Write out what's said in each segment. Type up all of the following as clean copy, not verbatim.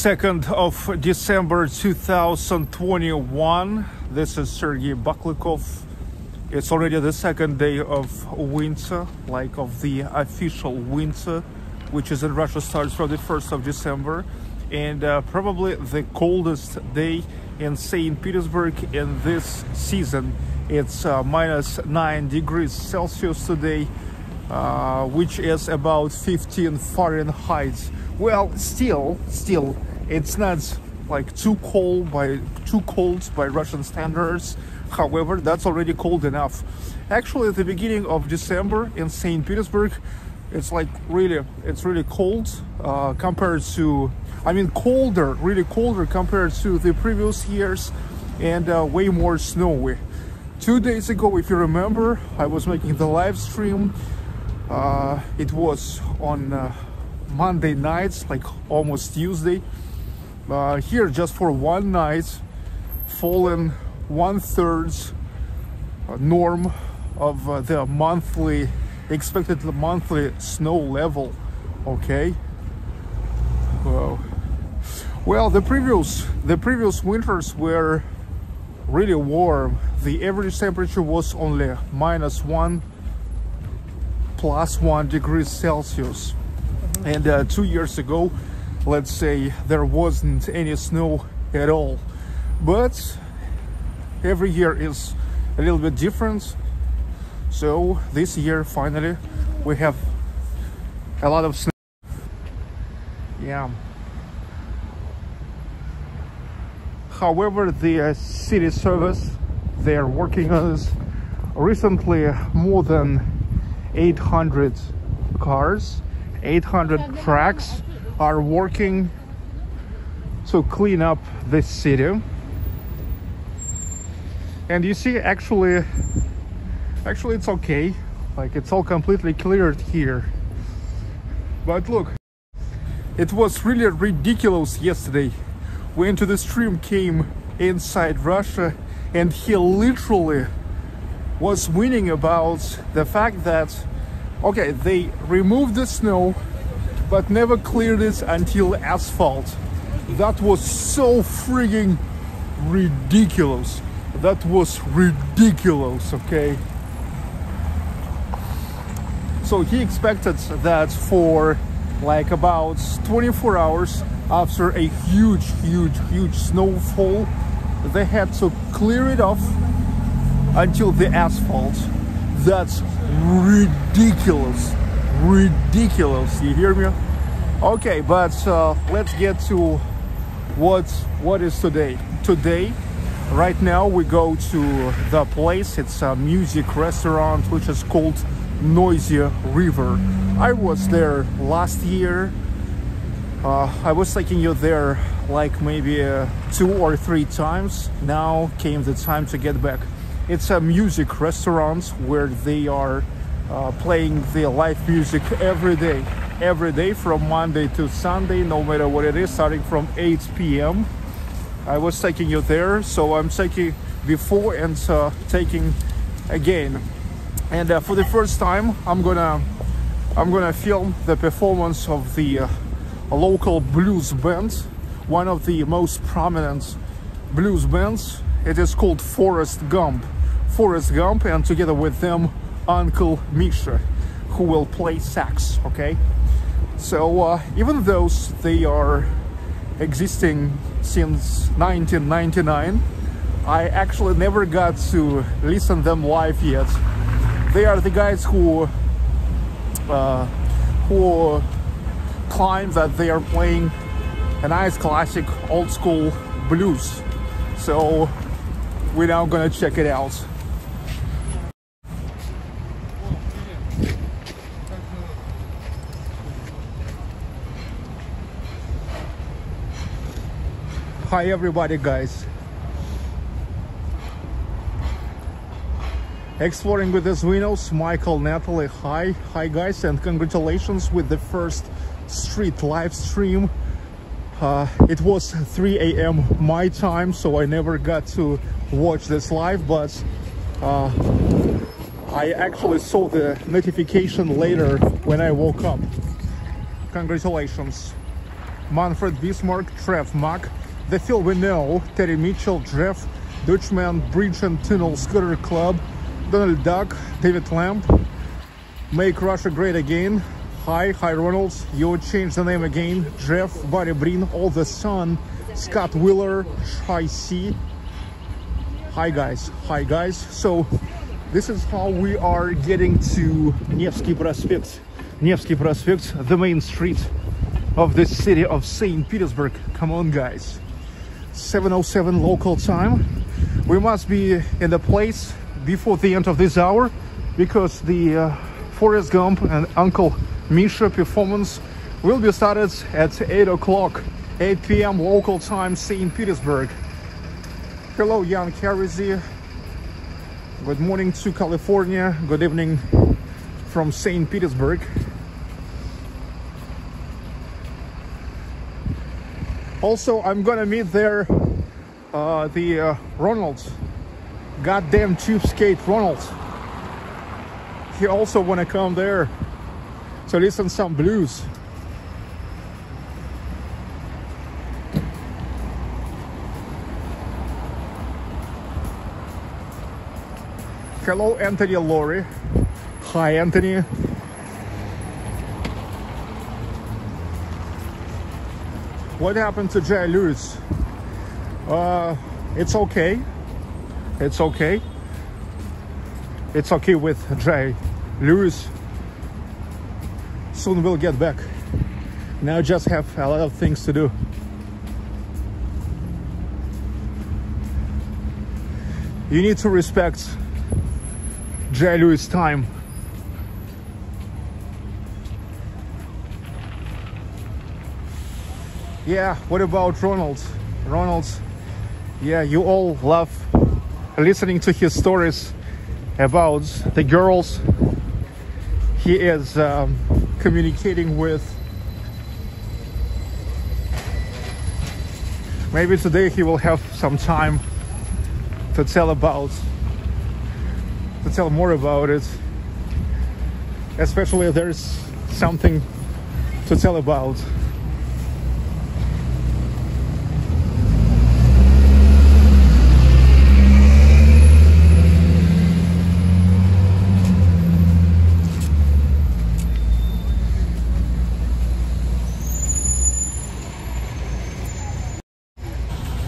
2nd of December 2021. This is Sergei Baklykov. It's already the second day of winter, like of the official winter, which is in Russia starts from the 1st of December. And probably the coldest day in St. Petersburg in this season. It's minus 9 degrees Celsius today, which is about 15 Fahrenheit. Well, still, it's not like too cold by Russian standards. However, that's already cold enough. Actually, at the beginning of December in St. Petersburg, it's like really cold compared to, really colder compared to the previous years, and way more snowy. 2 days ago, if you remember, I was making the live stream. It was on Monday nights, like almost Tuesday. Here, just for one night, fallen 1/3 norm of the expected monthly snow level. Okay. Well, the previous winters were really warm. The average temperature was only +1 degrees Celsius. And 2 years ago, let's say, there wasn't any snow at all. But every year is a little bit different. So this year, finally, we have a lot of snow. Yeah. However, the city service, they're working on this. Recently, more than 800 cars, 800 trucks are working to clean up this city. And you see, actually it's okay, like it's all completely cleared here. But look, it was really ridiculous yesterday when to the stream came Inside Russia, and he literally was whining about the fact that, okay, they removed the snow but never cleared it until asphalt. That was so frigging ridiculous. That was ridiculous, okay? So he expected that for like about 24 hours after a huge snowfall, they had to clear it off until the asphalt. That's ridiculous, you hear me? Okay, but let's get to what is today. Today, right now, we go to the place, it's a music restaurant, which is called Noisy River. I was there last year. I was taking you there like maybe 2 or 3 times. Now came the time to get back. It's a music restaurant where they are playing the live music every day from Monday to Sunday, no matter what it is, starting from 8 p.m. I was taking you there, so I'm taking before and taking again. And for the first time, I'm gonna film the performance of the a local blues band, one of the most prominent blues bands. It is called Forrest Gump, and together with them, Uncle Misha, who will play sax, okay? So even though they are existing since 1999, I actually never got to listen to them live yet. They are the guys who claim that they are playing a nice classic old school blues. So we're now gonna check it out. Hi everybody, guys. Exploring with these windows, Michael, Natalie, hi guys, and congratulations with the first street live stream. It was 3 a.m. my time, so I never got to watch this live, but I actually saw the notification later when I woke up. Congratulations. Manfred Bismarck, Trev Mack, The Phil We Know, Terry Mitchell, Jeff, Dutchman, Bridge and Tunnel Scooter Club, Donald Duck, David Lamp, Make Russia Great Again, Hi Ronalds, You Change the Name Again, Jeff, Barry Breen, All the Sun, Scott Wheeler, Shai C. Hi guys. So this is how we are getting to Nevsky Prospekt. Nevsky Prospekt, the main street of the city of St. Petersburg. Come on, guys. 7:07 local time. We must be in the place before the end of this hour, because the Forrest Gump and Uncle Misha performance will be started at 8 p.m. local time, St. Petersburg. Hello, Jan Karizi. Good morning to California. Good evening from St. Petersburg. Also, I'm gonna meet there the Ronald. Goddamn cheapskate Ronald. He also wanna come there. So listen some blues. Hello, Anthony Laurie. Hi, Anthony. What happened to Jay Lewis? It's okay. It's okay with Jay Lewis. Soon we'll get back. Now I just have a lot of things to do. You need to respect Jay Lewis time. Yeah, what about Ronald? Ronald, yeah, you all love listening to his stories about the girls he is communicating with. Maybe today he will have some time to tell more about it, especially if there's something to tell about.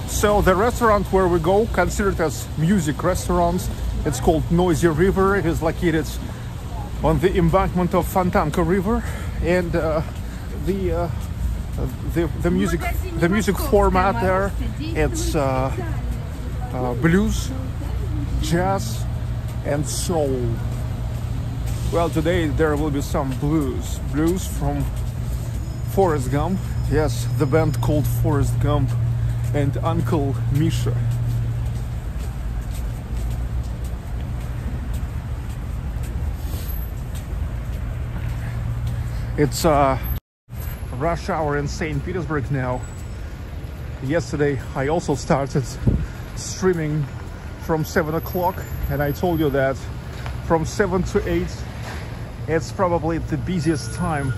So the restaurant where we go, considered as music restaurant, it's called Noisy River. It is located on the embankment of Fontanka River, and the music format there, it's blues, jazz, and soul. Well, today there will be some blues from Forrest Gump. Yes, the band called Forrest Gump and Uncle Misha. It's rush hour in St. Petersburg now. Yesterday I also started streaming from 7 o'clock, and I told you that from 7 to 8 it's probably the busiest time.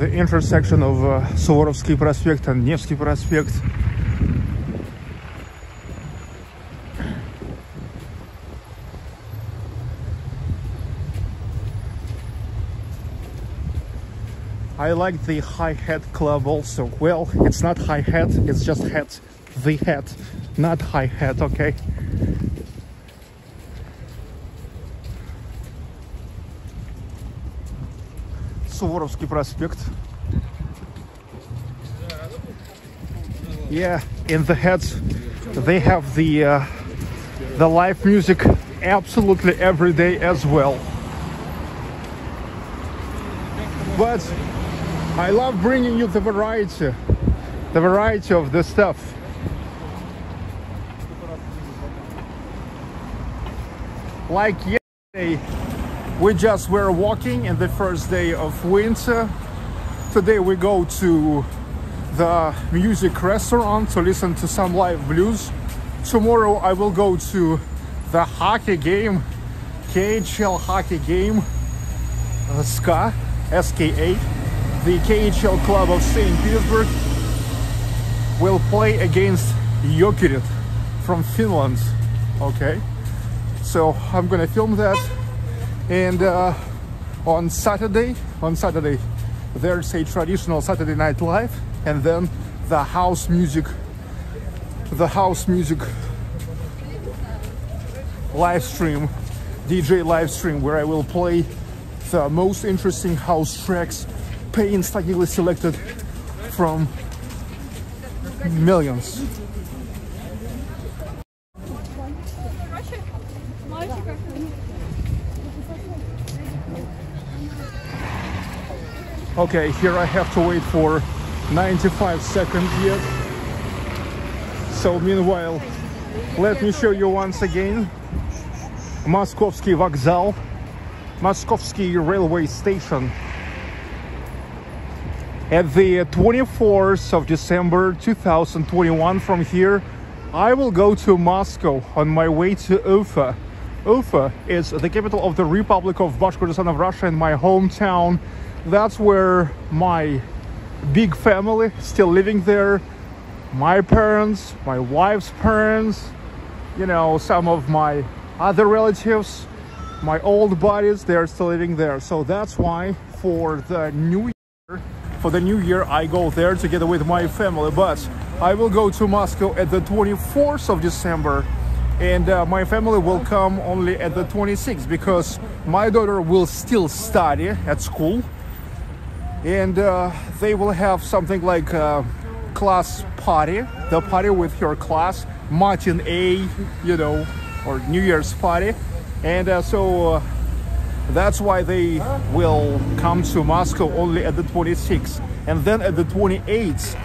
The intersection of Suvorovsky Prospekt and Nevsky Prospekt. I like the hi-hat club also. Well, it's not hi-hat, it's just hat. The hat, not hi-hat, okay? Suvorovsky Prospekt. Yeah, in the heads they have the live music absolutely every day as well. But I love bringing you the variety of the stuff. Like yesterday, we just were walking in the first day of winter. Today we go to the music restaurant to listen to some live blues. Tomorrow I will go to the hockey game, KHL hockey game, SKA, the KHL club of St. Petersburg will play against Jokerit from Finland. Okay, so I'm gonna film that. And on Saturday, there's a traditional Saturday Night Live, and then the house music live stream, DJ live stream, where I will play the most interesting house tracks, painstakingly selected from millions. Okay, here I have to wait for 95 seconds yet. So meanwhile, let me show you once again Moskovsky Vokzal, Moskovsky railway station. At the 24th of December 2021, from here I will go to Moscow on my way to Ufa. Ufa is the capital of the Republic of Bashkortostan of Russia and my hometown. That's where my big family still living there. My parents, my wife's parents, you know, some of my other relatives, my old buddies, they're still living there. So that's why for the new year, I go there together with my family. But I will go to Moscow at the 24th of December, and my family will come only at the 26th because my daughter will still study at school, and they will have something like class party, the party with her class, Martin A, you know, or New Year's party. And so that's why they will come to Moscow only at the 26th. And then at the 28th,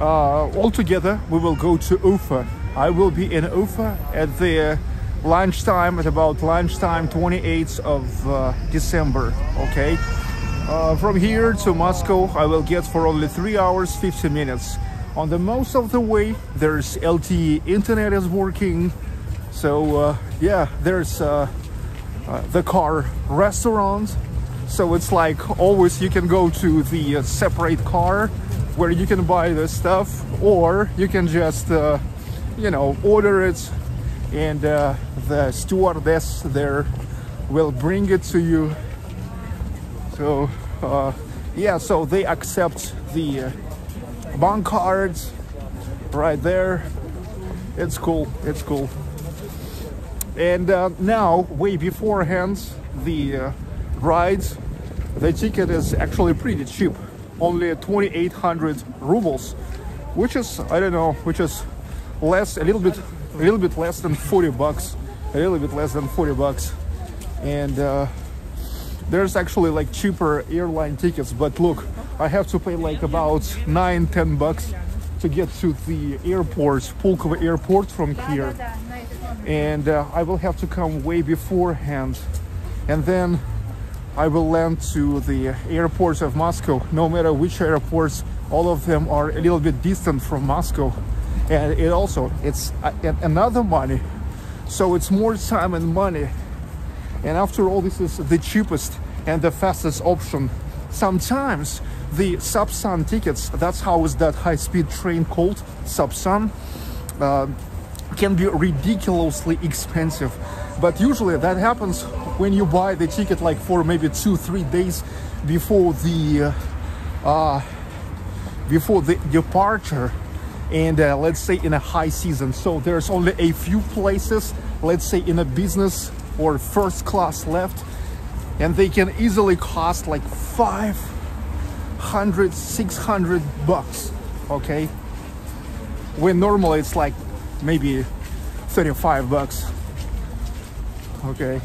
all together, we will go to Ufa. I will be in Ufa at the lunchtime, at about lunchtime, 28th of December, okay? From here to Moscow, I will get for only 3 hours, 50 minutes. On the most of the way, there's LTE internet is working. So, yeah, there's the car restaurant. So it's like always you can go to the separate car where you can buy the stuff, or you can just, you know, order it. And the stewardess there will bring it to you. So, yeah, so they accept the bank cards right there. It's cool, it's cool. And now, way beforehand, the rides, the ticket is actually pretty cheap. Only 2,800 rubles, which is, I don't know, which is less, a little bit less than 40 bucks. A little bit less than 40 bucks. And, there's actually like cheaper airline tickets, but look, I have to pay like about 9-10 bucks to get to the airport, Pulkovo airport from here. And I will have to come way beforehand, and then I will land to the airports of Moscow. No matter which airports, all of them are a little bit distant from Moscow, and it also, it's another money, so it's more time and money. And after all, this is the cheapest and the fastest option. Sometimes the Sapsan tickets, that's how is that high-speed train called, Sapsan, can be ridiculously expensive. But usually that happens when you buy the ticket like for maybe 2-3 days before the departure, and let's say in a high season. So there's only a few places, let's say in a business or first class left, and they can easily cost like 500-600 bucks, okay, when normally it's like maybe 35 bucks. okay?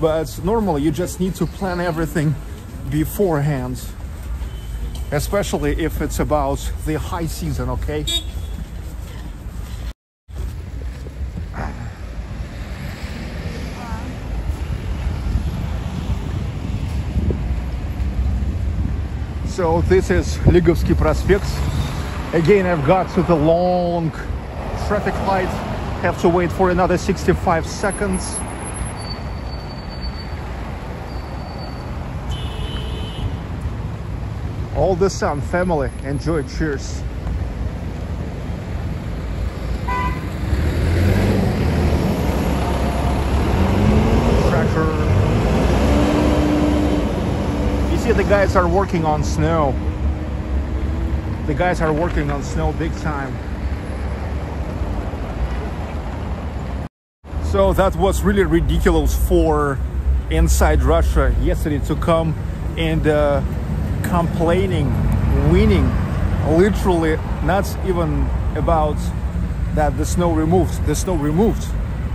But normally you just need to plan everything beforehand, especially if it's about the high season, okay? So this is Ligovsky Prospekt. Again, I've got to the long traffic light. Have to wait for another 65 seconds. All the sun, family, enjoy, cheers. Tracker. You see, the guys are working on snow. The guys are working on snow big time. So that was really ridiculous for inside Russia yesterday to come and complaining, whining, literally not even about that the snow removed,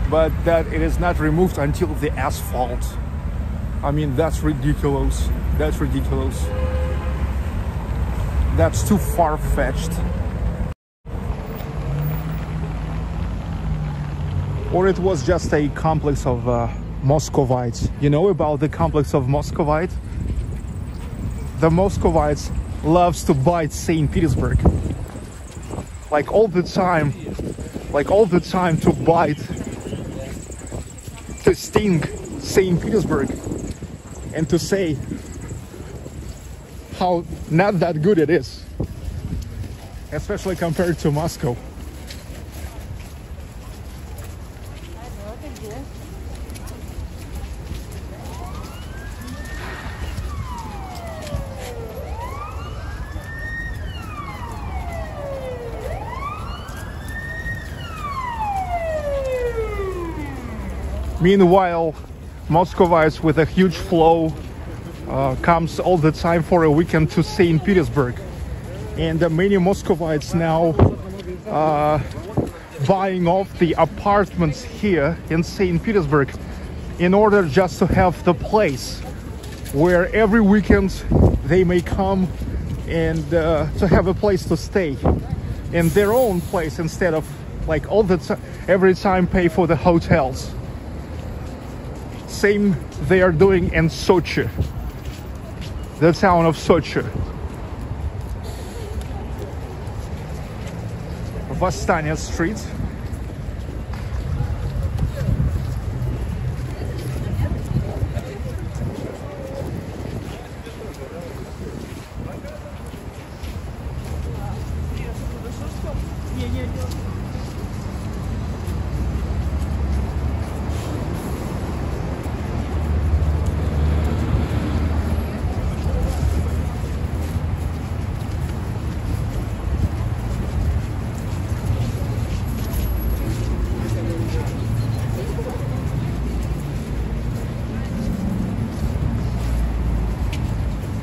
but that it is not removed until the asphalt. I mean, that's ridiculous, that's too far-fetched. Or it was just a complex of Muscovites. You know about the complex of Muscovite? The Muscovites loves to bite St. Petersburg, like all the time, to bite, to sting St. Petersburg and to say how not that good it is, especially compared to Moscow. Meanwhile, Moscovites with a huge flow comes all the time for a weekend to St. Petersburg, and many Moscovites now buying off the apartments here in St. Petersburg in order just to have the place where every weekend they may come and to have a place to stay in their own place instead of like all the time, every time pay for the hotels. Same they are doing in Sochi, the town of Sochi. Vostanya Street.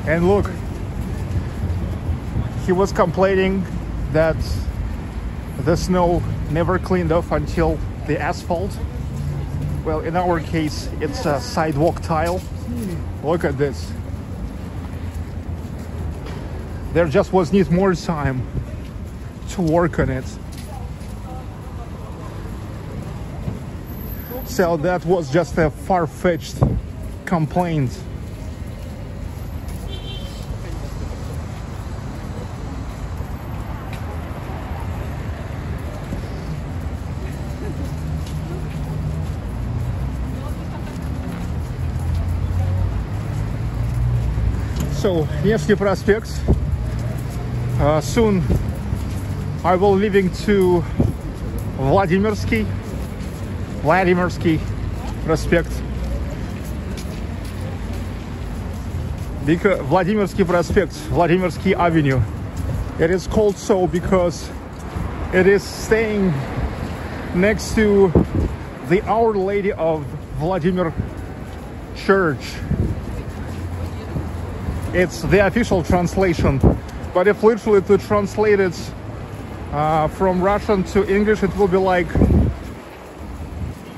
And look, he was complaining that the snow never cleaned off until the asphalt. Well, in our case, it's a sidewalk tile. Look at this. There just was need more time to work on it. So that was just a far-fetched complaint. So, Nevsky Prospekt. Soon I will leaving to Vladimirsky Prospekt. Because Vladimirsky Prospekt, Vladimirsky Avenue. It is called so because it is staying next to the Our Lady of Vladimir Church. It's the official translation, but if literally to translate it from Russian to English, it will be like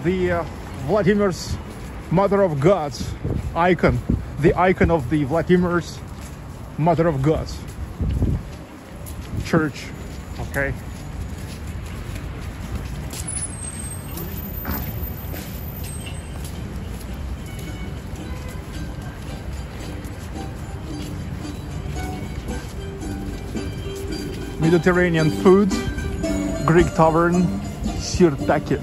the Vladimir's Mother of Gods icon, the icon of the Vladimir's Mother of Gods Church. Okay. Mediterranean food, Greek tavern, sirtaki.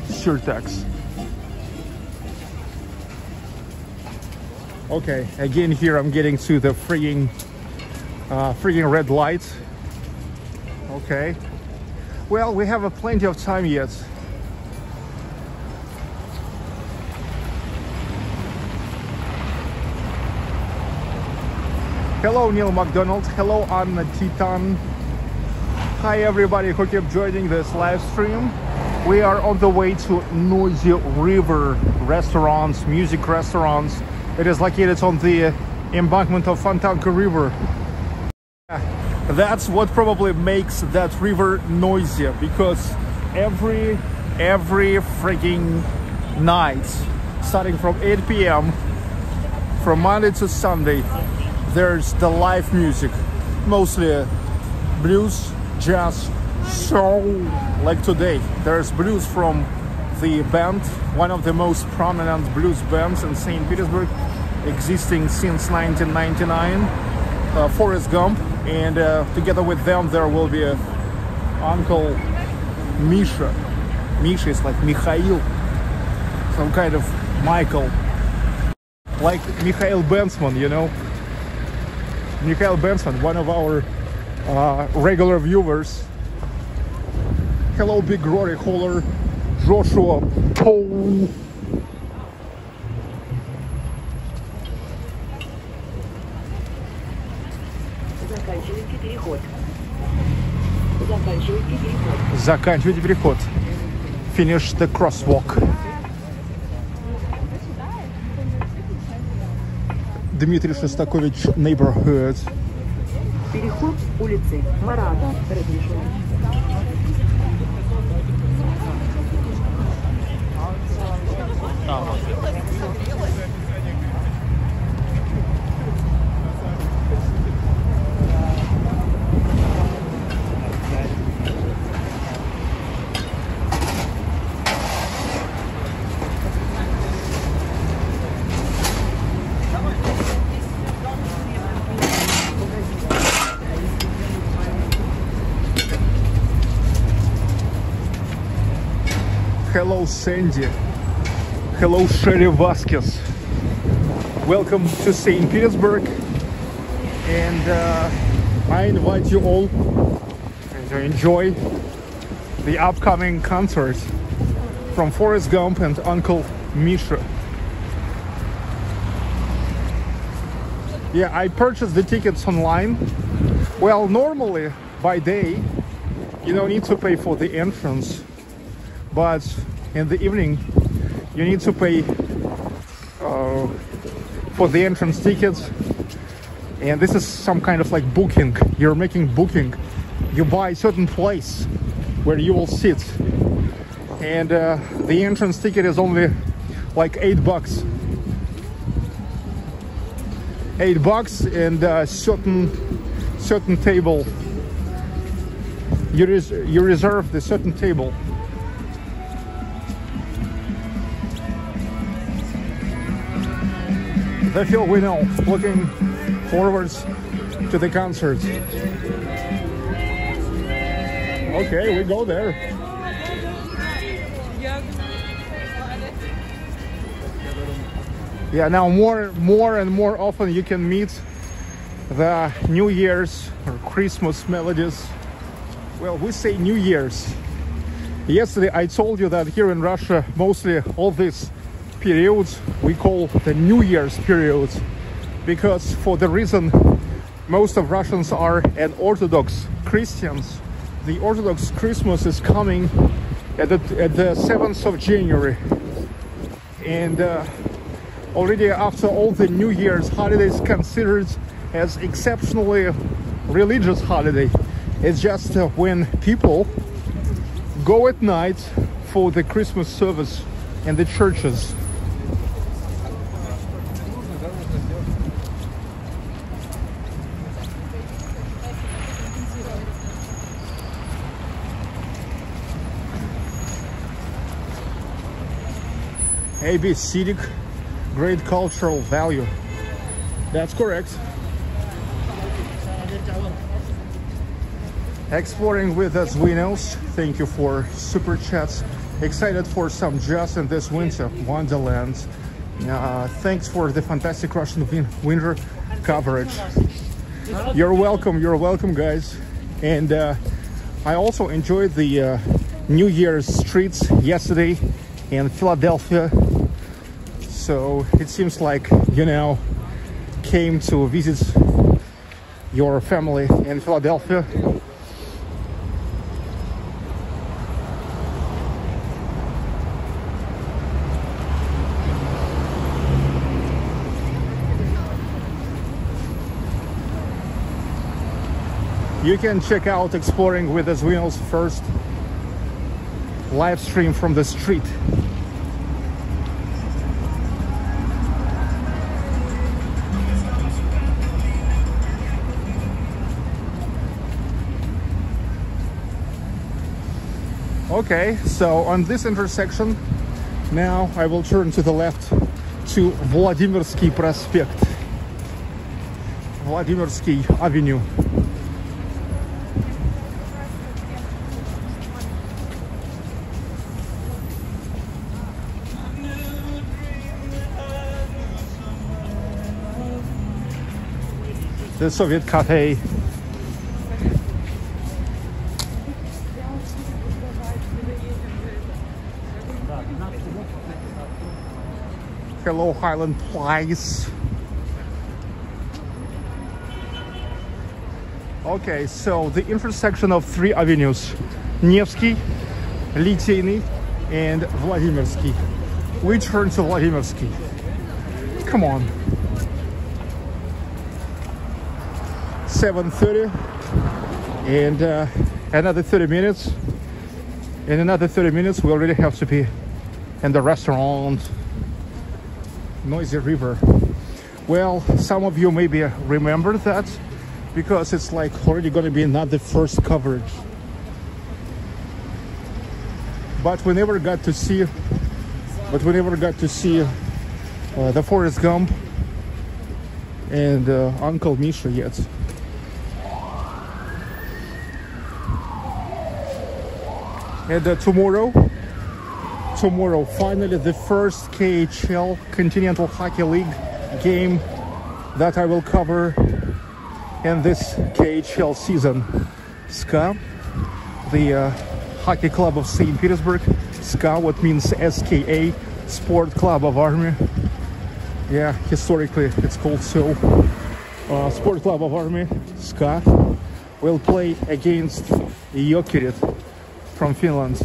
Okay, again here I'm getting to the frigging red light. Okay, well, we have plenty of time yet. Hello Neil McDonald, hello Anna Titan. Hi everybody who kept joining this live stream. We are on the way to Noisy River restaurants, music restaurants. It is located on the embankment of Fontanka River. That's what probably makes that river noisy, because every freaking night, starting from 8 p.m. from Monday to Sunday, there's the live music, mostly blues, jazz, soul. Like today, there's blues from the band, one of the most prominent blues bands in St. Petersburg, existing since 1999, Forrest Gump, and together with them there will be Uncle Misha. Misha is like Mikhail, some kind of Michael, like Mikhail Bensman, you know? Mikhail Bensman, one of our regular viewers. Hello Big Rory Holler, Joshua Paul. Заканчивайте переход. Finish the crosswalk. Дмитрий Шостакович, neighborhood. Переход улицы Марата разрешен. Hello Sandy. Hello Sherry Vasquez. Welcome to St. Petersburg, and I invite you all to enjoy the upcoming concerts from Forrest Gump and Uncle Misha. Yeah, I purchased the tickets online. Well, normally by day you don't need to pay for the entrance, but in the evening you need to pay for the entrance tickets, and this is some kind of like booking. You're making booking, you buy a certain place where you will sit, and the entrance ticket is only like $8, $8, and certain table. You reserve the certain table. The hill we know, looking forwards to the concert. Okay, we go there. Yeah, now more and more often you can meet the New Year's or Christmas melodies. Well, we say New Year's. Yesterday I told you that here in Russia mostly all this periods we call the New Year's period, because for the reason most of Russians are an Orthodox Christians. The Orthodox Christmas is coming at the 7th of January, and already after all the New Year's holiday is considered as exceptionally religious holiday. It's just when people go at night for the Christmas service in the churches. Abyssinic, great cultural value. That's correct. Exploring with us winners. Thank you for super chats. Excited for some jazz in this winter wonderland. Thanks for the fantastic Russian winter coverage. You're welcome. You're welcome, guys. And I also enjoyed the New Year's streets yesterday in Philadelphia. So it seems like you now came to visit your family in Philadelphia. You can check out Exploring with Azwino's first live stream from the street. Okay, so on this intersection, now I will turn to the left to Vladimirsky Prospekt, Vladimirsky Avenue. The Soviet Cafe. Hello, Highland Place. Okay, so the intersection of three avenues: Nevsky, Liteyny, and Vladimirsky. We turn to Vladimirsky. Come on. 7:30, and another 30 minutes. In another 30 minutes, we already have to be in the restaurant. Noisy River. Well, some of you maybe remember that, because it's like already going to be not the first coverage. But we never got to see the Forrest Gump and Uncle Misha yet. And tomorrow, finally, the first KHL Continental Hockey League game that I will cover in this KHL season. SKA, the hockey club of St. Petersburg. SKA, what means SKA, Sport Club of Army. Yeah, historically it's called so. Sport Club of Army, SKA, will play against Jokerit from Finland.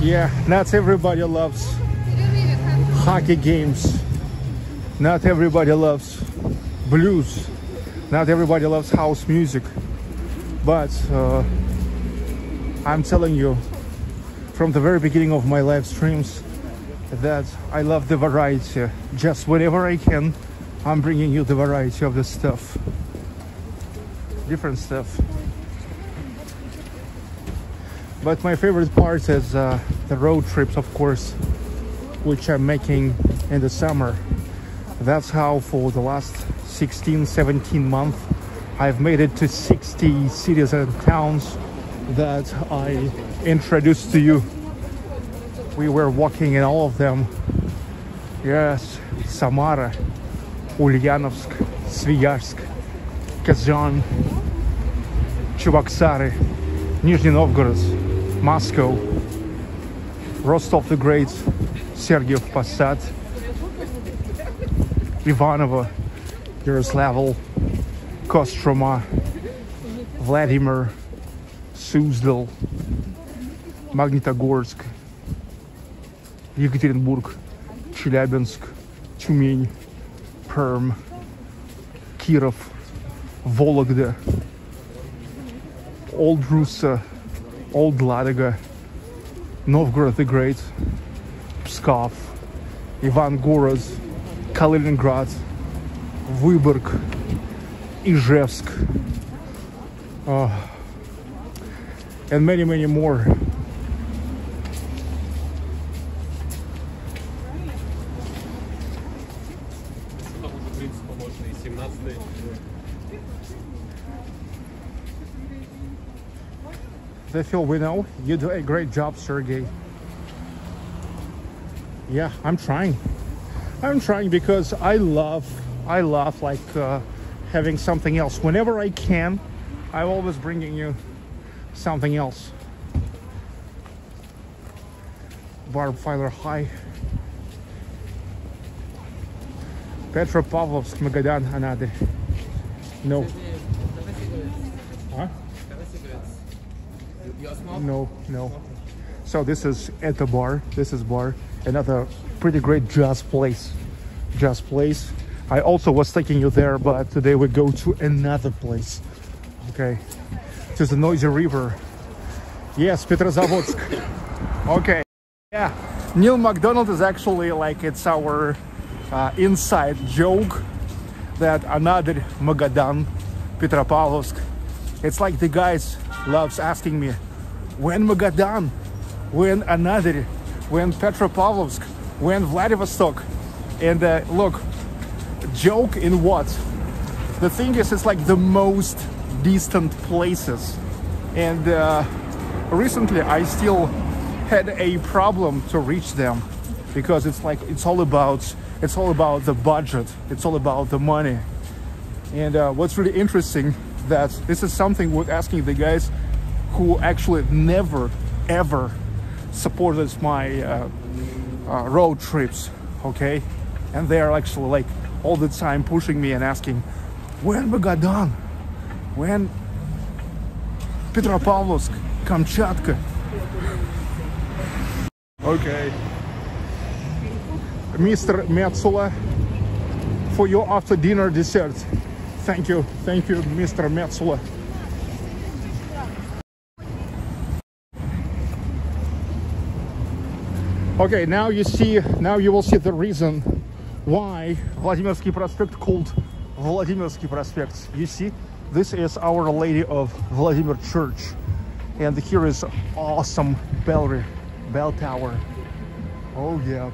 Yeah, not everybody loves hockey games. Not everybody loves blues. Not everybody loves house music. But I'm telling you, from the very beginning of my live streams, that I love the variety. Just whenever I can, I'm bringing you the variety of the stuff. Different stuff. But my favorite part is the road trips, of course, which I'm making in the summer. That's how for the last 16-17 months I've made it to 60 cities and towns that I introduced to you. We were walking in all of them. Yes, Samara, Ulyanovsk, Sviyarsk, Kazan, Chuvaksari, Nizhny Novgorod, Moscow, Rostov the Great, Sergiev Posad, Ivanovo, Yaroslavl, Kostroma, Vladimir, Suzdal, Magnitogorsk, Yekaterinburg, Chelyabinsk, Тюмень, Perm, Kirov, Vologda, Old Russa, Old Ladiga, Novgorod the Great, Pskov, Ivangorod, Kaliningrad, Vyborg, Izhevsk, and many, many more. That's all we know. You do a great job, Sergei. Yeah, I'm trying because I love like having something else. Whenever I can, I'm always bringing you something else. Barb Filer High, Petropavlovsk, Magadan, Anadyr. No. Huh? No. So this is at the bar. This is bar. Another pretty great jazz place. I also was taking you there, but today we go to another place. Okay. To the Noisy River. Yes, Petrozavodsk. Okay. Yeah. Neil MacDonald is actually like, it's our inside joke that Anadyr, Magadan, Petropavlovsk. It's like the guys loves asking me, when Magadan, when Anadyr, when Petropavlovsk, when Vladivostok, and look, joke in what? The thing is, it's like the most distant places, and recently I still had a problem to reach them because it's like it's all about the budget, it's all about the money. And what's really interesting, that this is something we're asking the guys who actually never ever supported my road trips, okay? And they are actually like all the time pushing me and asking, when Magadan, when Petropavlovsk, Kamchatka. Okay, Mr. Metzula, for your after dinner dessert. Thank you, Mr. Metzula. Okay, now you will see the reason why Vladimirsky Prospekt called Vladimirsky Prospekt. You see, this is Our Lady of Vladimir Church, and here is awesome bell tower. Oh yeah.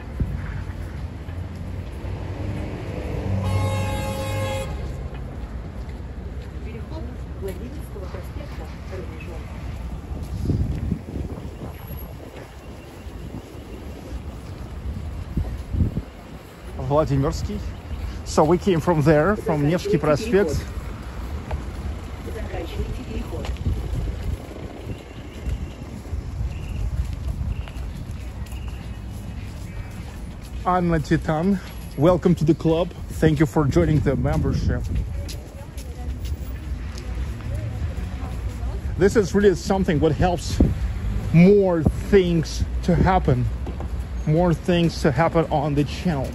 Vladimirsky. So we came from there, from Nevsky Prospekt. Anna Titan, welcome to the club. Thank you for joining the membership. This is really something what helps more things to happen. More things to happen on the channel.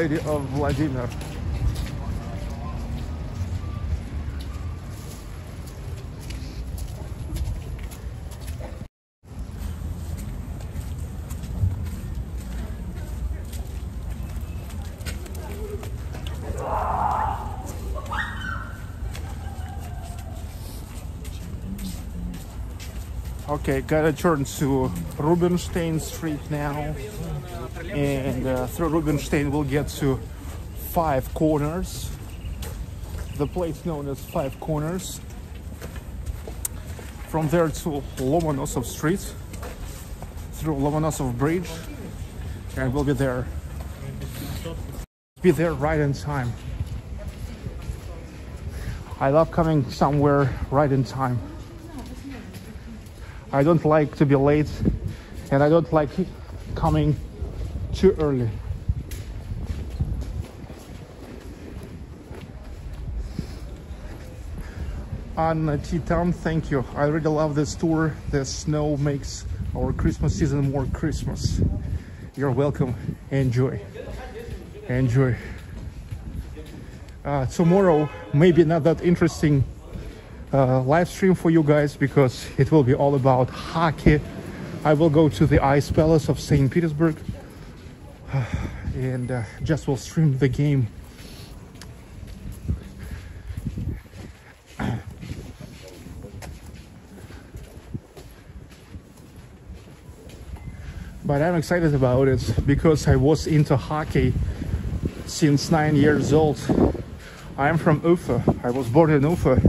Lady of Vladimir. Okay, gotta turn to Rubinstein Street now. And through Rubinstein we'll get to Five Corners, the place known as Five Corners. From there to Lomonosov Street, through Lomonosov Bridge, and we'll be there Be there right in time. I love coming somewhere right in time. I don't like to be late, and I don't like coming too early. Anna Titan, thank you. I really love this tour. The snow makes our Christmas season more Christmas. You're welcome. Enjoy. Enjoy. Tomorrow, maybe not that interesting live stream for you guys, because it will be all about hockey. I will go to the Ice Palace of St. Petersburg and just will stream the game. But I'm excited about it because I was into hockey since 9 years old. I'm from Ufa. I was born in Ufa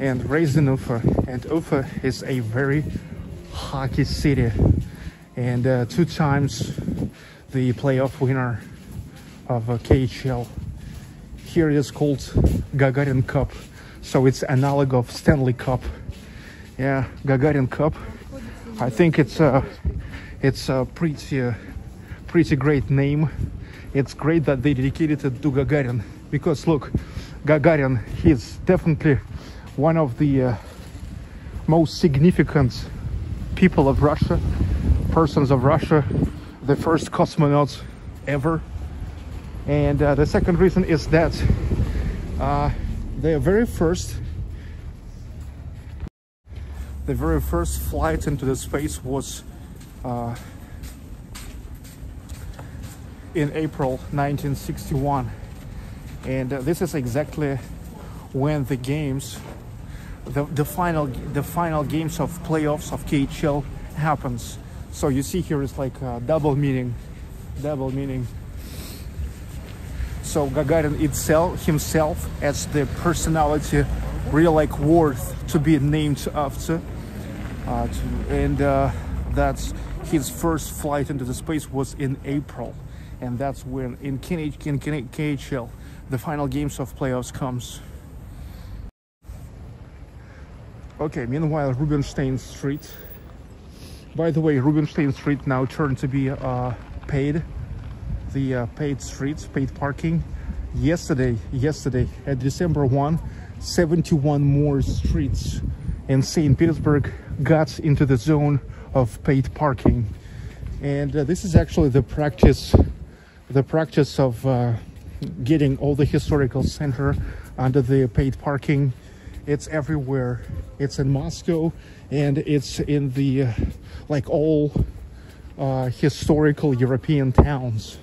and raised in Ufa, and Ufa is a very hockey city, and 2 times the playoff winner of KHL. Here it is called Gagarin Cup, so it's analog of Stanley Cup. Yeah, Gagarin Cup. I think it's a pretty great name. It's great that they dedicated it to Gagarin, because look, Gagarin, he's definitely one of the most significant people of Russia, persons of Russia, the first cosmonaut ever. And the second reason is that the very first flight into the space was in April 1961, and this is exactly when the games, the final games of playoffs of KHL happens. So you see here it's like a double meaning. So Gagarin himself as the personality really like worth to be named after, that's his first flight into the space was in April, and that's when in KHL the final games of playoffs comes. Okay, meanwhile Rubinstein Street. By the way, Rubinstein Street now turned to be paid, the paid streets, paid parking. Yesterday at December 1, 71 more streets in St. Petersburg got into the zone of paid parking, and this is actually the practice of getting all the historical center under the paid parking. It's everywhere. It's in Moscow, and it's in the like all historical European towns.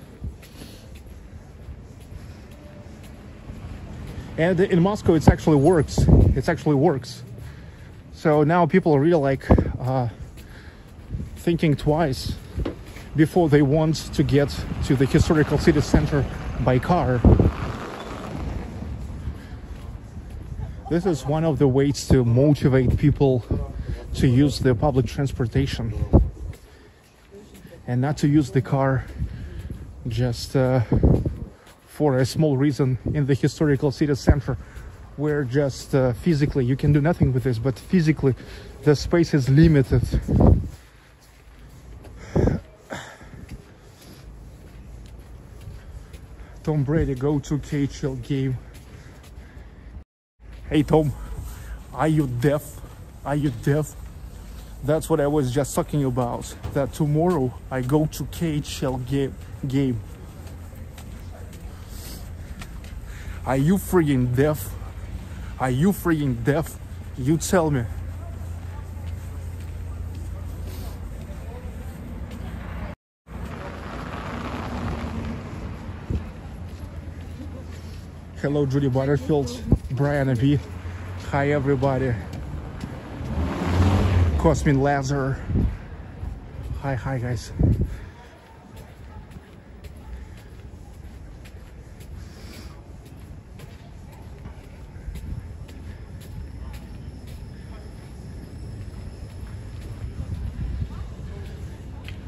And in Moscow, it actually works. It actually works. So now people are really like thinking twice before they want to get to the historical city center by car. This is one of the ways to motivate people to use their public transportation and not to use the car just for a small reason in the historical city center, where just physically you can do nothing with this, but physically the space is limited. Tom Brady go to KHL game. Hey Tom, are you deaf? Are you deaf? That's what I was just talking about, that tomorrow I go to KHL game. Are you friggin' deaf? Are you friggin' deaf? You tell me. Hello, Judy Butterfield, Brian Abi. Hi, everybody. Cosmin Lazar. Hi, guys.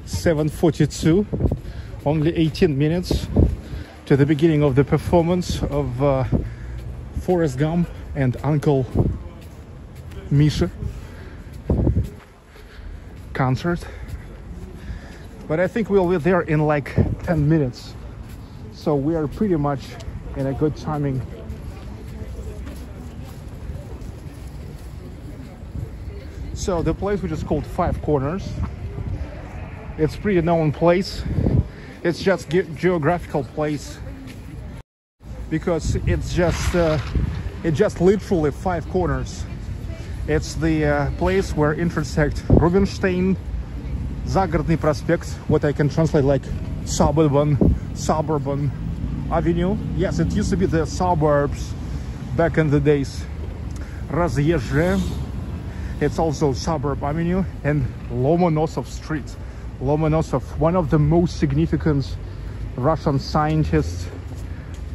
$7:42, only 18 minutes. to the beginning of the performance of Forrest Gump and Uncle Misha concert. But I think we'll be there in like 10 minutes. So we are pretty much in a good timing. So the place which is called Five Corners, it's a pretty known place. It's just a geographical place because it's just literally five corners. It's the place where intersect Rubinstein, Gagarin Prospekt, what I can translate like suburban avenue. Yes, it used to be the suburbs back in the days. Разъезжая. It's also suburb avenue, and Lomonosov Street. Lomonosov, one of the most significant Russian scientists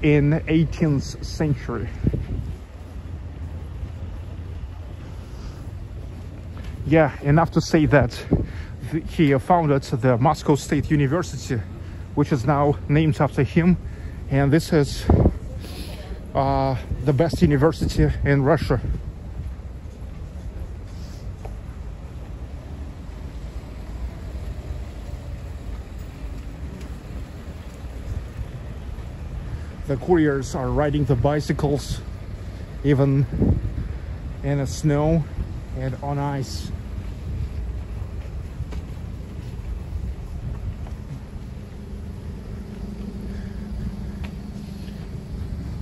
in 18th century. Yeah, enough to say that he founded the Moscow State University, which is now named after him, and this is the best university in Russia. The couriers are riding the bicycles, even in the snow and on ice.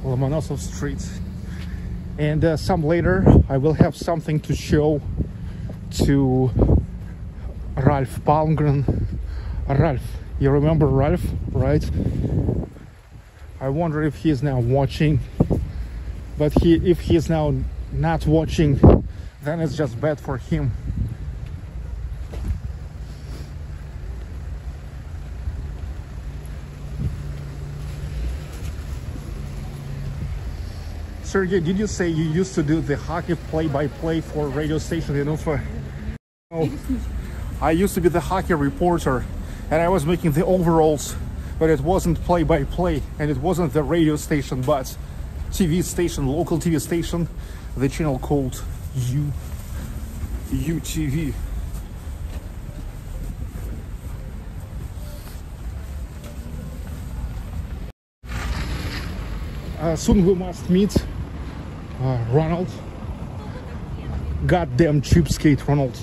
Lomonosov Street. And some later I will have something to show to Ralph Palmgren. Ralph, you remember Ralph, right? I wonder if he is now watching, but if he is now not watching, then it's just bad for him. Sergei, did you say you used to do the hockey play-by-play for a radio station in Ufa? No. I used to be the hockey reporter, and I was making the overalls. But it wasn't play-by-play, and it wasn't the radio station, but TV station, local TV station, the channel called UTV. Soon we must meet Ronald. Goddamn cheapskate, Ronald.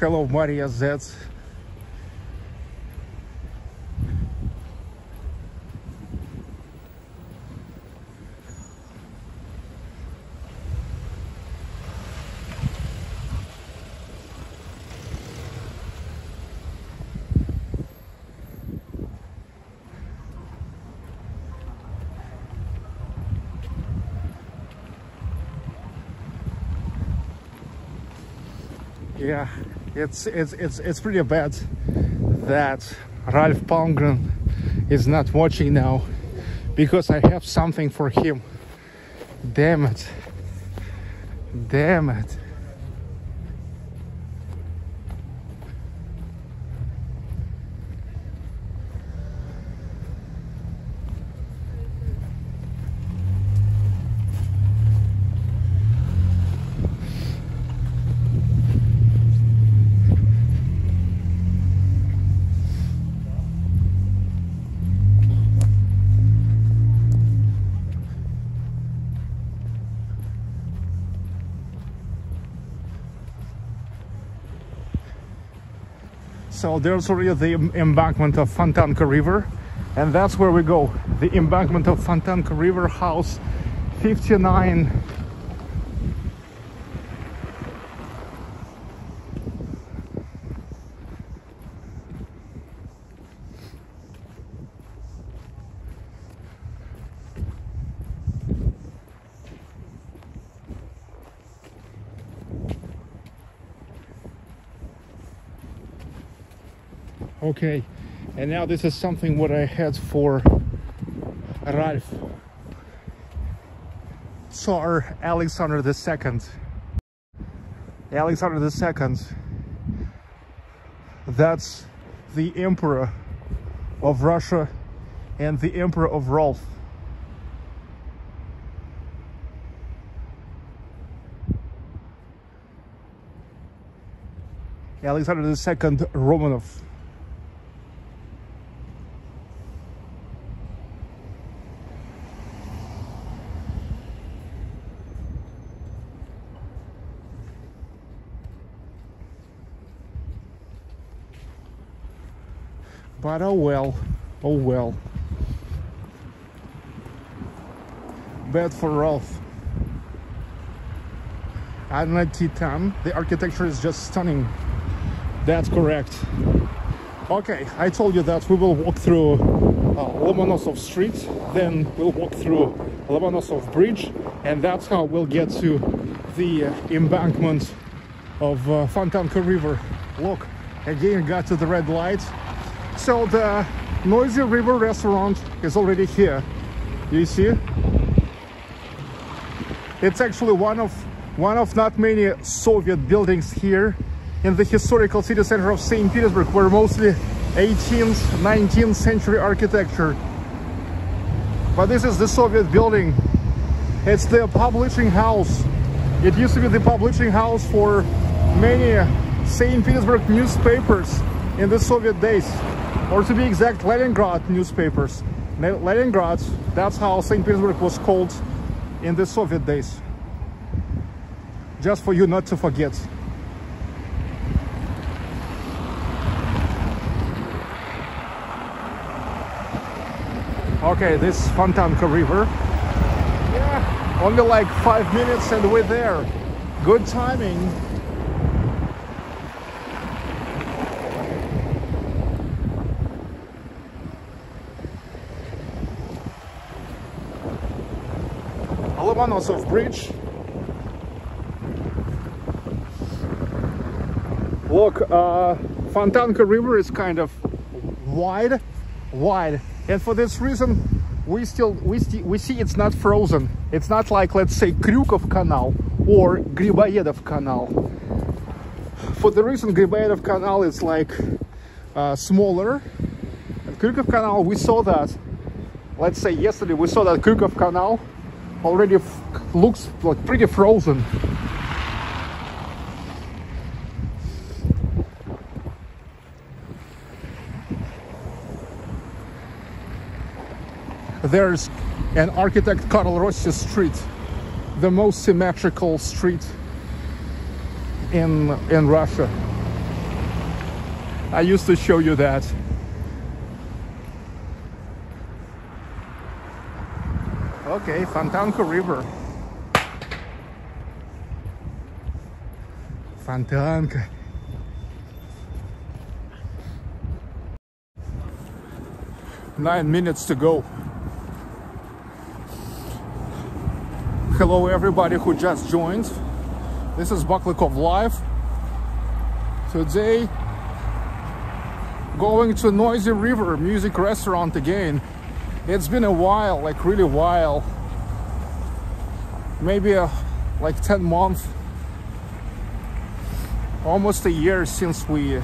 Hello, Maria Z. Yeah, it's pretty bad that Ralph Palmgren is not watching now, because I have something for him. Damn it. Damn it. So there's already the embankment of Fontanka River, and that's where we go. The embankment of Fontanka River, house 59. Okay, and now this is something what I had for Ralph. Tsar Alexander II. Alexander II. That's the emperor of Russia and the emperor of Rolf. Alexander II Romanov. But oh well, oh well. Bad for Rolf. Anadyr, the architecture is just stunning. That's correct. Okay, I told you that we will walk through Lomonosov Street, then we'll walk through Lomonosov Bridge, and that's how we'll get to the embankment of Fontanka River. Look, again got to the red light. So the Noisy River restaurant is already here. You see? It's actually one of not many Soviet buildings here in the historical city center of St. Petersburg, where mostly 18th, 19th century architecture. But this is the Soviet building. It's the publishing house. It used to be the publishing house for many St. Petersburg newspapers in the Soviet days. Or to be exact, Leningrad newspapers. Leningrad, that's how St. Petersburg was called in the Soviet days. Just for you not to forget. Okay, this Fontanka River. Yeah, only like 5 minutes and we're there. Good timing. Lomonosov Bridge. Look, Fontanka River is kind of wide, and for this reason we see it's not frozen. It's not like, let's say, Krukov Canal or Griboyedov Canal. For the reason Griboyedov Canal is like smaller. At Krukov Canal we saw that, let's say yesterday we saw that Krukov Canal already looks like pretty frozen. There's an architect Karl Rossi Street, the most symmetrical street in Russia. I used to show you that. Okay, Fontanka River. Fontanka. Nine minutes to go. Hello everybody who just joined. This is Baklykov Live. Today going to Noisy River music restaurant again. It's been a while, like really while, maybe like 10 months, almost a year since we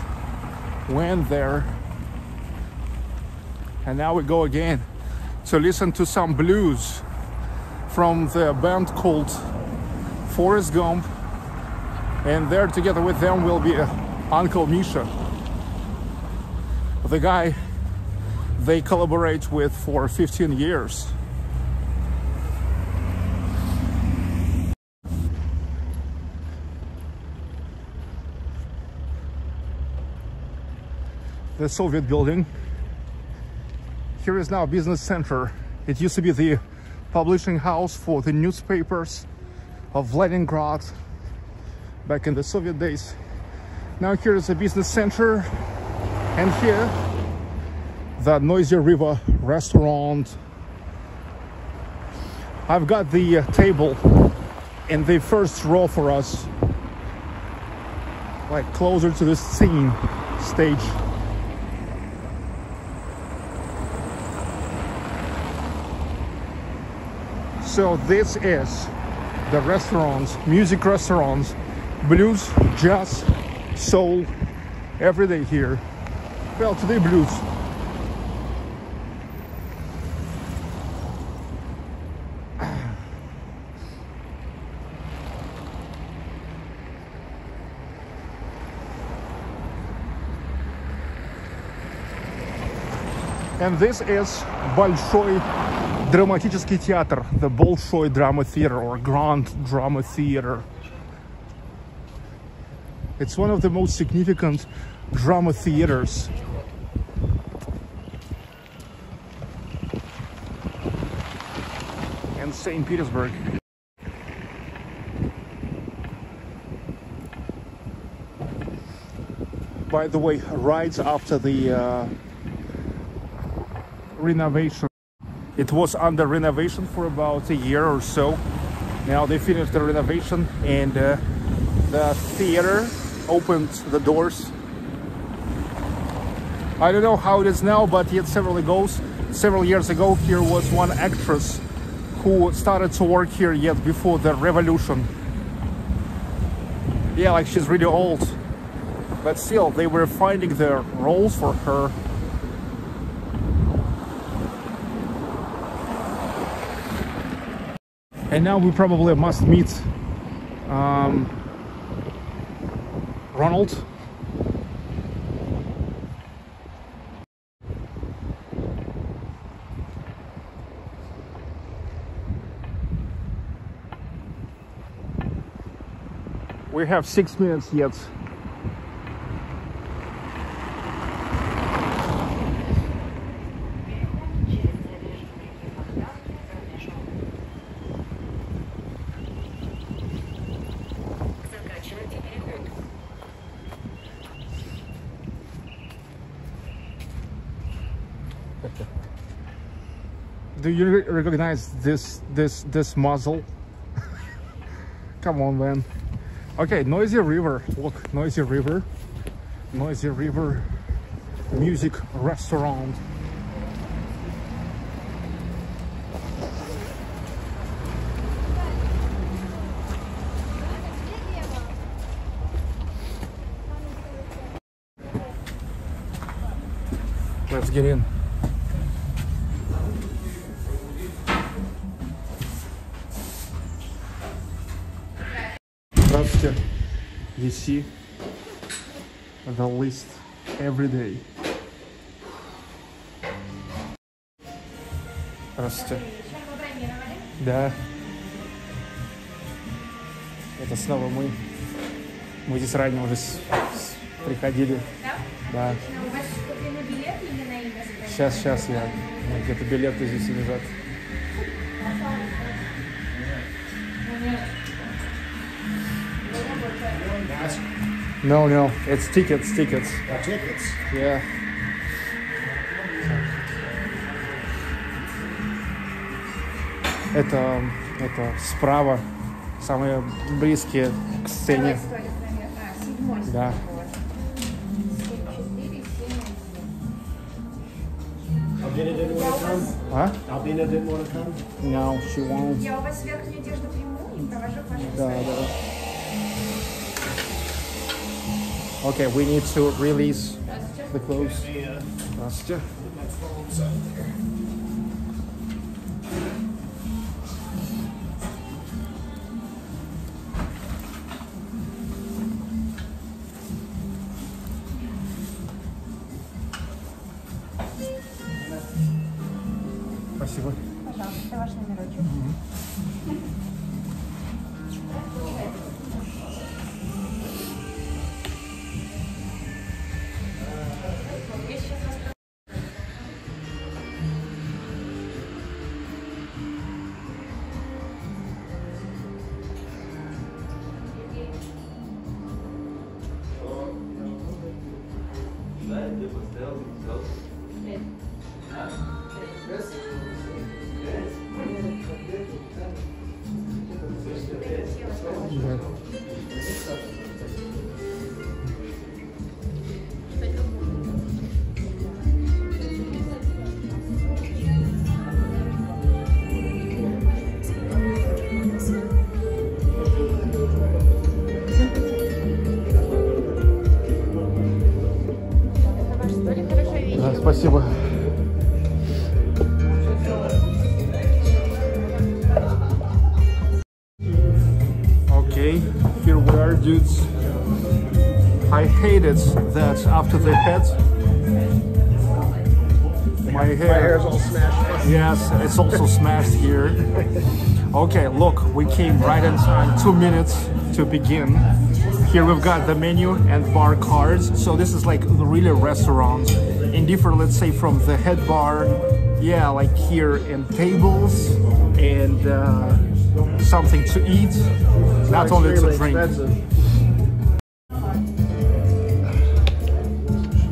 went there. And now we go again to listen to some blues from the band called Forrest Gump, and there together with them will be Uncle Misha, the guy they collaborate with for 15 years. The Soviet building. Here is now a business center. It used to be the publishing house for the newspapers of Leningrad back in the Soviet days. Now here is a business center, and here the Noisy River restaurant. I've got the table in the first row for us, like closer to the scene stage. So this is the restaurants, music restaurants, blues, jazz, soul, every day here. Well, today blues. And this is Bolshoi Dramatic Theater, the Bolshoi Drama Theater or Grand Drama Theater. It's one of the most significant drama theaters. And St. Petersburg. By the way, right after the renovation. It was under renovation for about a year or so. Now they finished the renovation and the theater opened the doors. I don't know how it is now, but yet several years ago here was one actress who started to work here yet before the revolution. Yeah, like she's really old, but still they were finding their roles for her. And now we probably must meet Ronald. We have 6 minutes yet. Do you recognize this muzzle? Come on, man. Okay, Noisy River. Look, Noisy River. Noisy River music restaurant. Let's get in. You see the list every day. Здравствуйте. Да. Это снова мы. Мы здесь ранее уже приходили. Да? Да. Сейчас я. Где-то билеты здесь лежат. No, it's tickets. Oh, tickets? Yeah. Это справа, самые близкие к сцене. Да. Albina didn't want to come? Huh? Albina didn't want to come? No, she won't. Я у вас верхнюю одежду приму и провожу к вашему столу. Okay, we need to release the clothes. Master. Спасибо. Пожалуйста, ваш номерочек. спасибо. Okay, here we are, dudes. I hated that after the head. My hair is all smashed. Yes, it's also smashed here. Okay, look, we came right in time, 2 minutes to begin. Here we've got the menu and bar cards. So this is like really restaurants and different, let's say, from the head bar. Yeah, like here, and tables and something to eat, not only to drink.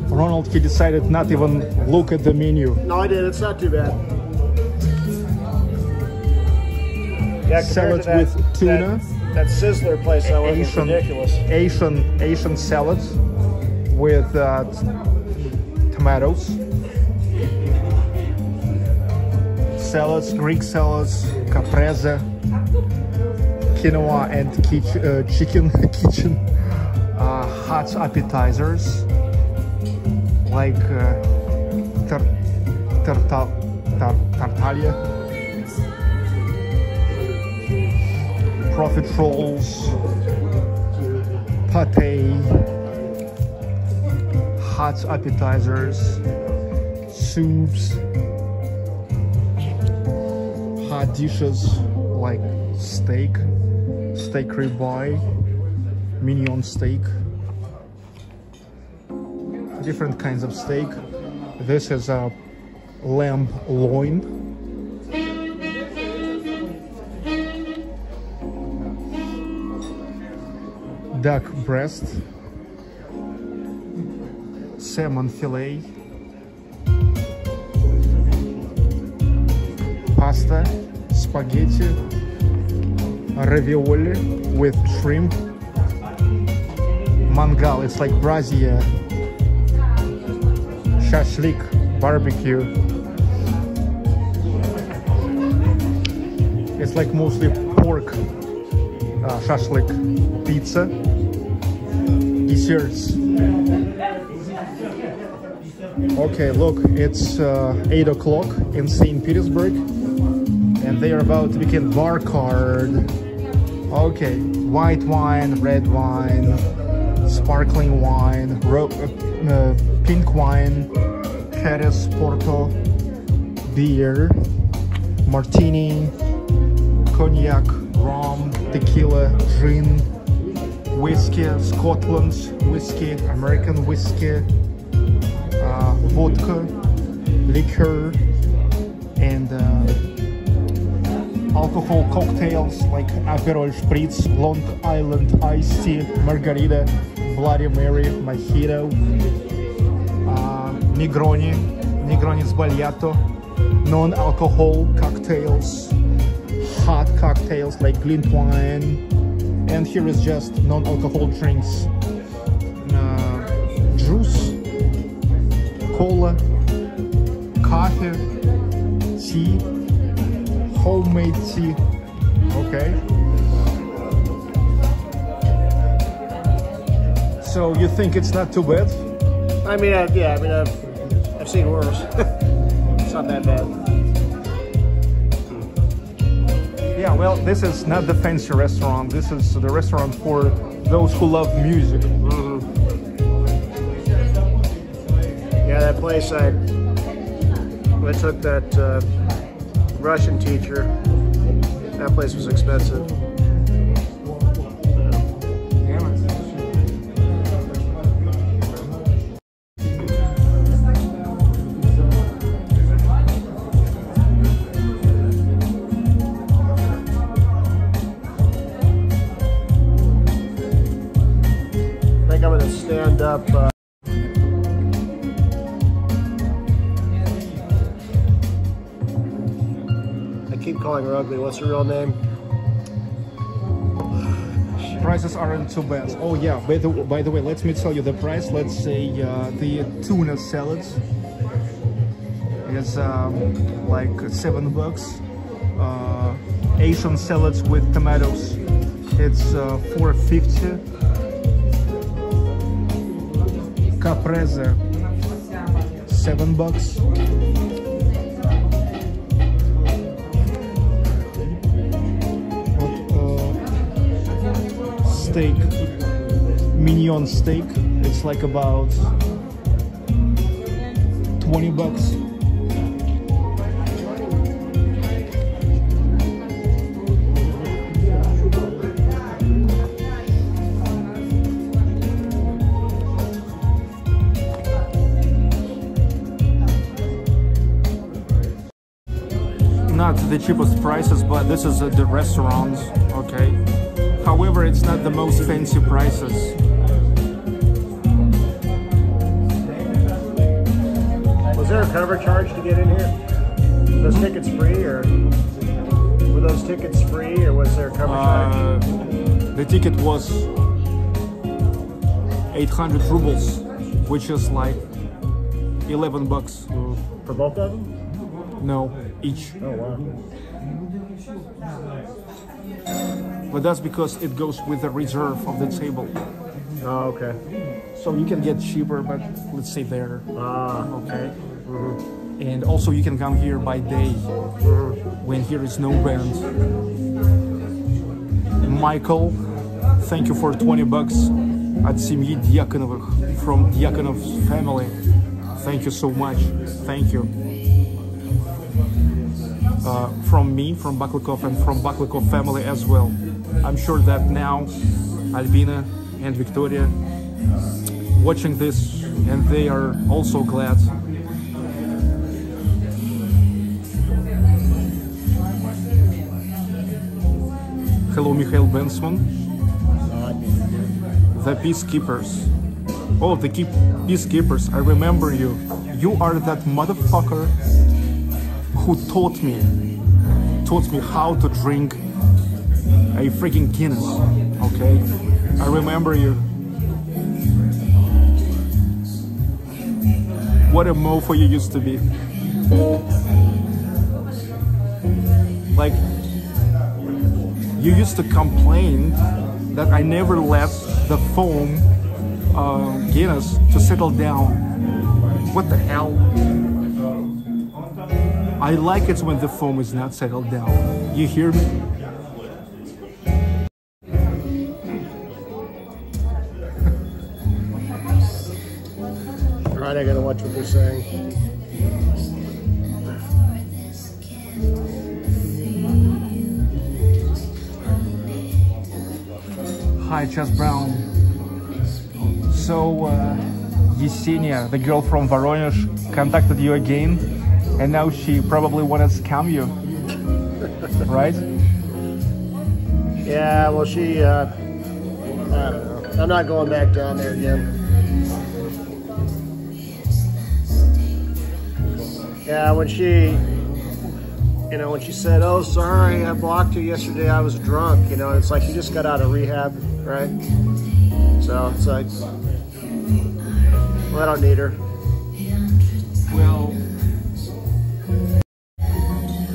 Ronald, he decided not even look at the menu. No, I did. It's not too bad. Yeah, salad with tuna. That Sizzler place that was ridiculous. Asian salad with tomatoes. Salads, Greek salads, caprese, quinoa and kitchen. Hot appetizers. Like tartaglia, profit rolls, pate, hot appetizers, soups, hot dishes like steak ribeye, mignon steak. Different kinds of steak. This is a lamb loin. Duck breast. Salmon fillet. Pasta, spaghetti, ravioli with shrimp. Mangal, it's like brazier. Shashlik, barbecue. It's like mostly pork shashlik. Pizza. Desserts. Okay, look, it's 8 o'clock in St. Petersburg. And they are about to begin bar card. Okay, white wine, red wine, sparkling wine, pink wine, Jerez, Porto, beer, martini, cognac, rum, tequila, gin, whiskey, Scotland whiskey, American whiskey, vodka, liquor, and alcohol cocktails like Aperol Spritz, Long Island Iced Tea, Margarita, Bloody Mary, Mojito, Negroni, Negroni Sbagliato, non-alcohol cocktails, hot cocktails like glint wine, and here is just non-alcohol drinks, juice, cola, coffee, tea, homemade tea, okay. So you think it's not too bad? I mean, I've seen worse. It's not that bad. Yeah, well, this is not the fancy restaurant. This is the restaurant for those who love music. Mm-hmm. Yeah, that place I took that Russian teacher. That place was expensive. I keep calling her ugly. What's her real name? Prices aren't too bad. Oh yeah, by the way, let me tell you the price. Let's say the tuna salad is like $7. Asian salads with tomatoes, it's $4.50. Caprese, $7. Steak, mignon steak, it's like about $20. Not the cheapest prices, but this is the restaurants, okay? However, it's not the most fancy prices. Was there a cover charge to get in here? Were those tickets free, or were those tickets free, or was there a cover charge? The ticket was 800 rubles, which is like $11. For both of them? No, each. Oh wow. But that's because it goes with the reserve of the table. Oh, okay. So you can get cheaper, but let's say there. Ah, okay. Mm-hmm. And also you can come here by day, mm-hmm. when here is no band. Michael, thank you for $20 at Semyi Dyakonovich, from Dyakonov's family. Thank you so much. Thank you. From me, from Baklykov, and from Baklykov family as well. I'm sure that now Albina and Victoria watching this, and they are also glad. Hello, Mikhail Bensman. The peacekeepers. Oh, the peacekeepers, I remember you. You are that motherfucker who taught me how to drink a freaking Guinness, okay? I remember you. What a mofo you used to be. Like, you used to complain that I never left the foam Guinness to settle down. What the hell? I like it when the foam is not settled down. You hear me? I gotta watch what they're saying. Hi, Chess Brown. So, Yesenia, the girl from Voronezh, contacted you again, and now she probably wanted to scam you, right? Yeah, well, she, I don't know. I'm not going back down there again. Yeah, when she, you know, when she said, oh, sorry, I blocked you yesterday, I was drunk, you know, it's like, you just got out of rehab, right? So it's like, well, I don't need her. Well,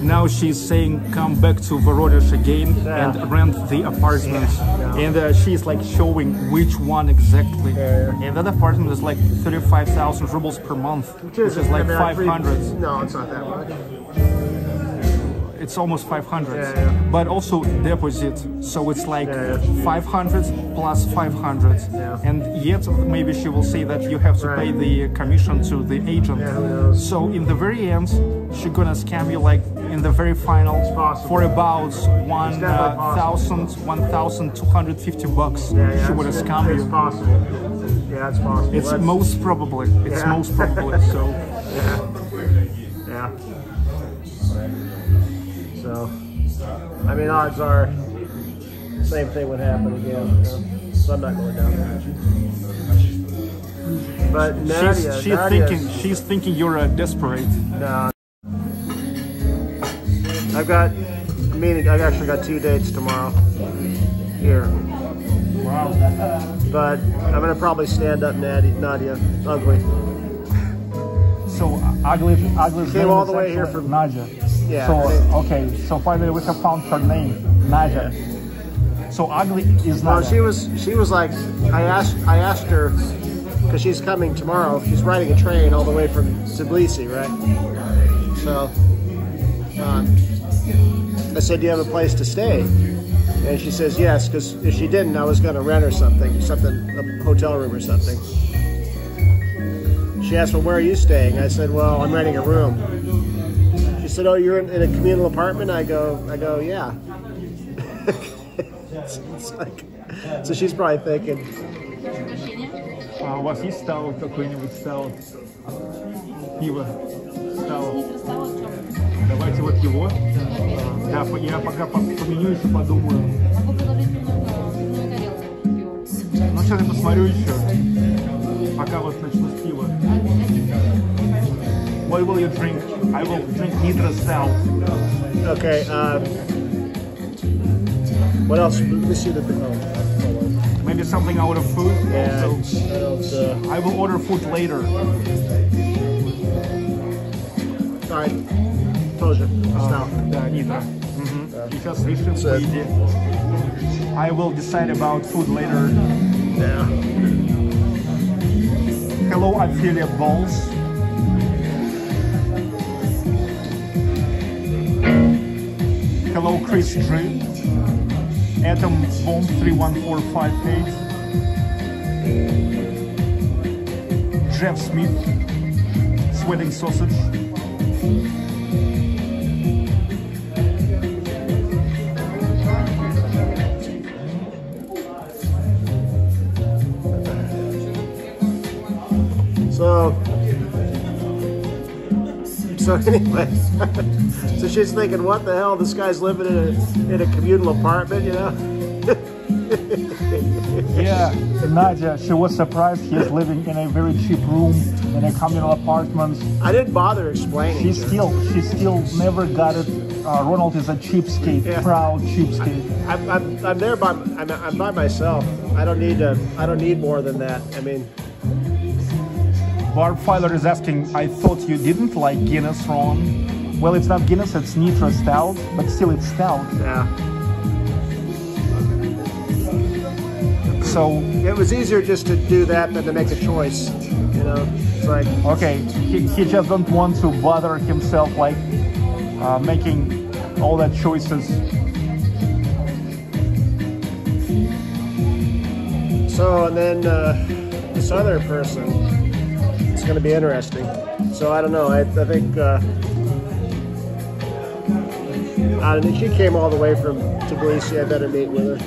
now she's saying, come back to Voronezh again, yeah. And rent the apartment. Yeah. Yeah. And she's like showing which one exactly. Yeah, yeah. And that apartment is like 35,000 rubles per month, which is like 500. No, it's not that much. It's almost 500. Yeah, yeah. But also deposit. So it's like, yeah, yeah. 500 plus 500. Yeah. And yet maybe she will say that you have to, right. pay the commission to the agent. Yeah, yeah. So in the very end, she's gonna scam you like, in the very final, for about 1,250 bucks, yeah, yeah, she would have scammed you. It's possible. Yeah, it's possible. It's most probably. It's, yeah. most probably. So. Yeah. Yeah. So, I mean, odds are, same thing would happen again. You know? So I'm not going down there. But Nadia, she's thinking you're desperate. No. I've got a meeting. I've actually got 2 dates tomorrow here. Wow. But I'm gonna probably stand up, Nadia. Ugly. So ugly. Came all the way here from Nadia. Yeah. So okay. So finally we have found her name, Nadia. Yeah. So ugly is Nadia. No, she was like, I asked her. because she's coming tomorrow. She's riding a train all the way from Tbilisi, right? So I said, do you have a place to stay? And she says yes, because if she didn't, I was going to rent her something, a hotel room or something. She asked, well, where are you staying? I said, well, I'm renting a room. She said, oh, you're in a communal apartment? I go, yeah. It's like, so she's probably thinking. У вас есть столовый какой-нибудь стол? Пиво? Стол? Давайте вот его. Да, я пока поменю еще подумаю. Ну, сейчас я посмотрю еще. Пока вот начну с пива. What will you drink? I will drink neither style. Okay, what else? Let's see the maybe something out of food. Yeah, also. I will order food later. All right. Тоже. Да, Нитра. Сейчас решим по еде. I will decide about food later. Yeah. Hello, I'm Ophelia Balls. Hello, Chris Drew. Atom bomb 31458. Jeff Smith, sweating sausage. So anyway, so she's thinking, what the hell, this guy's living in a communal apartment, you know? Yeah, Nadia, she was surprised he's living in a very cheap room, in a communal apartment. I didn't bother explaining. She still never got it. Ronald is a cheapskate, yeah. Proud cheapskate. I'm there by, I'm by myself. I don't need more than that, I mean. Barb Filer is asking, I thought you didn't like Guinness, Ron. Well, it's not Guinness, it's Nitra Stout, but still it's Stout. Yeah. So... it was easier just to do that than to make a choice, you know? It's like... okay, he just don't want to bother himself, like, making all that choices. So, and then this other person... going to be interesting. So I don't know. I think I don't know, she came all the way from Tbilisi. I better meet with her.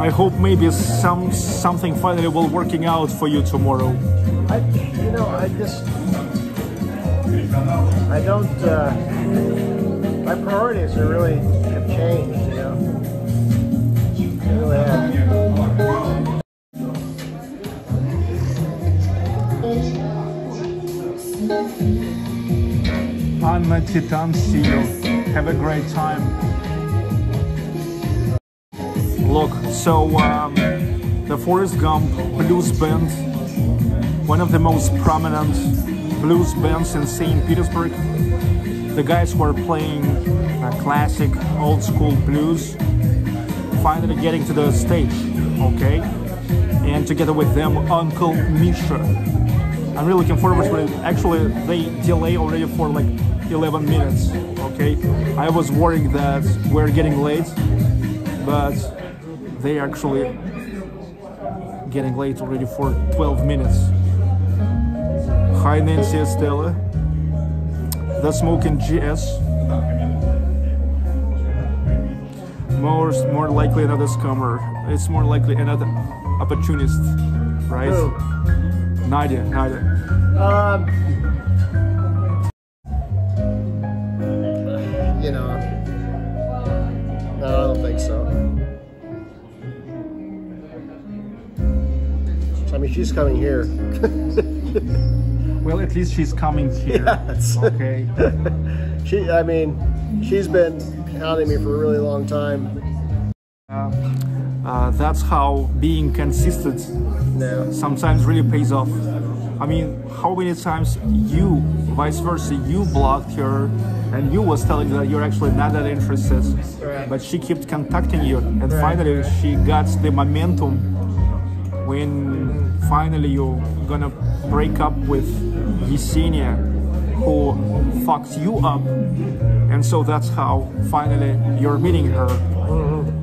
I hope maybe something finally will working out for you tomorrow. I don't. My priorities are really have changed. Anna Titan, see you. Have a great time. Look, so the Forrest Gump blues band, one of the most prominent blues bands in St. Petersburg. The guys were playing classic old school blues. Finally getting to the stage, okay? And together with them, Uncle Misha. I'm really looking forward to it. Actually, they delay already for like 11 minutes, okay? I was worrying that we're getting late, but they actually getting late already for 12 minutes. Hi, Nancy Estella. The Smoking GS. More likely another scammer. It's more likely another opportunist, right? Who? Nadia. You know, no, I don't think so. I mean, she's coming here. Well, at least she's coming here. Yes. Okay. She's been hounding me for a really long time. That's how being consistent sometimes really pays off. I mean, how many times you, vice versa, you blocked her and you was telling that you're actually not that interested, right. But she kept contacting you, and right. Finally she got the momentum when finally you're gonna break up with Yesenia, who fucked you up, and so that's how finally you're meeting her. Mm-hmm.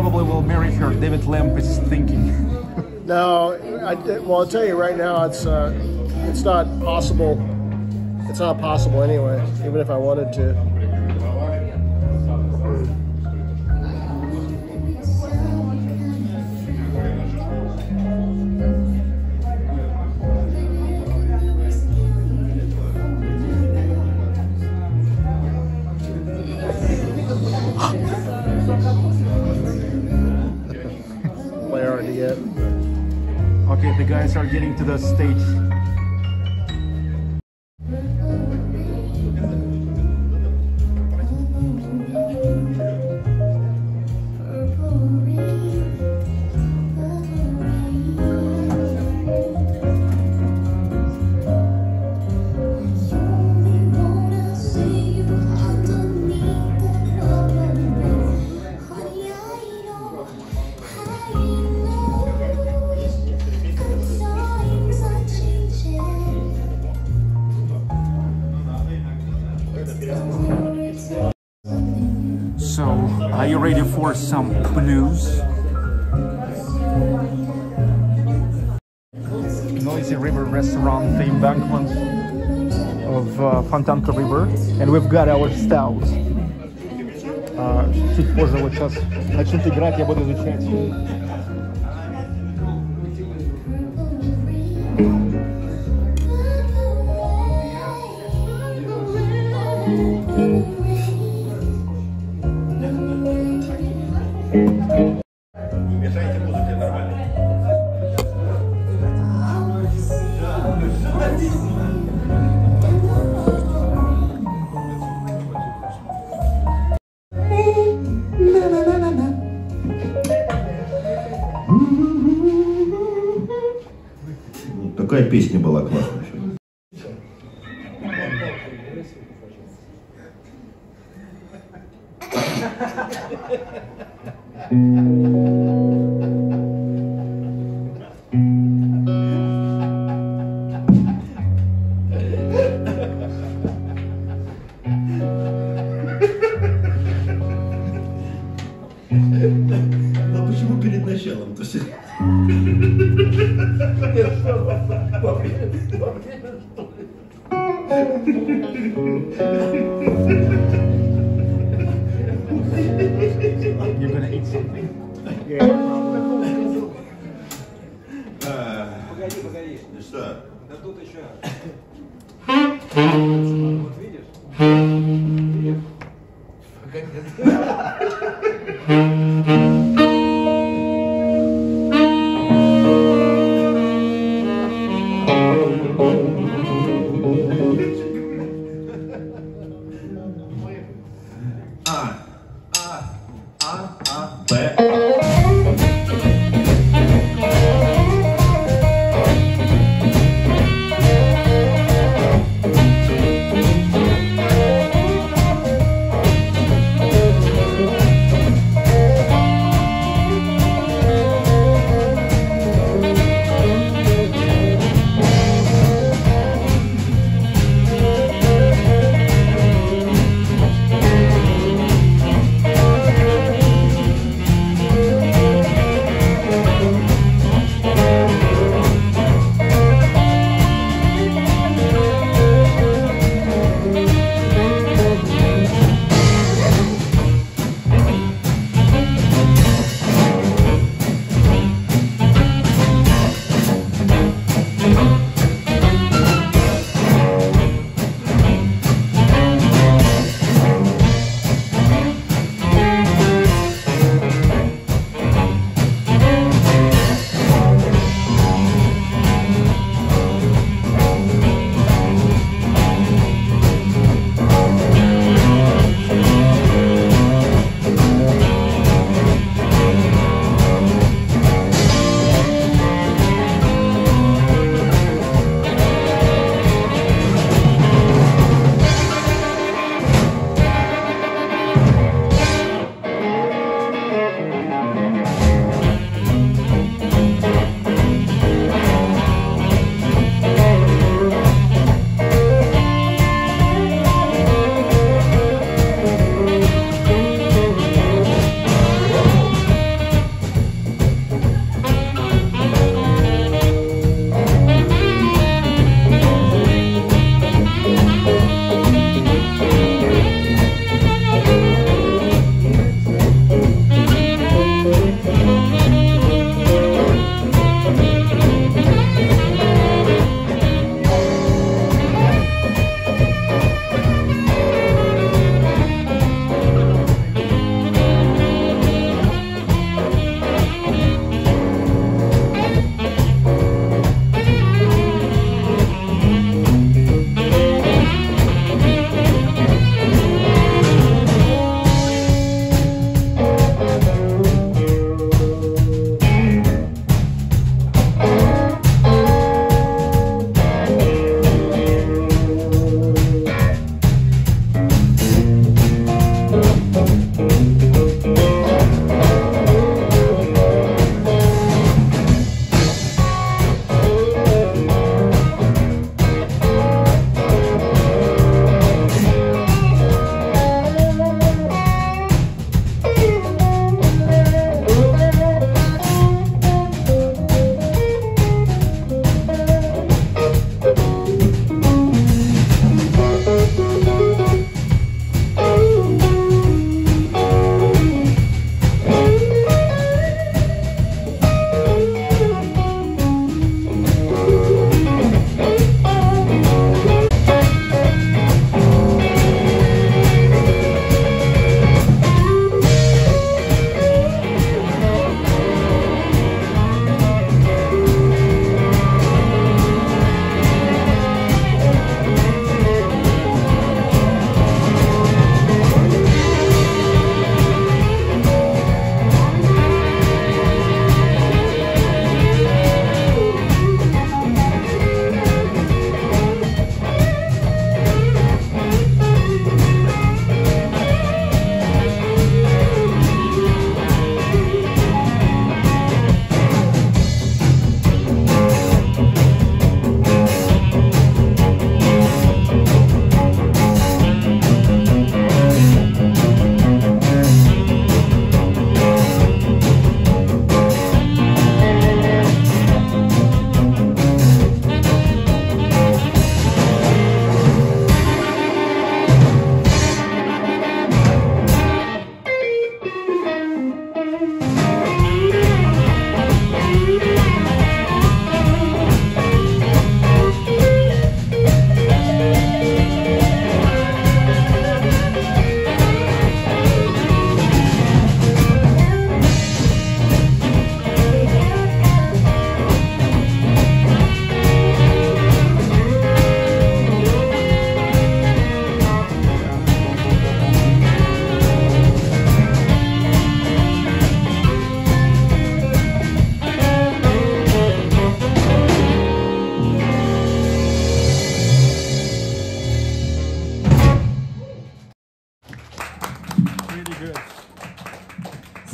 Probably will marry her, David Lamp is thinking. No, well, I'll tell you right now, it's not possible. It's not possible anyway, even if I wanted to. Okay, the guys are getting to the stage. Are you ready for some blues? Noisy River restaurant, the embankment of Fontanka River, and we've got our stout. Чуть позже вот сейчас начнут играть, я буду изучать. Такая песня была классная.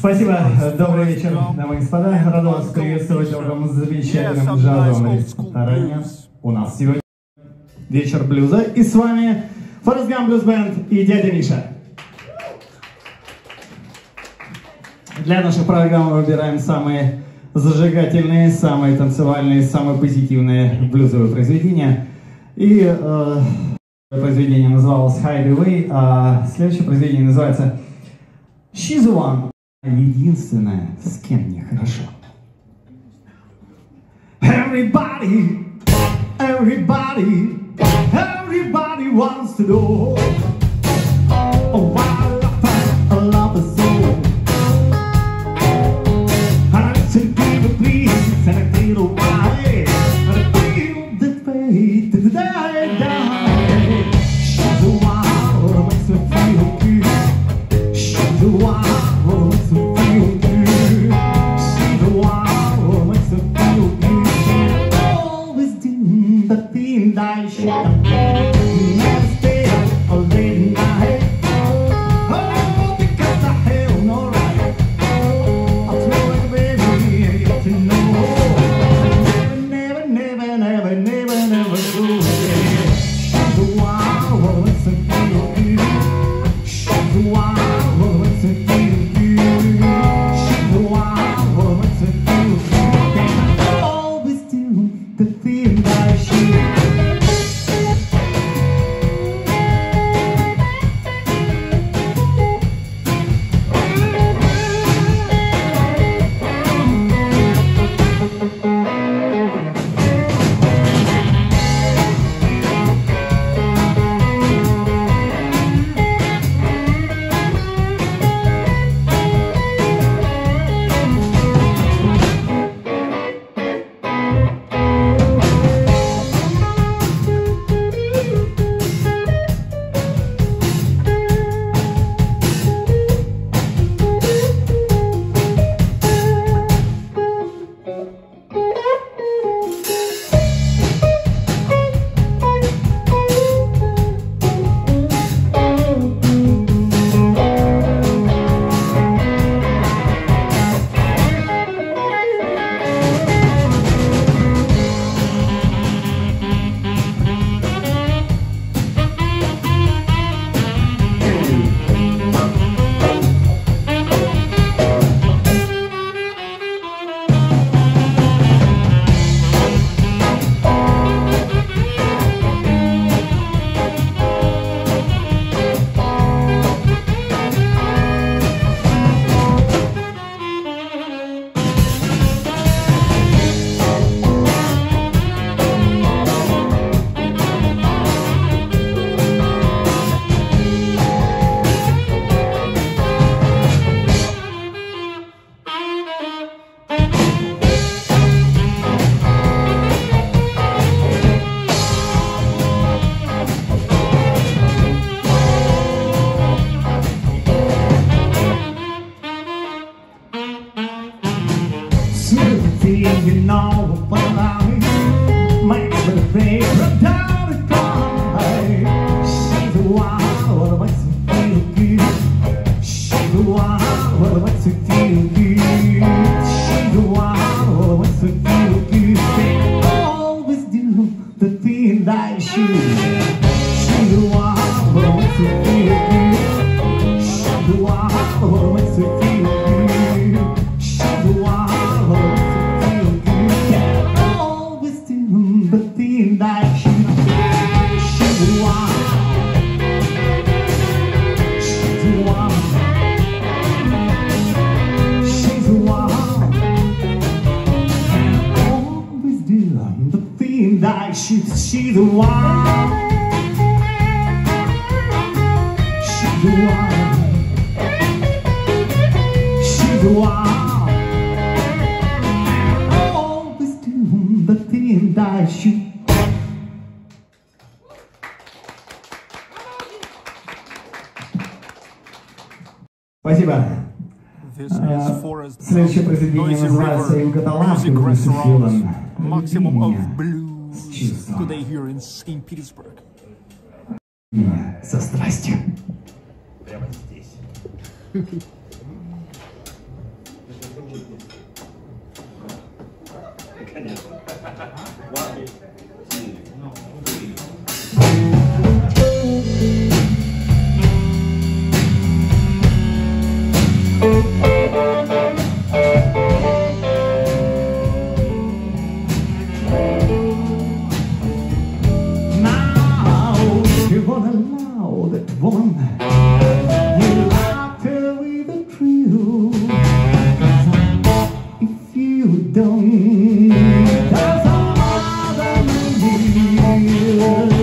Спасибо, добрый вечер, дамы и господа. Рад вас приветствовать в этом замечательном джазовом ресторане. У нас сегодня вечер блюза, и с вами Forrest Gump Blues Band и дядя Миша. Для нашей программы выбираем самые зажигательные, самые танцевальные, самые позитивные блюзовые произведения. И произведение называлось Hideaway, а следующее произведение называется She's the One. Единственная, с кем не хорошо. Everybody, everybody, everybody wants to know why I love her so. I listen to the police and I feel why I feel that way to the day. She's the one who makes me feel good. She's the one. Следующее произведение называется Maximum of Blues today here in St. Petersburg. Со страстью. Прямо здесь. Canal. One, two, don't, 'cause I'm more than me.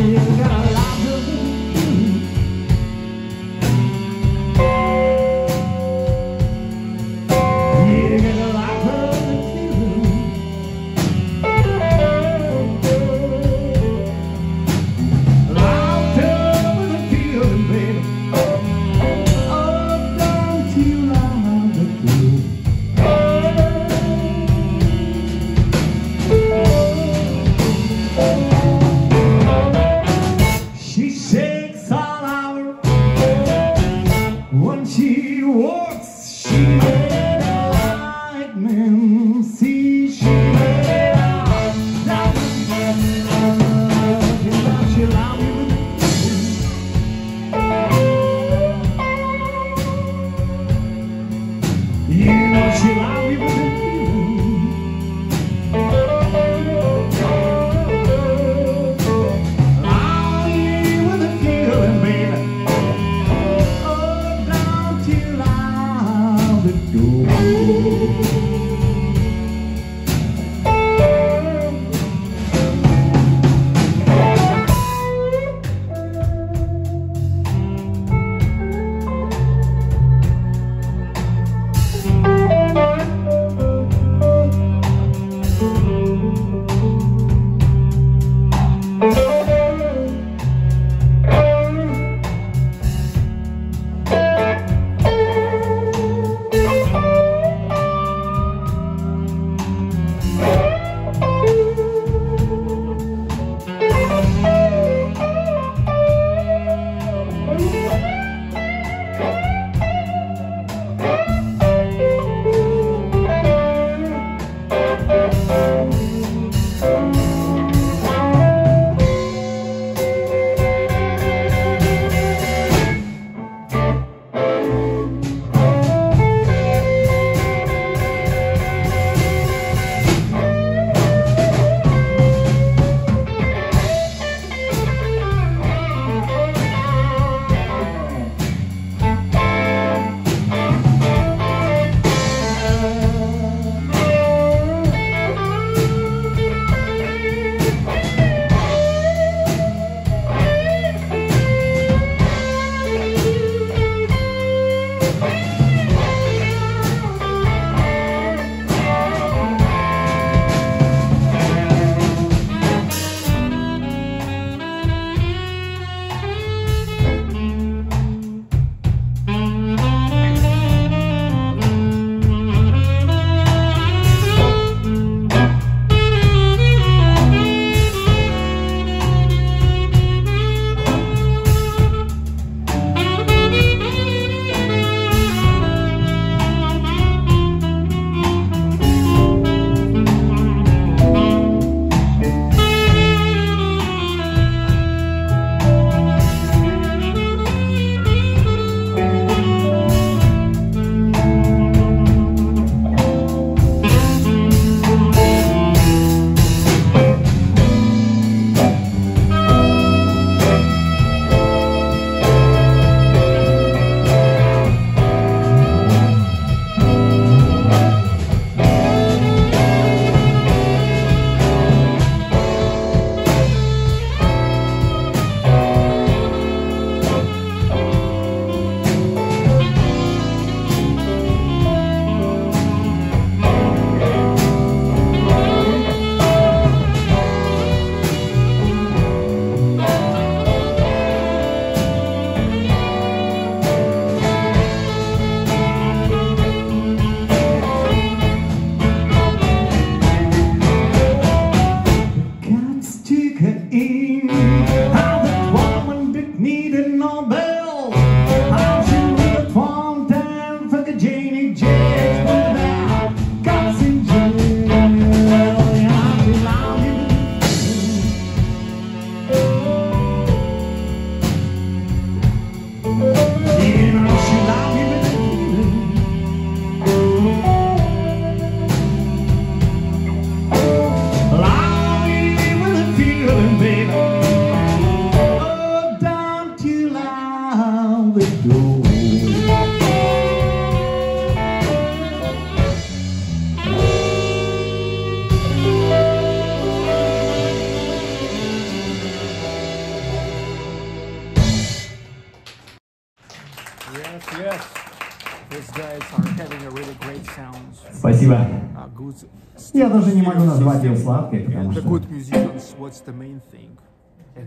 блюза. Я даже не могу назвать ее сладкой, потому что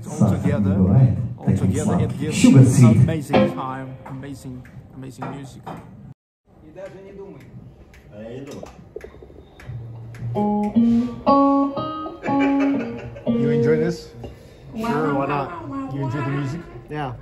сахар не бывает таким сладким. Sugar sweet. И даже не думай. А я иду. You enjoy this? Sure, why not? You enjoy the music? Yeah.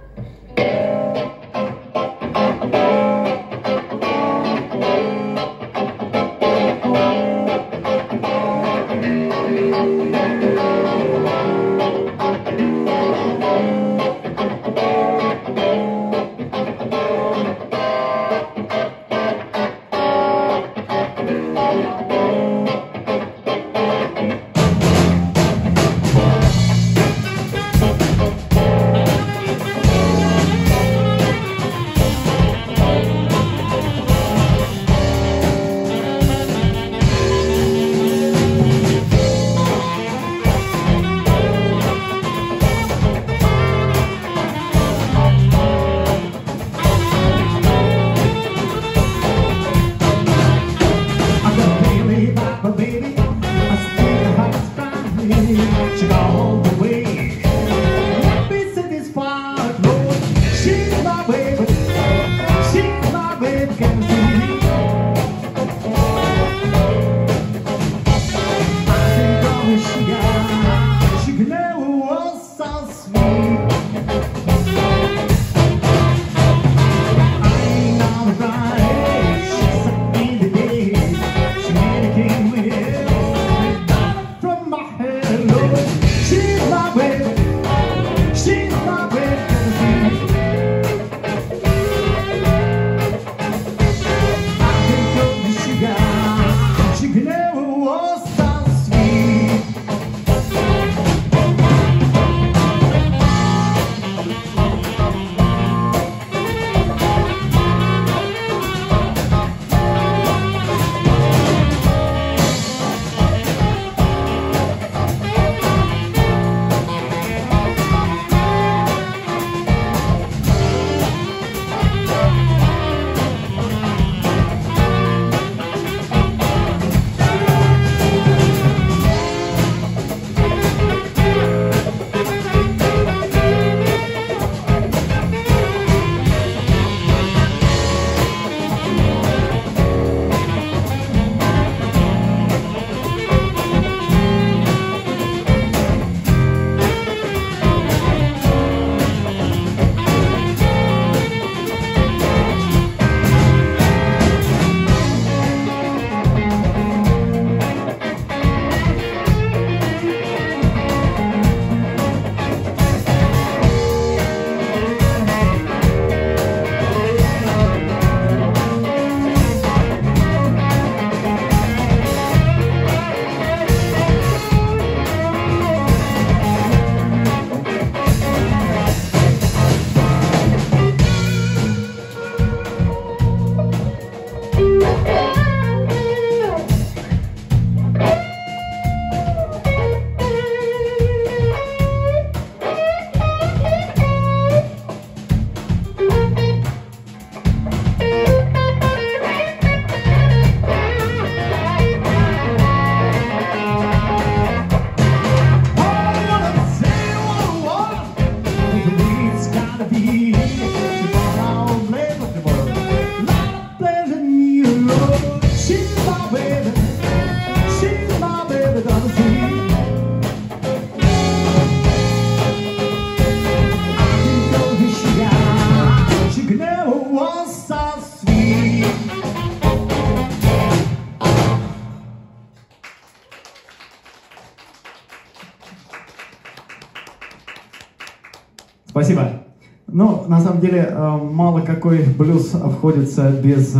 На самом деле, мало какой блюз обходится без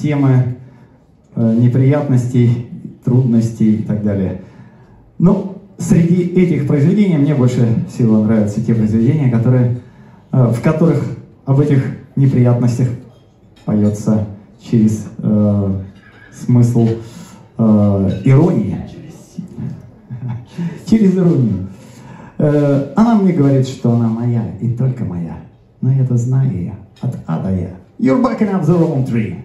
темы неприятностей, трудностей и так далее. Но среди этих произведений мне больше всего нравятся те произведения, в которых об этих неприятностях поется через смысл иронии. Через иронию. Она мне говорит, что она моя и только моя. Но я-то знаю ее, от ада я. You're backing up the wrong tree.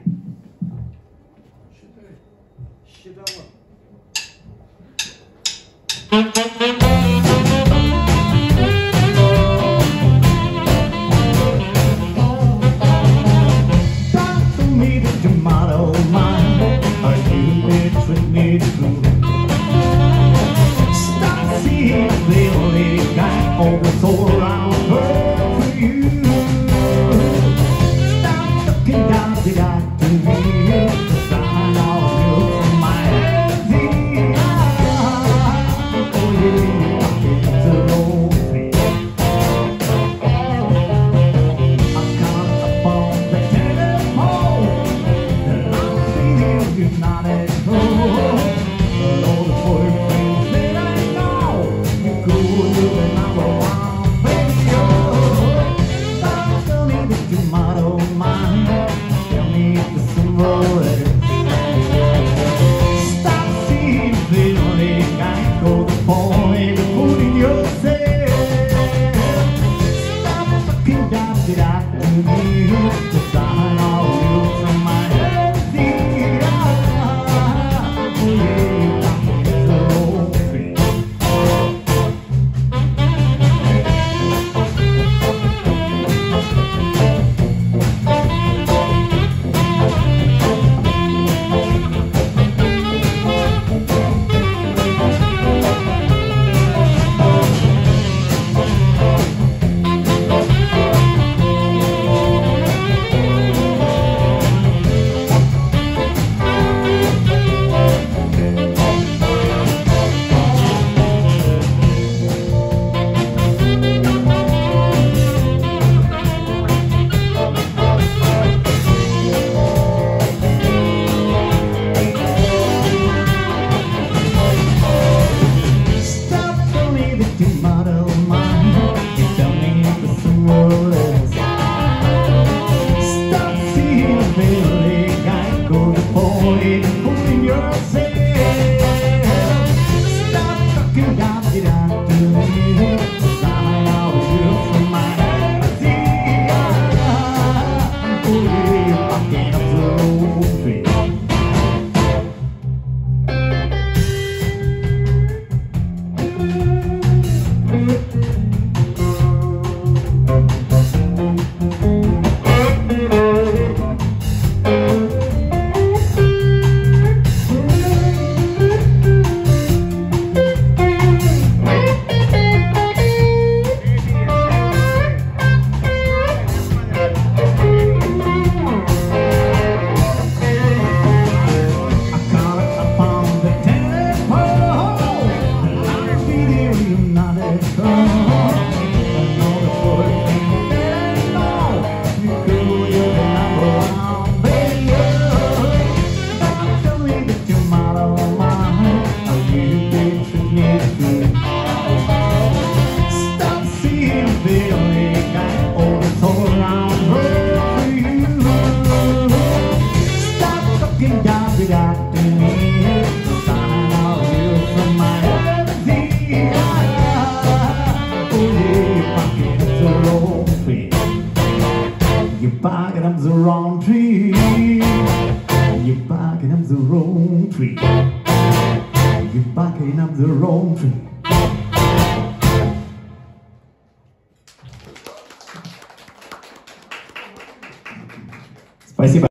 Спасибо.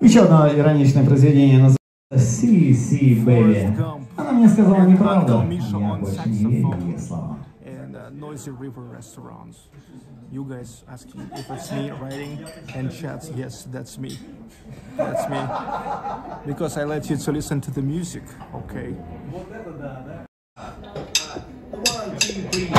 Еще одно ироничное произведение называется «Си-Си, Бэби». Она мне сказала неправду. Я больше не верю в ее слова. Noisy River restaurants. You guys asking if it's me writing and chats. Yes, that's me. That's me. Because I let you to listen to the music. Okay. One, two, three.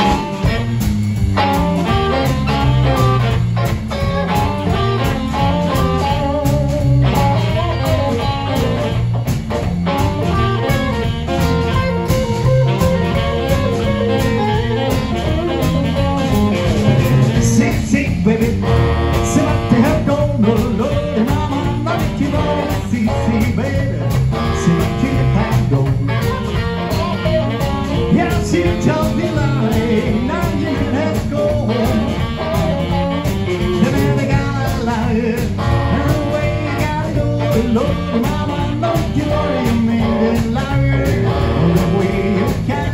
Look, mama, don't you worry, man, the way you can.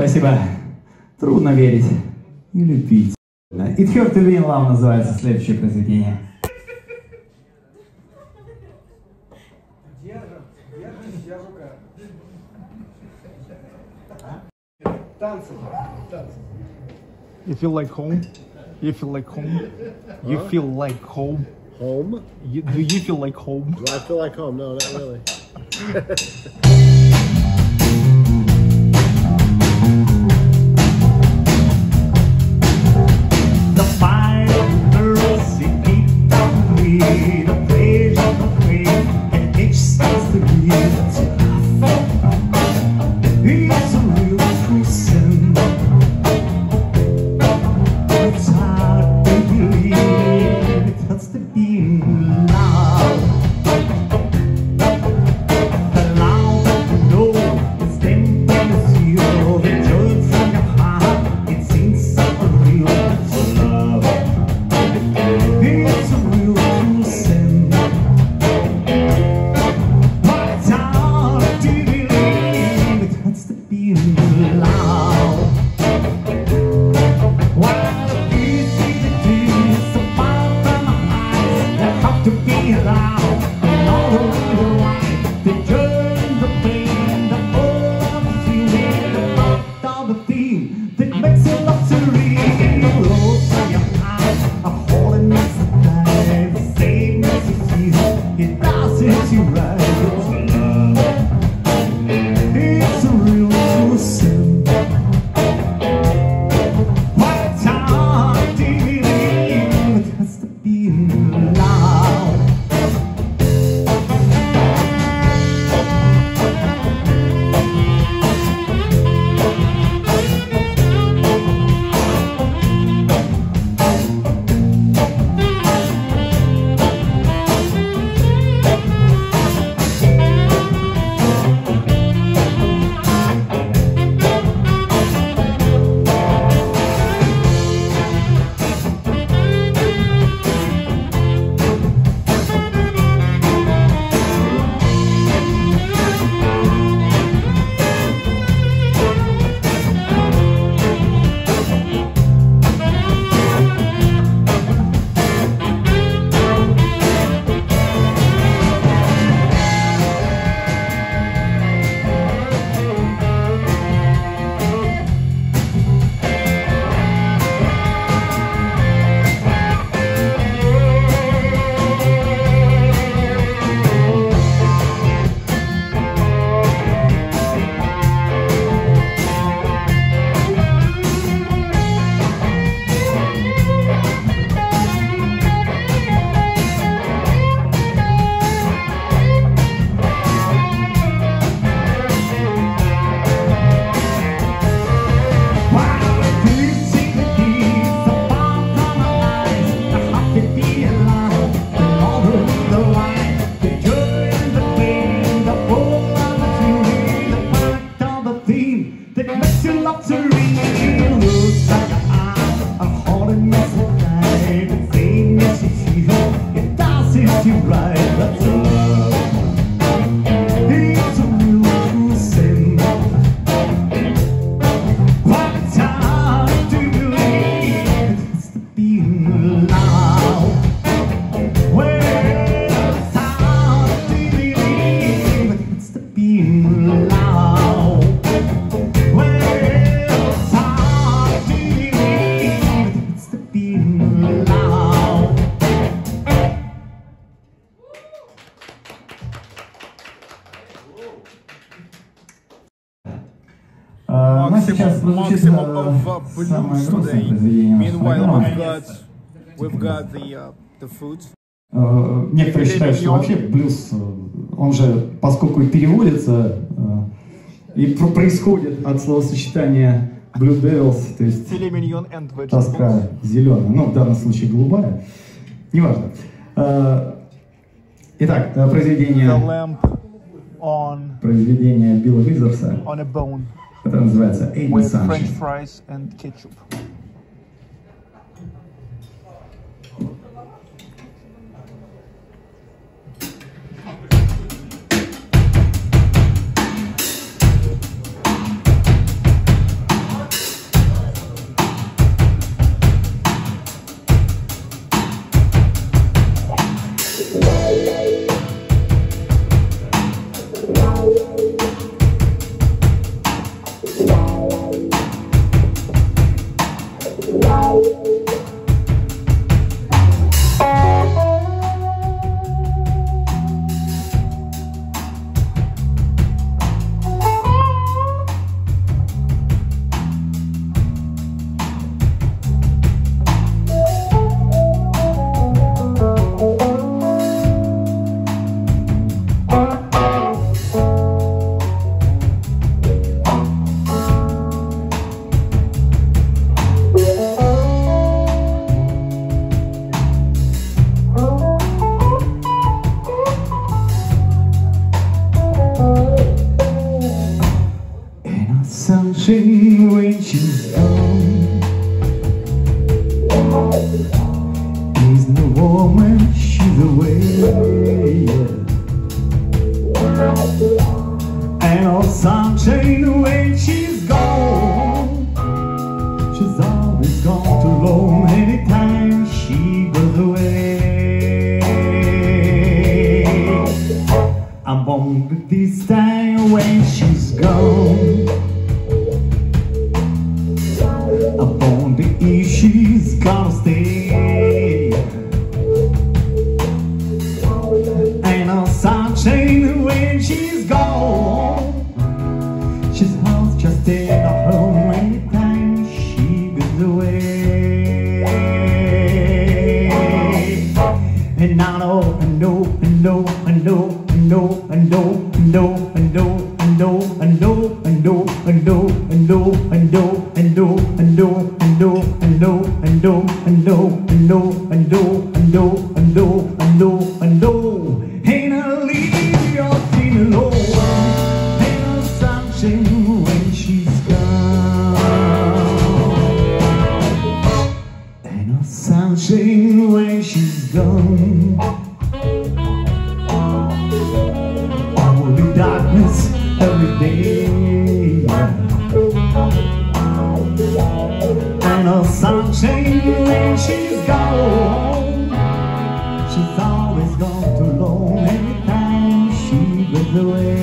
Спасибо. Трудно верить и любить. It Hurt to Be in Love называется следующее произведение. Держись, я рука. Танцы. You feel like home? You feel like home? You feel like home? Home? Do you feel like home? Do I feel like home? No, not really. The fire of the rose, it beat on me. The page of the queen, and each starts to beat. Некоторые считают, что вообще блюз, он же, поскольку переводится и происходит от словосочетания Blue Devils, то есть тоска зеленая, ну в данном случае голубая, неважно. Итак, произведение Билла Визерса, которое называется «Эйден Саншин». got something when she's gone. He's the woman, she's away. And all something when she's gone. She's always gone too long anytime she goes away. I'm wrong this time when she's gone. I wonder if she's gonna stay. And on something when she's gone, she's house just in her home anytime she goes away. And I know, I know, I know, I know, I know, I know, I know, I know. I know and I'll leave your thing alone. And I'll something when she's gone. And I'll something when she's gone. Only darkness every day. And I'll something when she's gone. She's always gone too long anytime she goes away.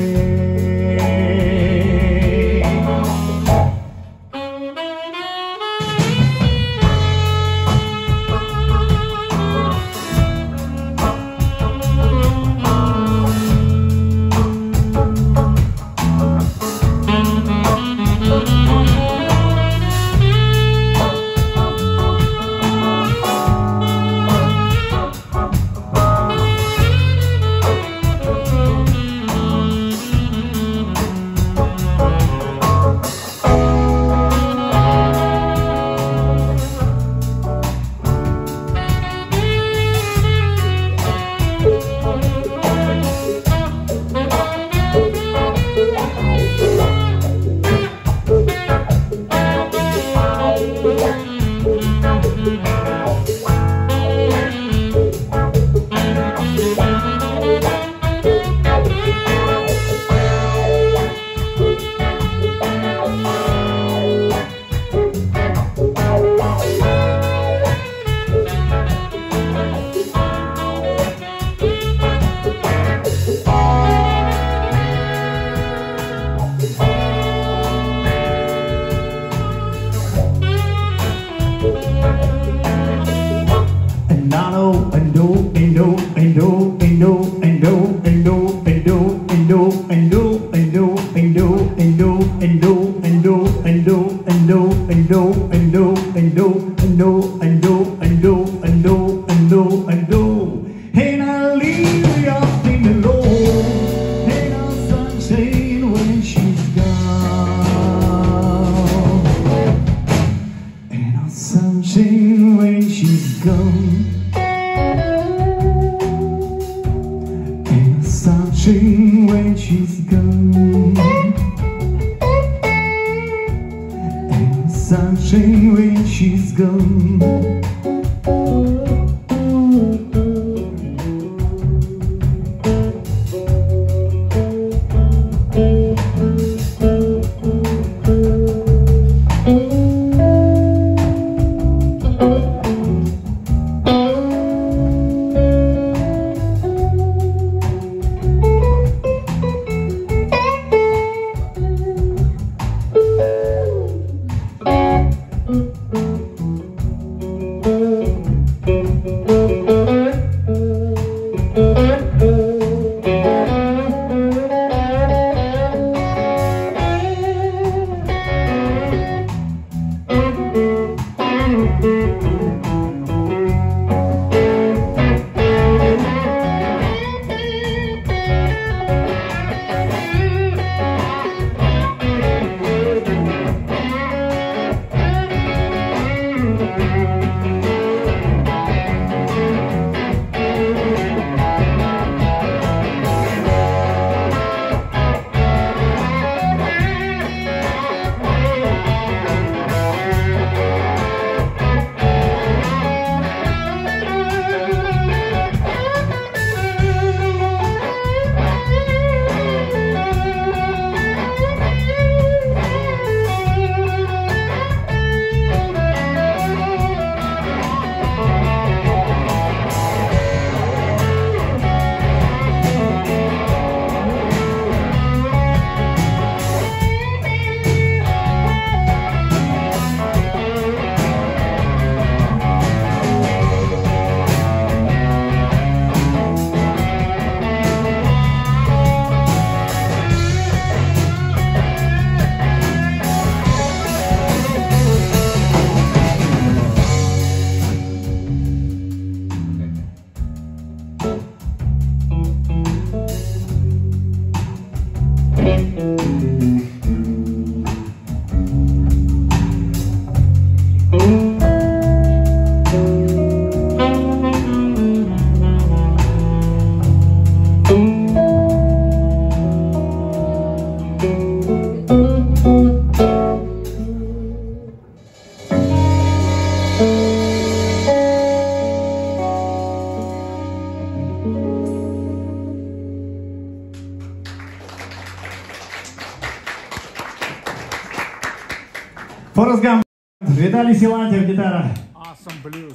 Forrest Gump, Vitaly Silantiev, guitar. Awesome blues.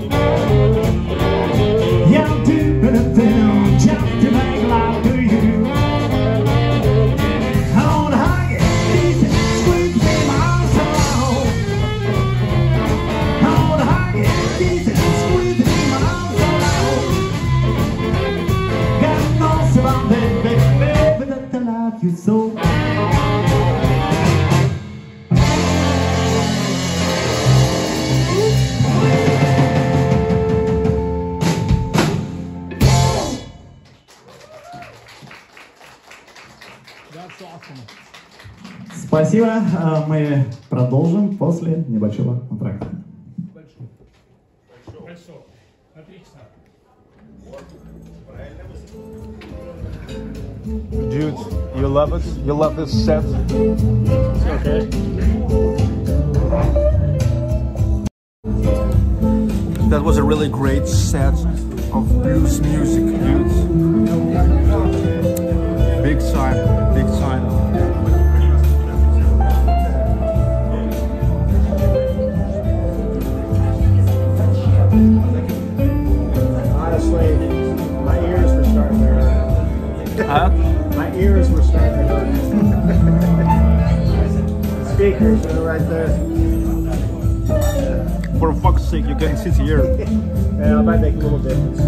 You'll do better than just to make love to you. I don't hug it, these sweet be my soul. I don't hug it, these sweet be my soul. God knows about that, baby, that I love you so. Спасибо. Мы продолжим после небольшого антракта. Большого. Отлично. Dude, you love it? You love this set? Okay. That was a really great set of blues music, dude. Big time, big time. Huh? My ears were starting to hurt. Speakers are right there. For fuck's sake, you can sit here. Yeah, I might make a little difference.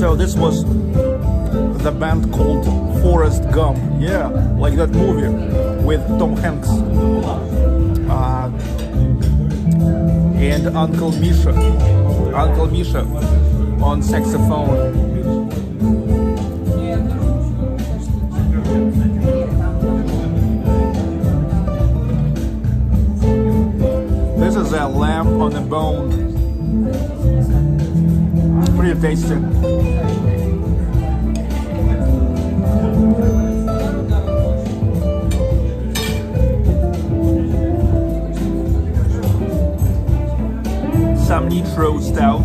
So this was the band called Forrest Gump, yeah, like that movie with Tom Hanks and Uncle Misha on saxophone. This is a lamb on a bone, pretty tasty. Some nitro stout.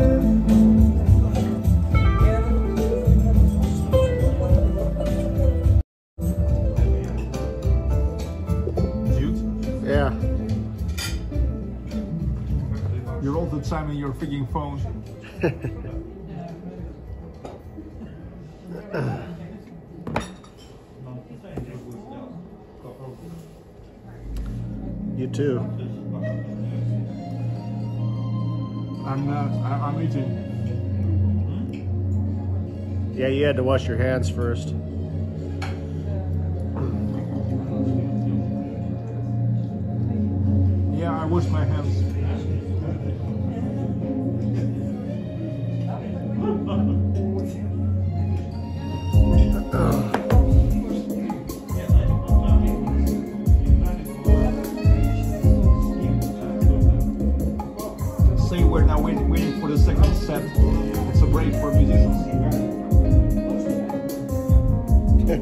Dude? Yeah. You're all the time in your freaking phone. You too. I'm eating. Yeah, you had to wash your hands first. Yeah, I washed my hands. It's a break for musicians. Oh, man.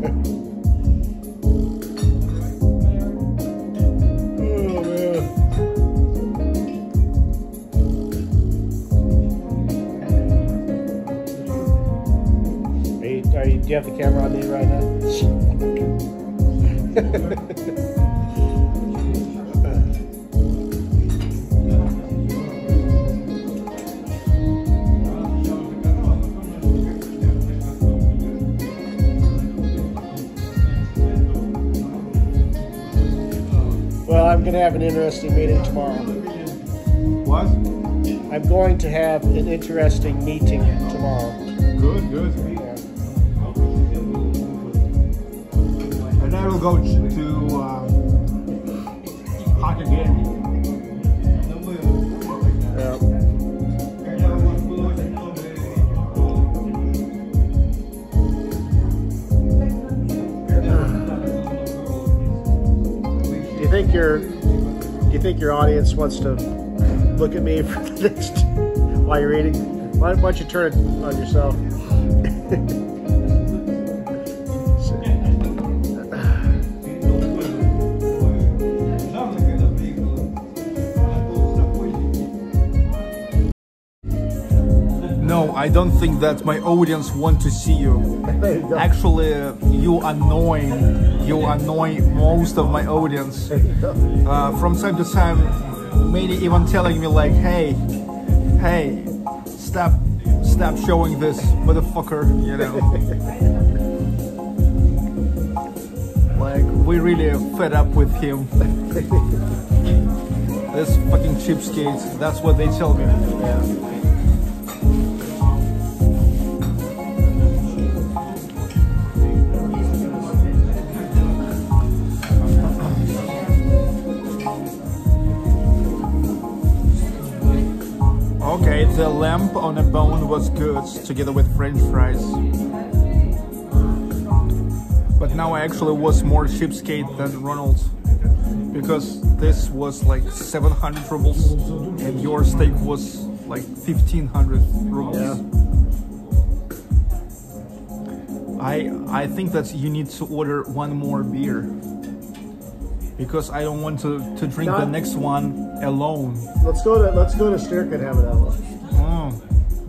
Do you have the camera on me right now? I'm going to have an interesting meeting tomorrow. What? I'm going to have an interesting meeting tomorrow. Good, good. Yeah. And I will go to hockey game. Yeah. Do you think your audience wants to look at me for the next while you're eating? Why don't you turn it on yourself? I don't think that my audience want to see you. Actually, you annoy most of my audience. From time to time, many even telling me like, hey, stop showing this motherfucker, you know. Like, we really fed up with him. This fucking cheapskate, that's what they tell me. Yeah. Okay, the lamb on a bone was good, together with French fries. But now I actually was more cheapskate than Ronald's, because this was like 700 rubles, and your steak was like 1,500 rubles. Yeah. I think that you need to order one more beer, because I don't want to drink the next one alone. Let's go to Stirk and have it out. Oh,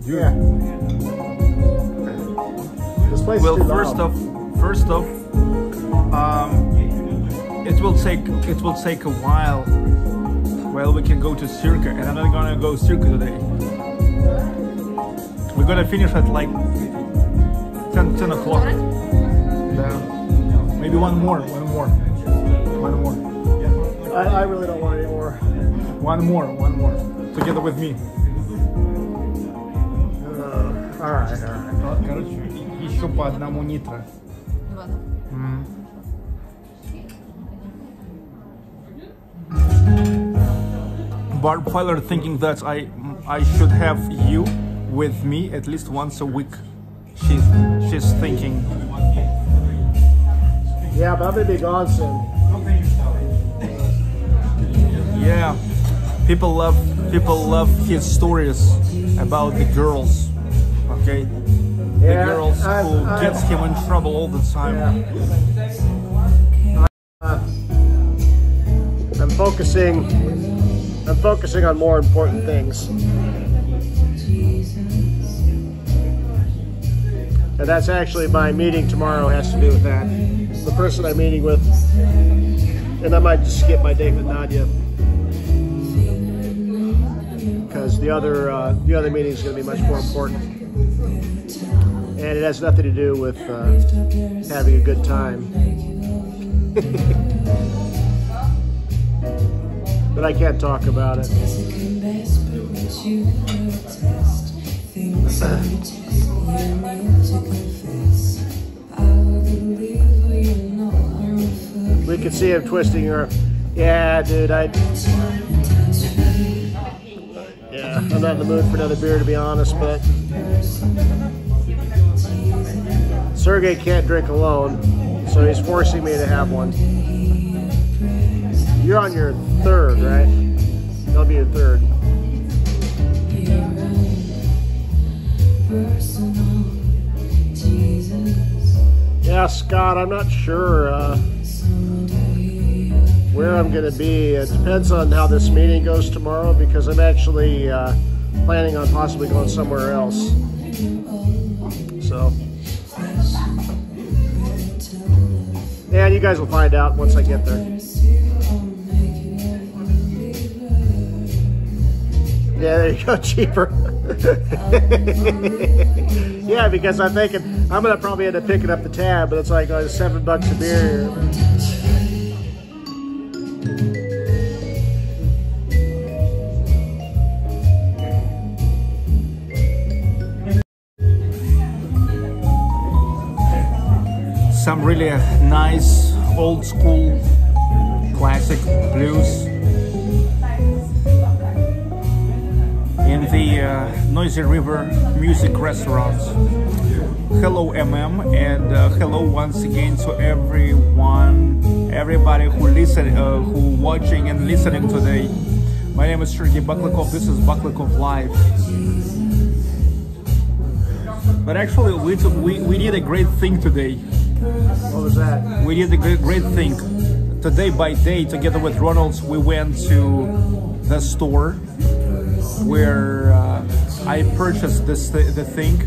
yeah. This place is too loud. First off, it will take a while. Well, we can go to Stirk, and I'm not gonna go Stirk today. We're gonna finish at like 10 o'clock. Yeah. Maybe one more. I really don't want any more. One more. Together with me. All right. Короче, еще по одному нитро. Barb Fowler thinking that I should have you with me at least once a week. She's thinking. Yeah, but I'm gonna be gone soon. Yeah, people love his stories about the girls, okay? Yeah, the girls who gets him in trouble all the time. Yeah. I'm focusing on more important things, and that's actually my meeting tomorrow has to do with that. The person I'm meeting with, and I might just skip my date with Nadia, because the other meeting is going to be much more important, and it has nothing to do with having a good time. But I can't talk about it. We can see him twisting her. Yeah, dude, I'm not in the mood for another beer, to be honest, but Sergei can't drink alone, so he's forcing me to have one. You're on your third, right? That'll be your third. Yeah, Scott, I'm not sure where I'm going to be. It depends on how this meeting goes tomorrow, because I'm actually planning on possibly going somewhere else. So, and you guys will find out once I get there. Yeah, there you go, cheaper. Yeah, because I'm thinking I'm going to probably end up picking up the tab, but it's like $7 a beer. Some really nice old school classic blues in the Noisy River music restaurant. Hello MM, and hello once again to everybody who watching and listening today. My name is Sergei Baklykov. This is Baklykov Live. But actually we did a great thing today. What was that? We did a great thing. Today by day, together with Ronald's, we went to the store where I purchased this the thing,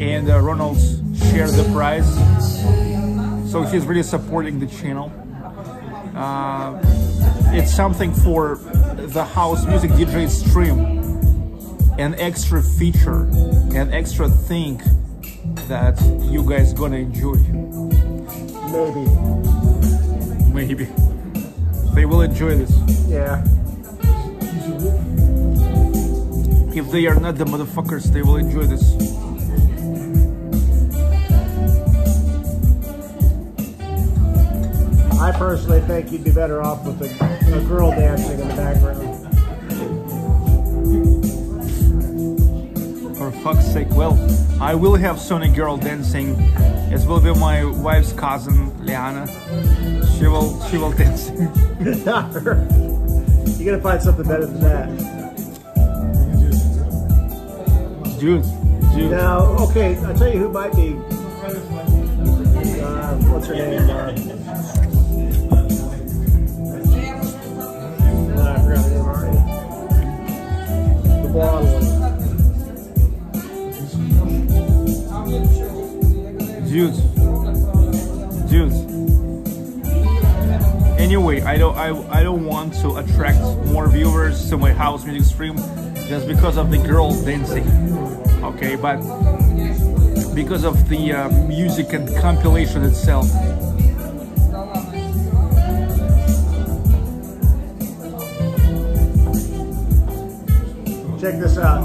and Ronald shared the price, so he's really supporting the channel. It's something for the house music DJ stream, an extra feature, an extra thing that you guys gonna enjoy. Maybe they will enjoy this. Yeah. If they are not the motherfuckers, they will enjoy this. I personally think you'd be better off with a girl dancing in the background. For fuck's sake, well, I will have Sony girl dancing. It will be my wife's cousin, Liana. She will dance. You're gonna find something better than that. Dude. Now, okay, I'll tell you who might be. What's her name? I forgot her name already. The blonde one. Dude. Anyway, I don't want to attract more viewers to my house music stream just because of the girls dancing, okay, but because of the music and compilation itself. Check this out.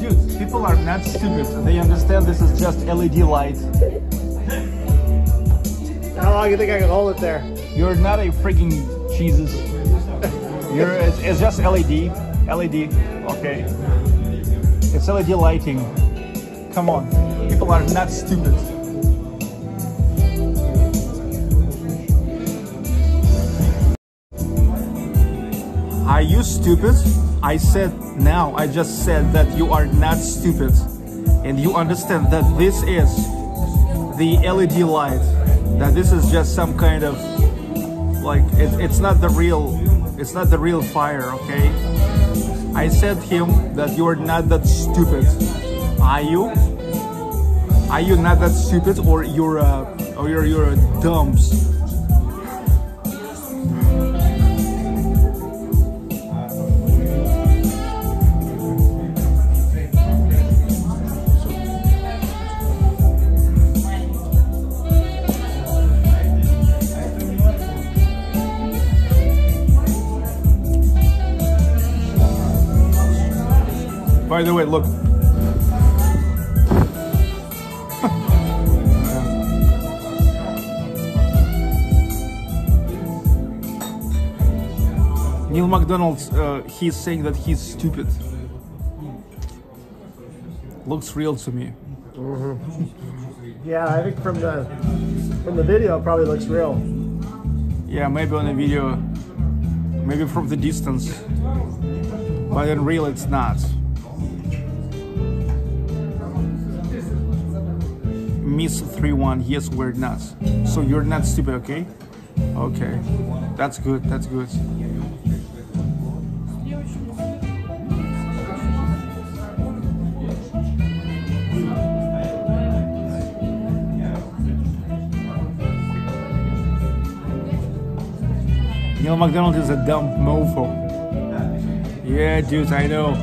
Dude, people are not stupid. They understand this is just LED light. How long do you think I can hold it there? You're not a freaking Jesus. It's just LED, okay. It's LED lighting. Come on, people are not stupid. Are you stupid? I said now, I just said that you are not stupid. And you understand that this is the LED light. That this is just some kind of, like, it's not the real... It's not the real fire, okay? I said to him that you are not that stupid. Are you? Are you not that stupid, or you're dumps? By the way, look. Neil MacDonald, he's saying that he's stupid. Looks real to me. Mm-hmm. Yeah, I think from the video, it probably looks real. Yeah, maybe on the video, maybe from the distance, but in real, it's not. Miss 3-1, yes, we're nuts. So you're not stupid, okay? Okay, that's good, that's good. Neil MacDonald is a dumb mofo. Yeah, dude, I know.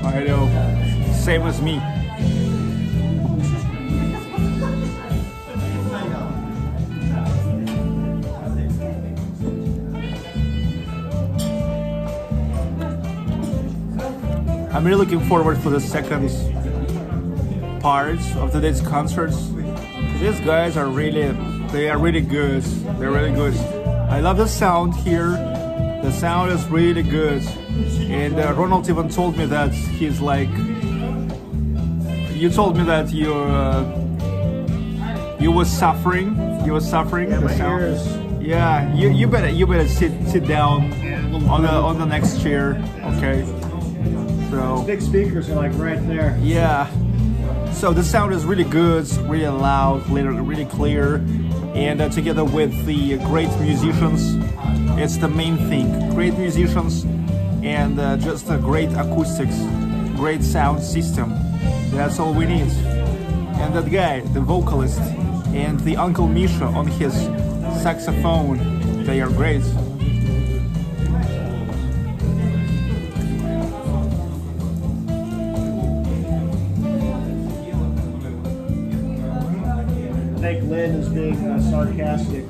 Same as me. I'm really looking forward to the second part of today's concerts. These guys are really good. They're really good. I love the sound here. The sound is really good. And Ronald even told me that he's like, you told me that you were suffering. Yeah, the sound. Ears. Yeah, you better sit down on the next chair, okay? So, big speakers are like right there. Yeah. So the sound is really good, really loud, really clear, and together with the great musicians, it's the main thing. Great musicians, and just a great acoustics, great sound system. That's all we need. And that guy, the vocalist, and the Uncle Misha on his saxophone, they are great. I think Lynn is being sarcastic.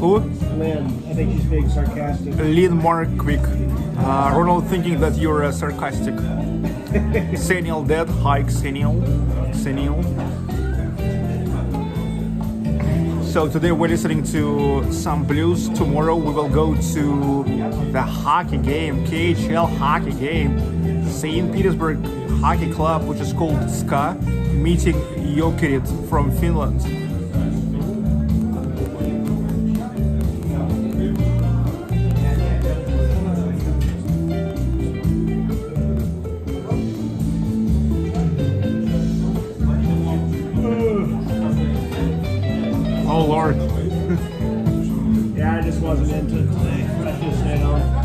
Who? Lynn. I think she's being sarcastic. Lynn Markwick. Ronald thinking that you're sarcastic. Xenial dead. Hi, Xenial. So today we're listening to some blues. Tomorrow we will go to the hockey game, KHL hockey game, St. Petersburg hockey club, which is called SKA, meeting Jokerit from Finland. Oh Lord. Yeah, I just wasn't into it today. I just stayed home.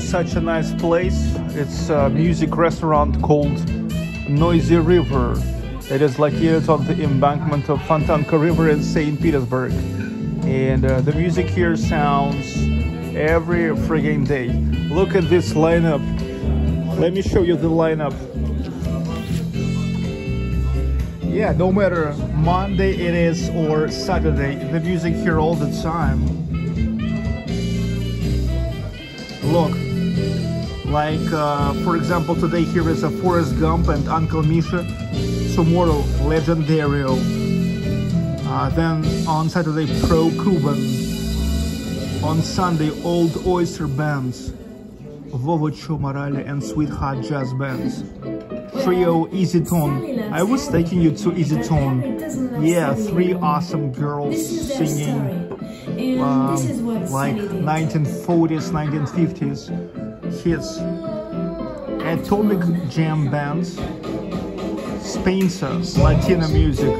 Such a nice place. It's a music restaurant called Noisy River. It is located on the embankment of Fontanka River in St. Petersburg. And the music here sounds every friggin' day. Look at this lineup. Let me show you the lineup. Yeah, no matter Monday it is or Saturday, the music here all the time. Look. Like, for example, today here is a Forrest Gump and Uncle Misha. Tomorrow, Legendario. Then on Saturday, Pro-Cuban. On Sunday, Old Oyster Bands. Vovo Chomorale and Sweet Hot Jazz Bands. Trio Easy Tone. I was taking you to Easy Tone. Yeah, three awesome girls singing like 1940s, 1950s. Hits, Atomic Jam Bands, Spencer, Latina Music,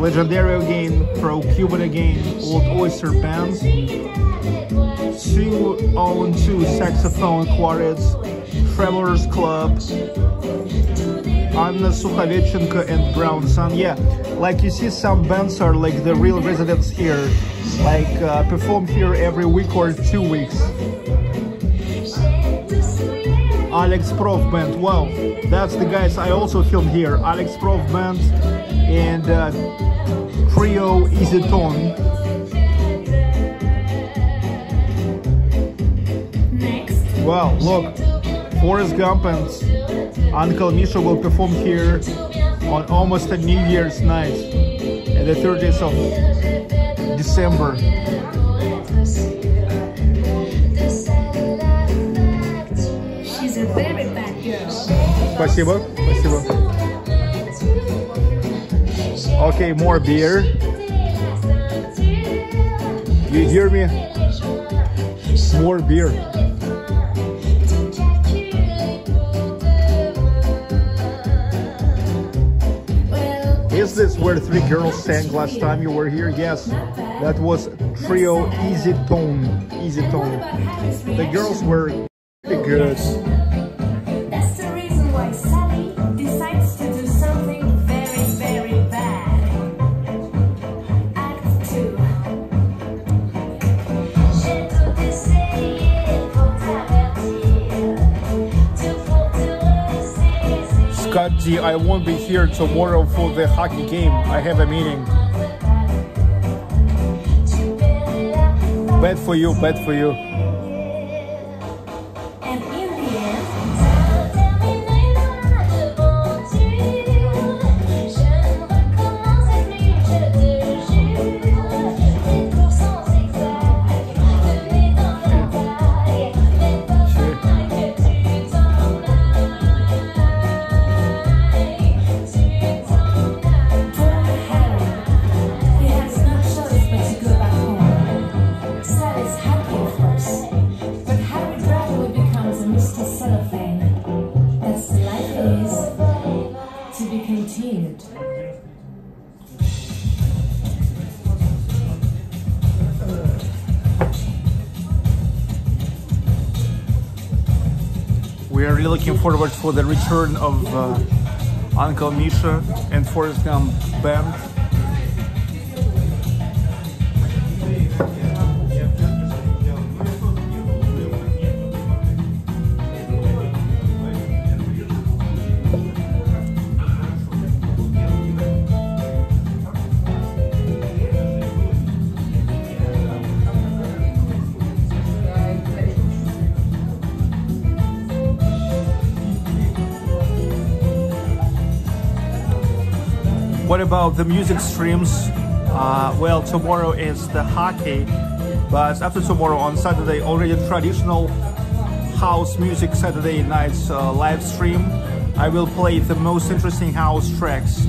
Legendario again, Pro-Cuban again, Old Oyster Bands, 2-on-2 Saxophone Quartets, Travelers Club, Anna Sukhovechenko and Brown Sun. Yeah, like you see, some bands are like the real residents here, like perform here every week or 2 weeks. Alex Prof Band, wow, that's the guys I also filmed here. Alex Prof Band and Trio Easy Tone. Wow, look, Forrest Gump and Uncle Misha will perform here on almost a New Year's night at the 30th of December. Спасибо, спасибо. Okay, more beer. You hear me? More beer. Is this where three girls sang last time you were here? Yes, that was Trio Easy Tone. Easy Tone. The girls were pretty good. I won't be here tomorrow for the hockey game. I have a meeting. Bad for you, bad for you. We are really looking forward for the return of Uncle Misha and Forrest Gump band. What about the music streams? Well, tomorrow is the hockey, but after tomorrow on Saturday, already traditional house music Saturday night's live stream. I will play the most interesting house tracks.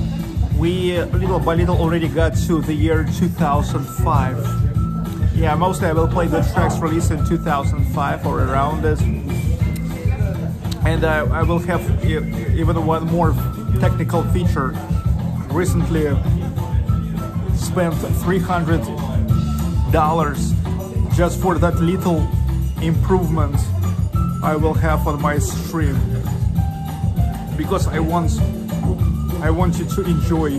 We little by little already got to the year 2005. Yeah, mostly I will play the tracks released in 2005 or around it. And I will have even one more technical feature. Recently spent $300 just for that little improvement I will have on my stream, because I want you to enjoy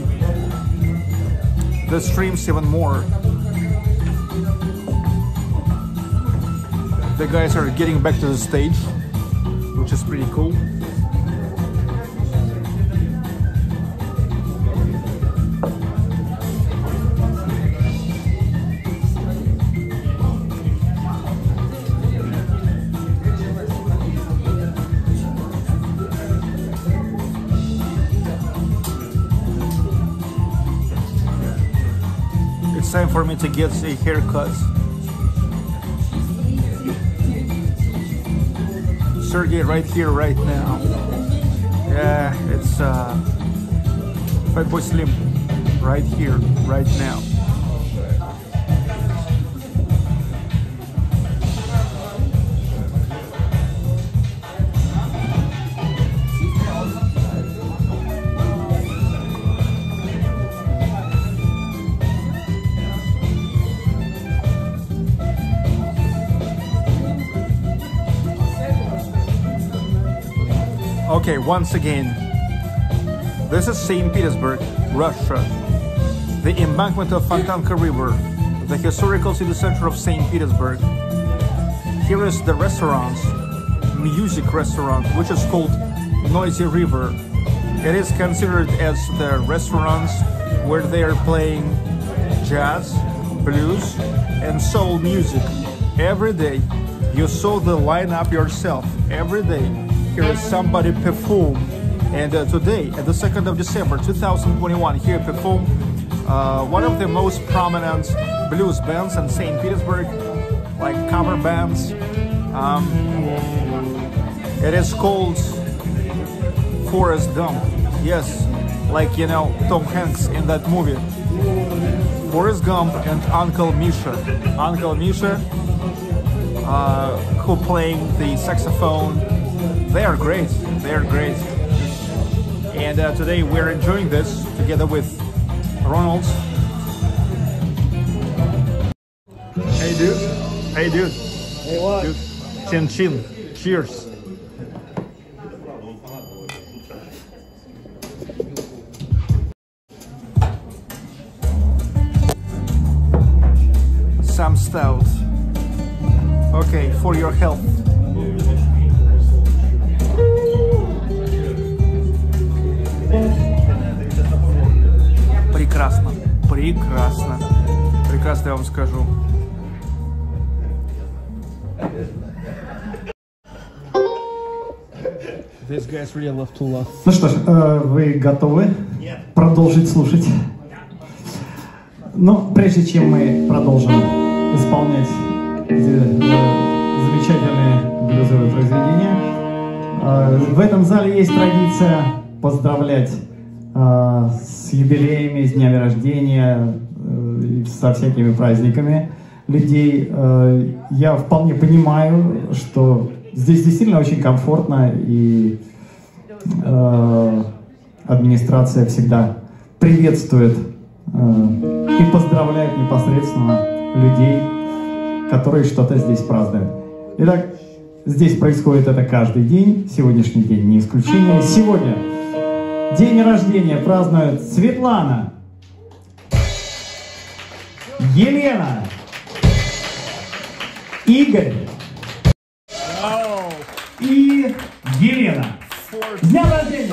the streams even more. The guys are getting back to the stage, which is pretty cool. Time for me to get a haircut. Sergei right here, right now. Yeah, it's Fat Boy Slim right here, right now. Okay, once again, this is St. Petersburg, Russia. The embankment of Fontanka River, the historical city center of St. Petersburg. Here is the restaurant, music restaurant, which is called Noisy River. It is considered as the restaurant where they are playing jazz, blues, and soul music. Every day, you saw the lineup yourself, every day. Here is somebody perform, and today, at the 2nd of December 2021, here perform one of the most prominent blues bands in St. Petersburg, like cover bands. It is called Forrest Gump. Yes, like, you know, Tom Hanks in that movie. Forrest Gump and Uncle Misha. Uncle Misha, who playing the saxophone. They are great, they are great. And today we're enjoying this together with Ronald. Hey dude, hey dude. Hey what? Dude. Chin chin, cheers. Some stout. Okay, for your health. Прекрасно, прекрасно, прекрасно, я вам скажу. These guys really love to laugh. Ну что ж, вы готовы продолжить слушать? Но прежде чем мы продолжим исполнять замечательные блюзовые произведения, в этом зале есть традиция поздравлять с юбилеями, с днями рождения, со всякими праздниками людей. Я вполне понимаю, что здесь действительно очень комфортно, и администрация всегда приветствует и поздравляет непосредственно людей, которые что-то здесь празднуют. Итак, Здесь происходит это каждый день, сегодняшний день не исключение. Сегодня день рождения празднуют Светлана, Елена, Игорь и Елена. С днем рождения!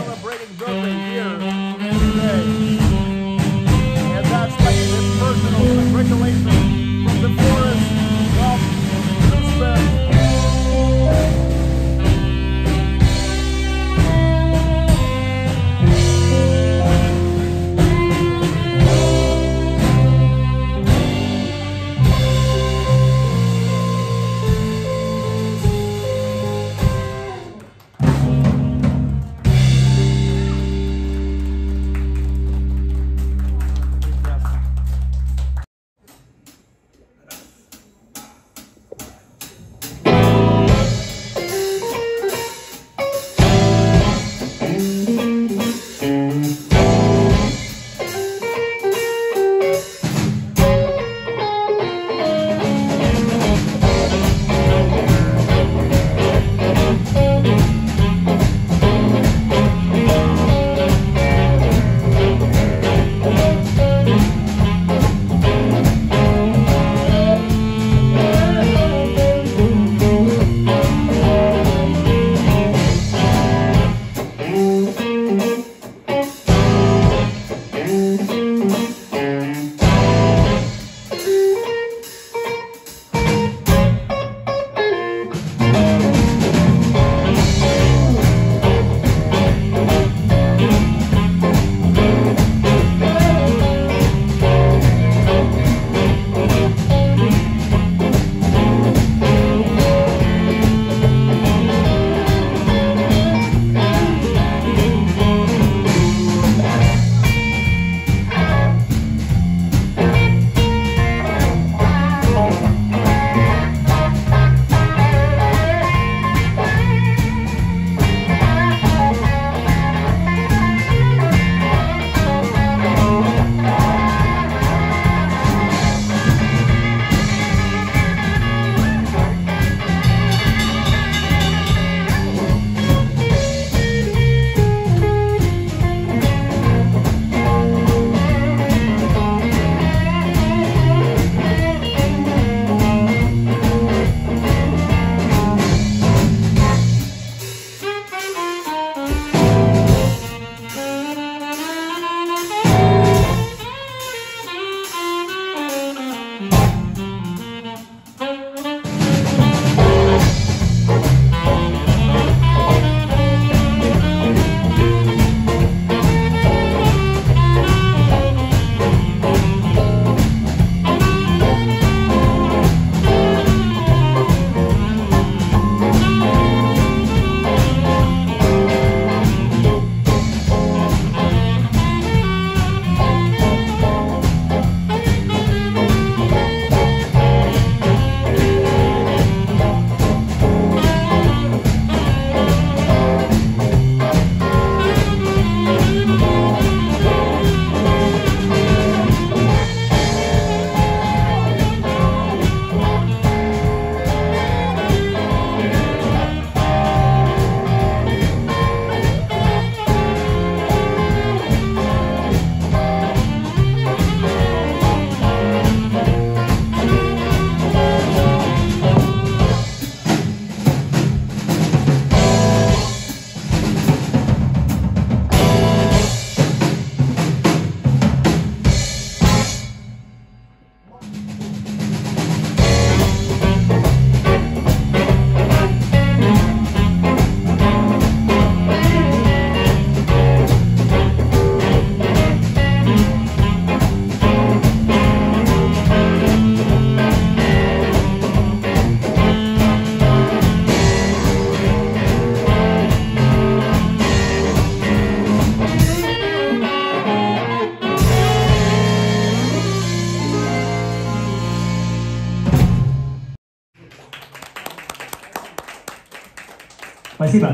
Спасибо.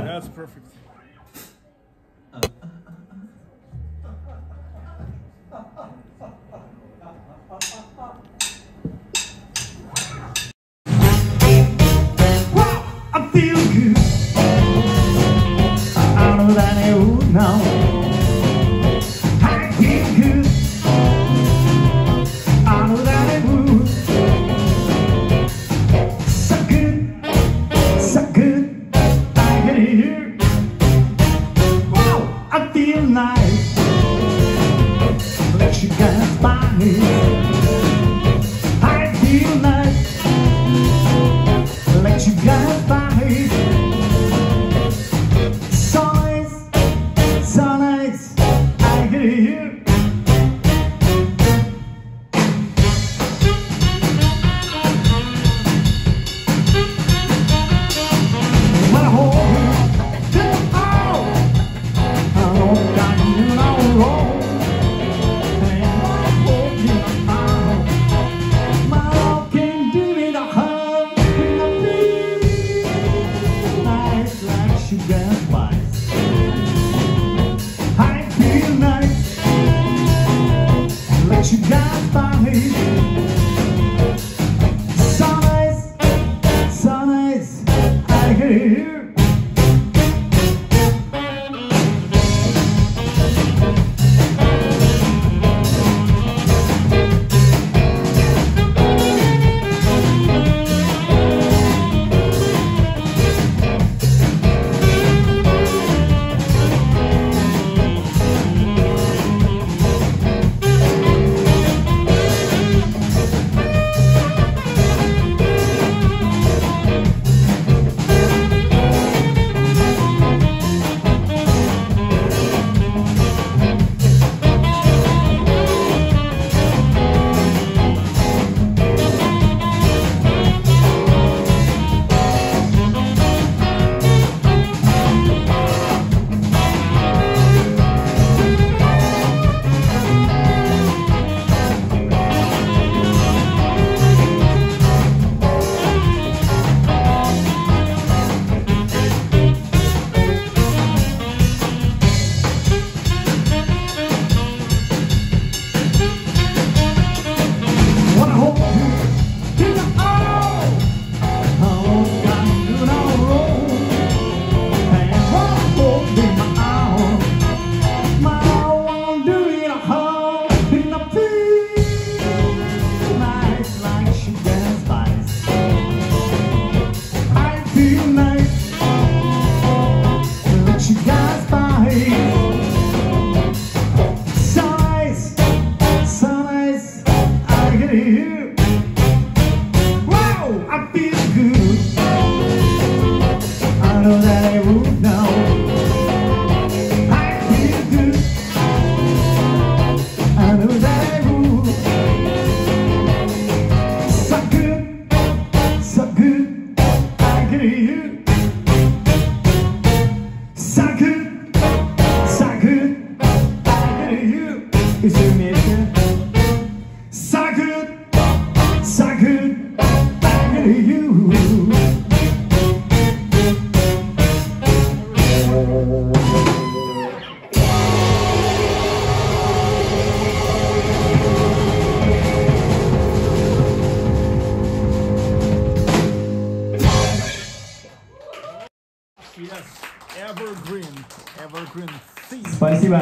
Evergreen, evergreen theme. Спасибо.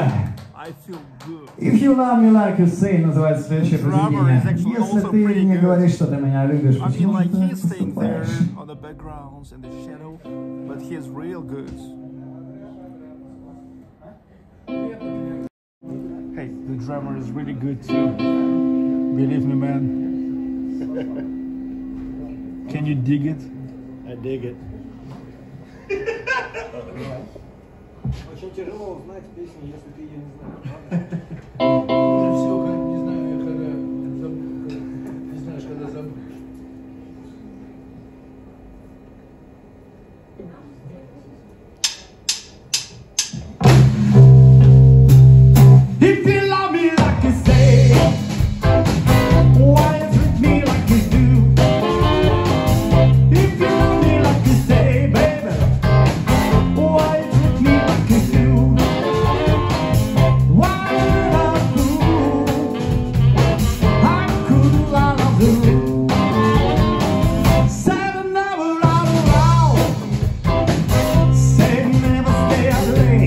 I feel good. If you love me like you say, называется следующее произведение. Если ты не говоришь, что ты меня любишь, почему ты наступаешь? Hey, the drummer is really good too. Believe me, man. Can you dig it? I dig it. Очень тяжело узнать песню, если ты ее не знаешь, когда забудешь. If you love me like you say, why you treat me like you do? If you love me like you say, baby, why you treat me like you do? Why did I do? I could love you. Say never run around. Say never stay away.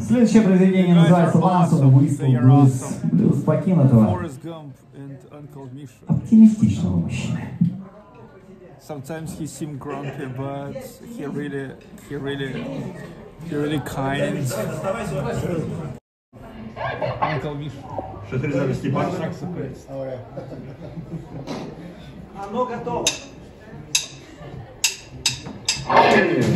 Следующее произведение называется «Ласуда Уисл Блюз», блюз покинутого, оптимистичного мужчины. Sometimes he seemed grumpy, but he really kind. Uncle Misha. Шахризада Степанович. Оно готово. Why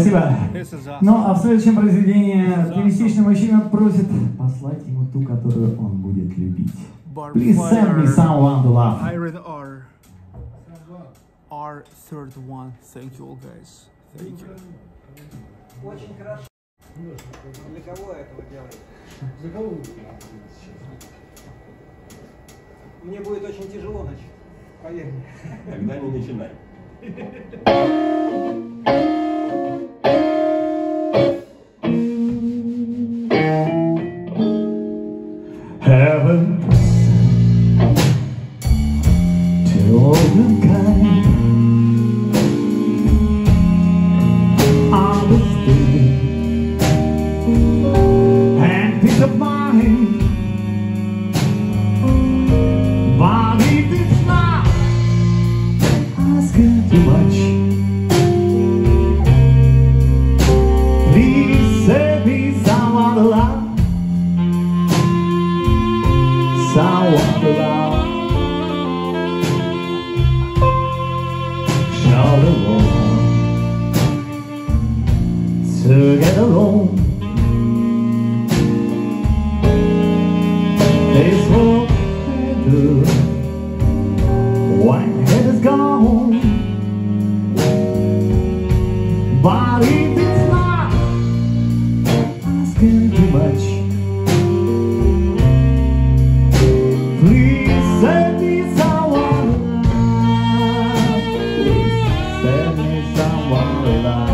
Спасибо. Ну, а в следующем произведении оптимистичный мужчина просит послать ему ту, которую он будет любить. Please send me someone to love. I read our third one. Thank you all guys. Thank you. Очень хорошо. Для кого я этого делаю? Для кого? Мне будет очень тяжело начать. Поверь мне. Тогда не начинай. Heaven to all mankind. Understood and peace of mind. But it is not asking too much. To get along, this world when it is gone, but if it's not asking too much, please send me someone love. Please send me someone love.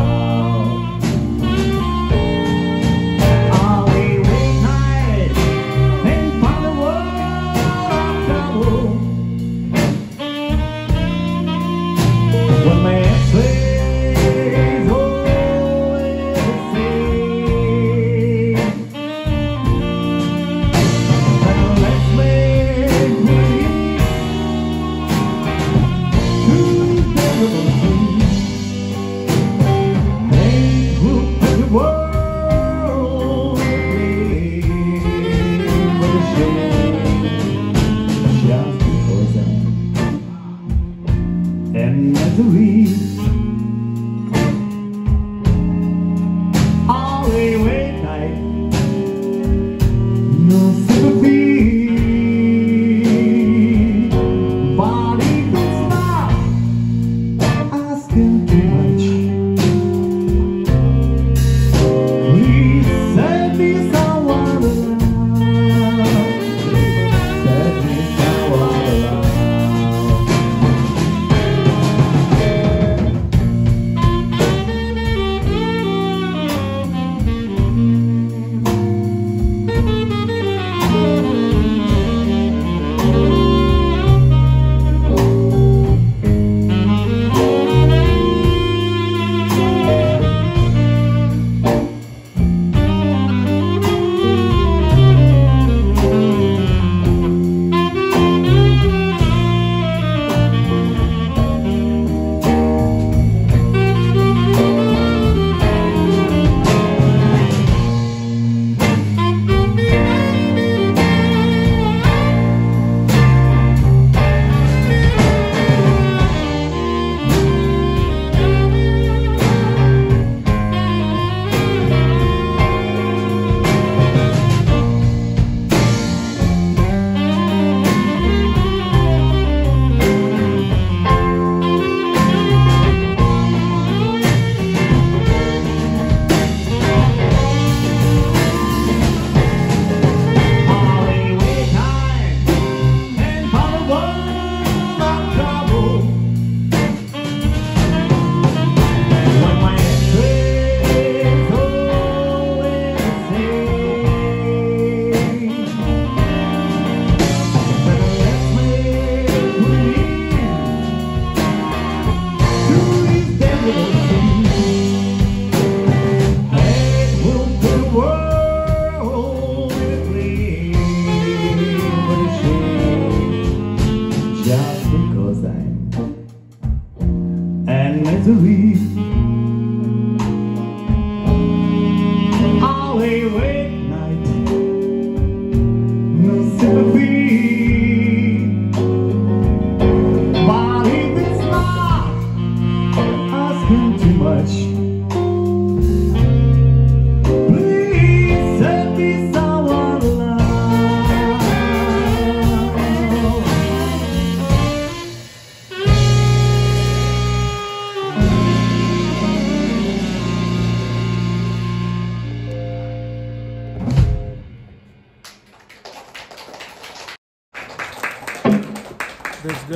Too much.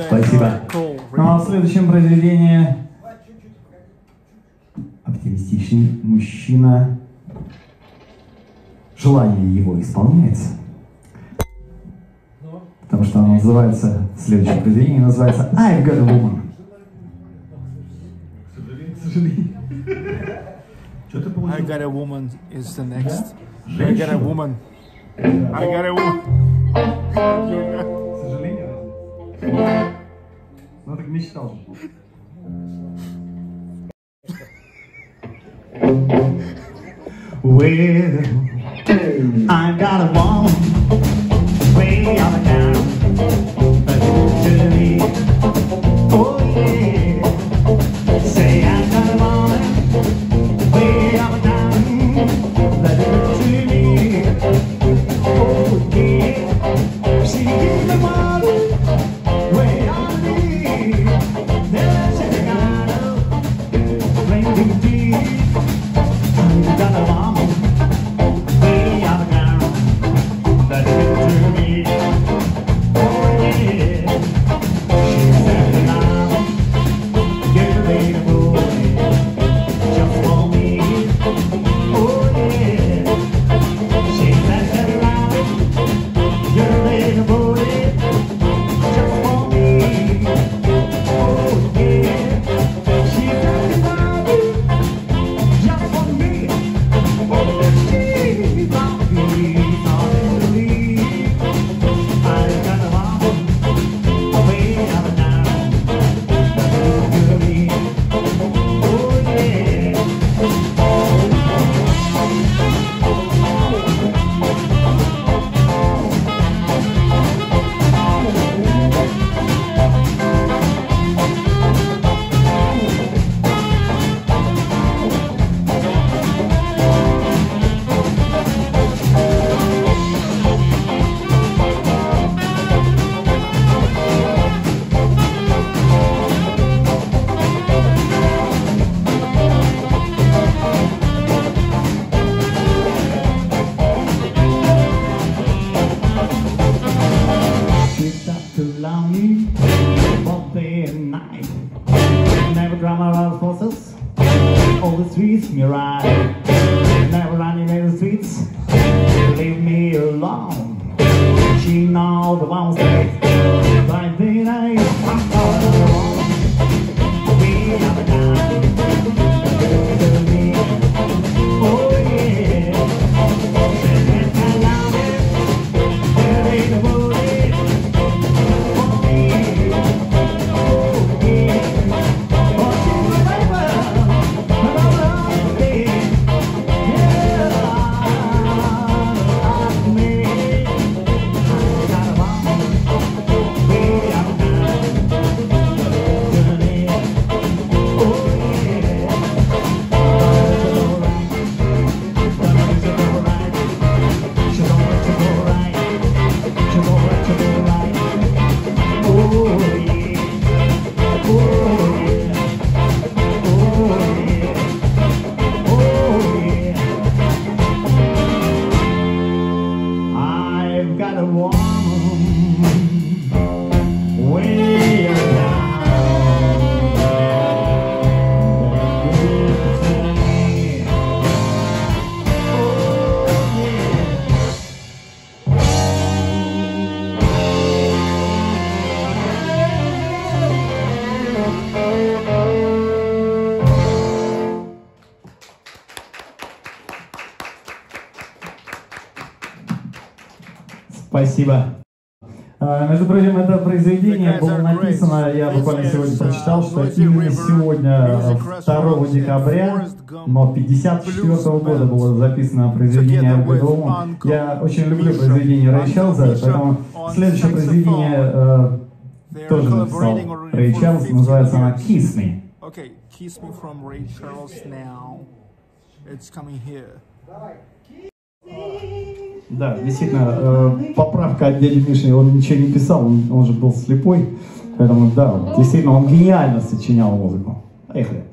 Спасибо. Ну, а в следующем произведении оптимистичный мужчина. Желание его исполняется. Потому что оно называется, следующее произведение называется I've Got a Woman. I Got a Woman is the next. I Got a Woman. I Got a Woman. Ну так мечтал. Well, I got a woman way out of town, but it's to me. Oh yeah, say I got a woman way out of town, but it's to me. Oh yeah, she gave me one. Спасибо. Между прочим, это произведение было написано, я буквально сегодня прочитал, что именно сегодня, 2 декабря, но 1954 года было записано произведение I've Got a Woman. Я очень люблю произведение Рэй Чарльза, поэтому следующее произведение тоже написал Рэй Чарльз, называется она «Kiss Me». Okay, Kiss Me from Ray Charles now. It's coming here. Да, действительно, поправка от дяди Миши, он ничего не писал, он же был слепой, поэтому да, действительно, он гениально сочинял музыку. Поехали.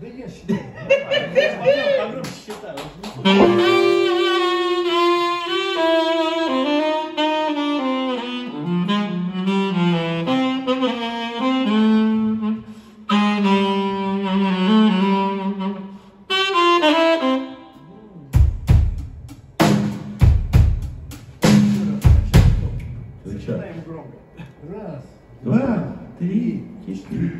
Да я считаю, я подробно считаю. сейчас. Раз, два, три, четыре.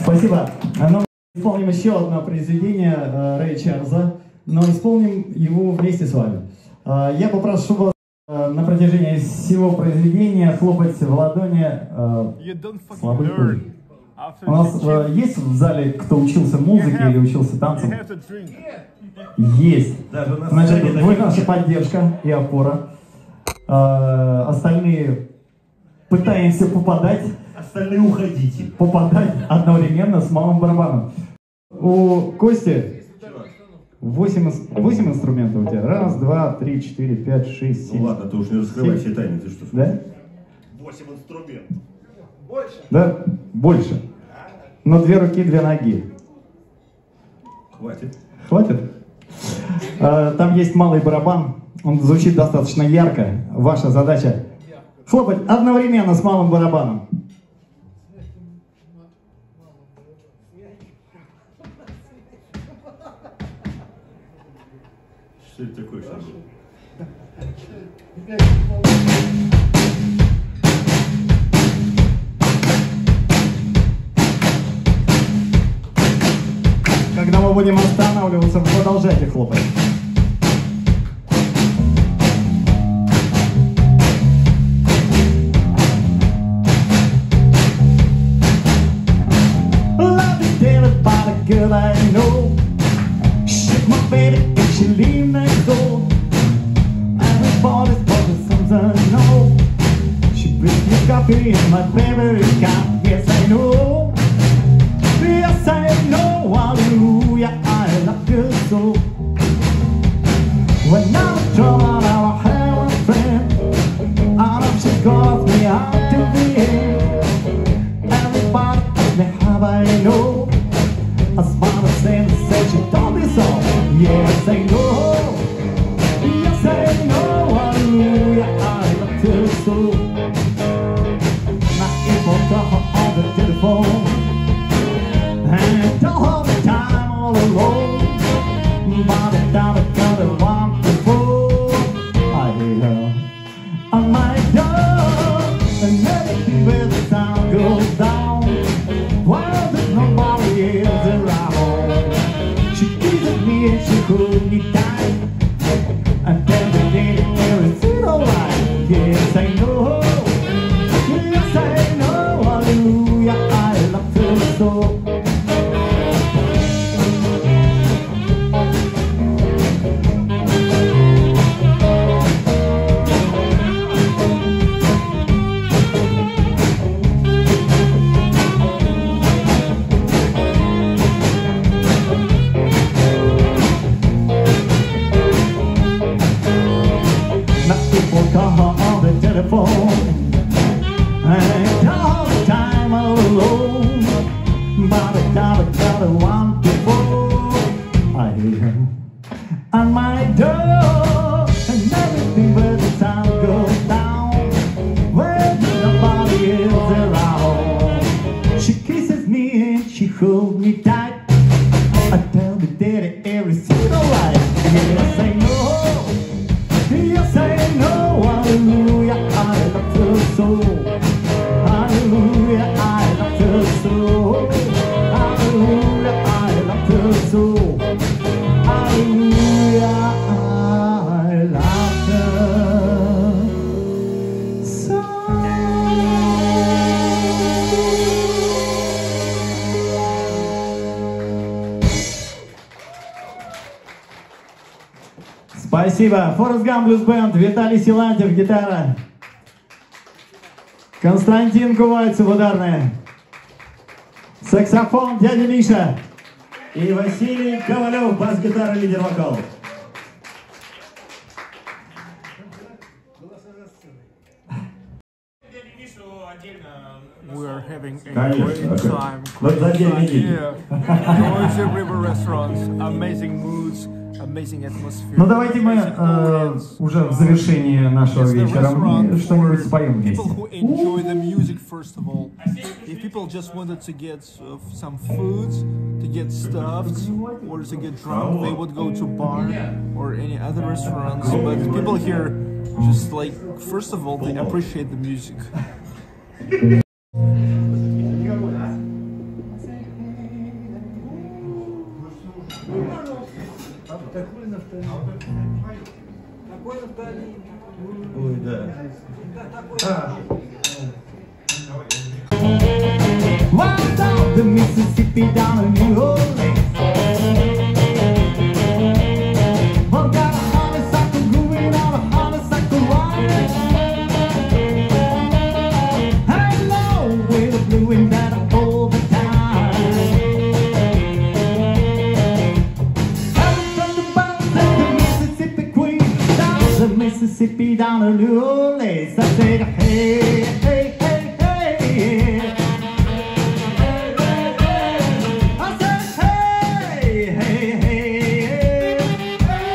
Спасибо. Мы исполним еще одно произведение Рэя Чарльза, но исполним его вместе с вами. Я попрошу вас на протяжении всего произведения хлопать в ладони слабый пульс. У нас есть в зале, кто учился музыке или учился танцам? Есть. Значит, вы наша поддержка и опора. Остальные пытаемся попадать. Остальные уходите. Попадать одновременно с малым барабаном. У Кости 8 инструментов у тебя. Раз, два, три, четыре, пять, шесть, семь. Ну ладно, ты уж не раскрывай все тайны, ты что? Да? 8 инструментов. Больше? Да, больше. Но 2 руки, 2 ноги. Хватит. Хватит? Там есть малый барабан, он звучит достаточно ярко. Ваша задача хлопать одновременно с малым барабаном. Что это такое? Когда мы будем останавливаться, продолжайте хлопать. Love is everybody, girl I know. She's my baby and she leave me go. Everybody's talking something I know. She brings me coffee in my favorite cup. Yes, I know. Yes, I know, hallelujah, I love you so. When I'm troubled, I will have a friend. I know she calls me out to the end. Everybody asks me how I know. I smile and say, she told me so. Yes, I know. Yes, I know, hallelujah, I love you so. Now if I talk on the telephone, and don't hold the time all alone. By the time I got a one before, I hear her on my door. And maybe where the sound goes down, while there's nobody else around. She kisses me and she holds me tight, and then the day there is zero light. Yes, I know. Yes, I know. Hallelujah, I love her so. Спасибо. Forrest Gump Blues Band, Виталий Силантьев, гитара. Константин Кувальцев, ударная. Саксофон, дядя Миша. И Василий Ковалев, бас-гитара, лидер вокал. We are having a great time. Here, Noisy River restaurants, amazing moods. Ну давайте мы уже в завершении нашего вечера что-нибудь споем вместе. Такой нафталин. Ой, да. What's up the Mississippi down in New Orleans? Well, got a honeysuckle going out, a honeysuckle riding. I know we're the blue and that all the time. Mississippi down to New Orleans. I said, hey, hey, hey, hey, yeah. I said, hey, hey, hey, hey, hey,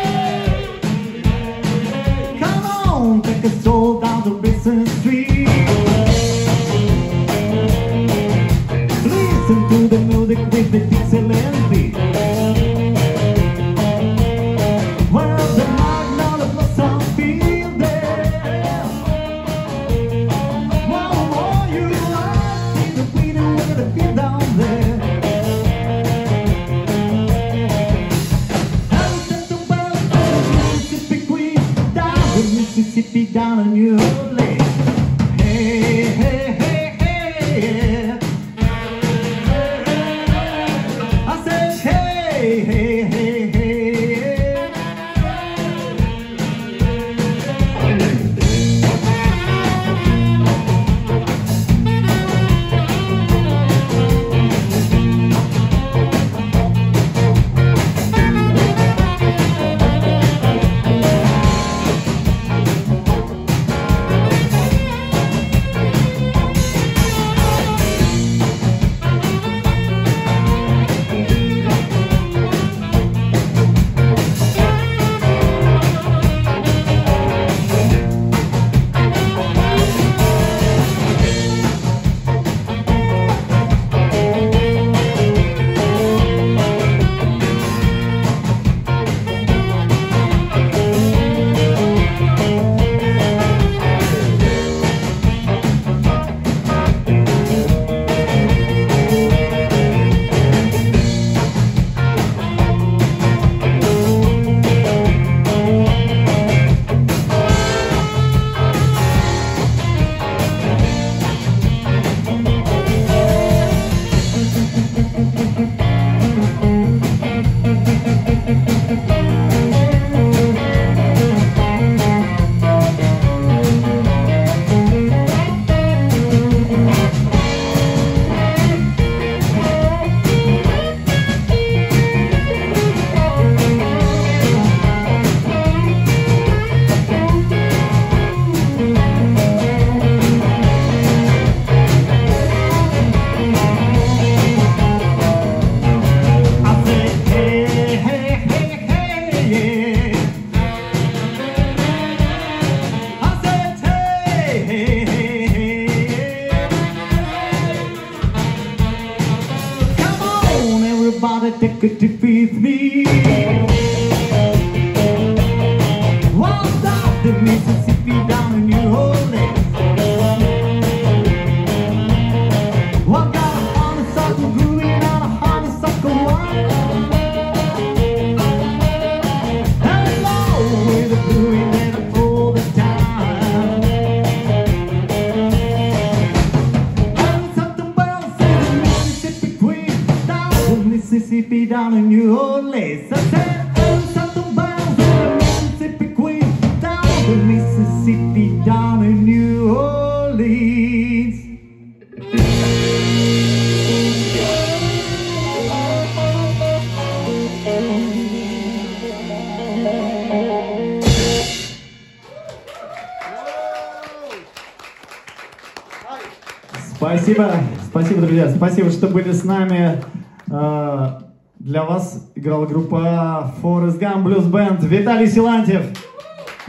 Спасибо, друзья, спасибо, что были с нами. Для вас играла группа Forrest Gump Blues Band. Виталий Силантьев,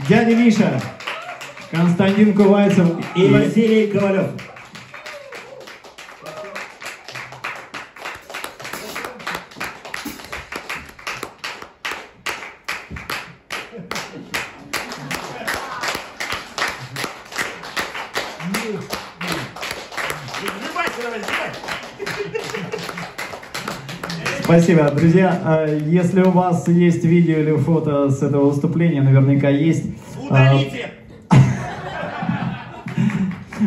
дядя Миша, Константин Кувайцев и Василий Ковалев. Спасибо, друзья. Если у вас есть видео или фото с этого выступления, наверняка есть. Удалите!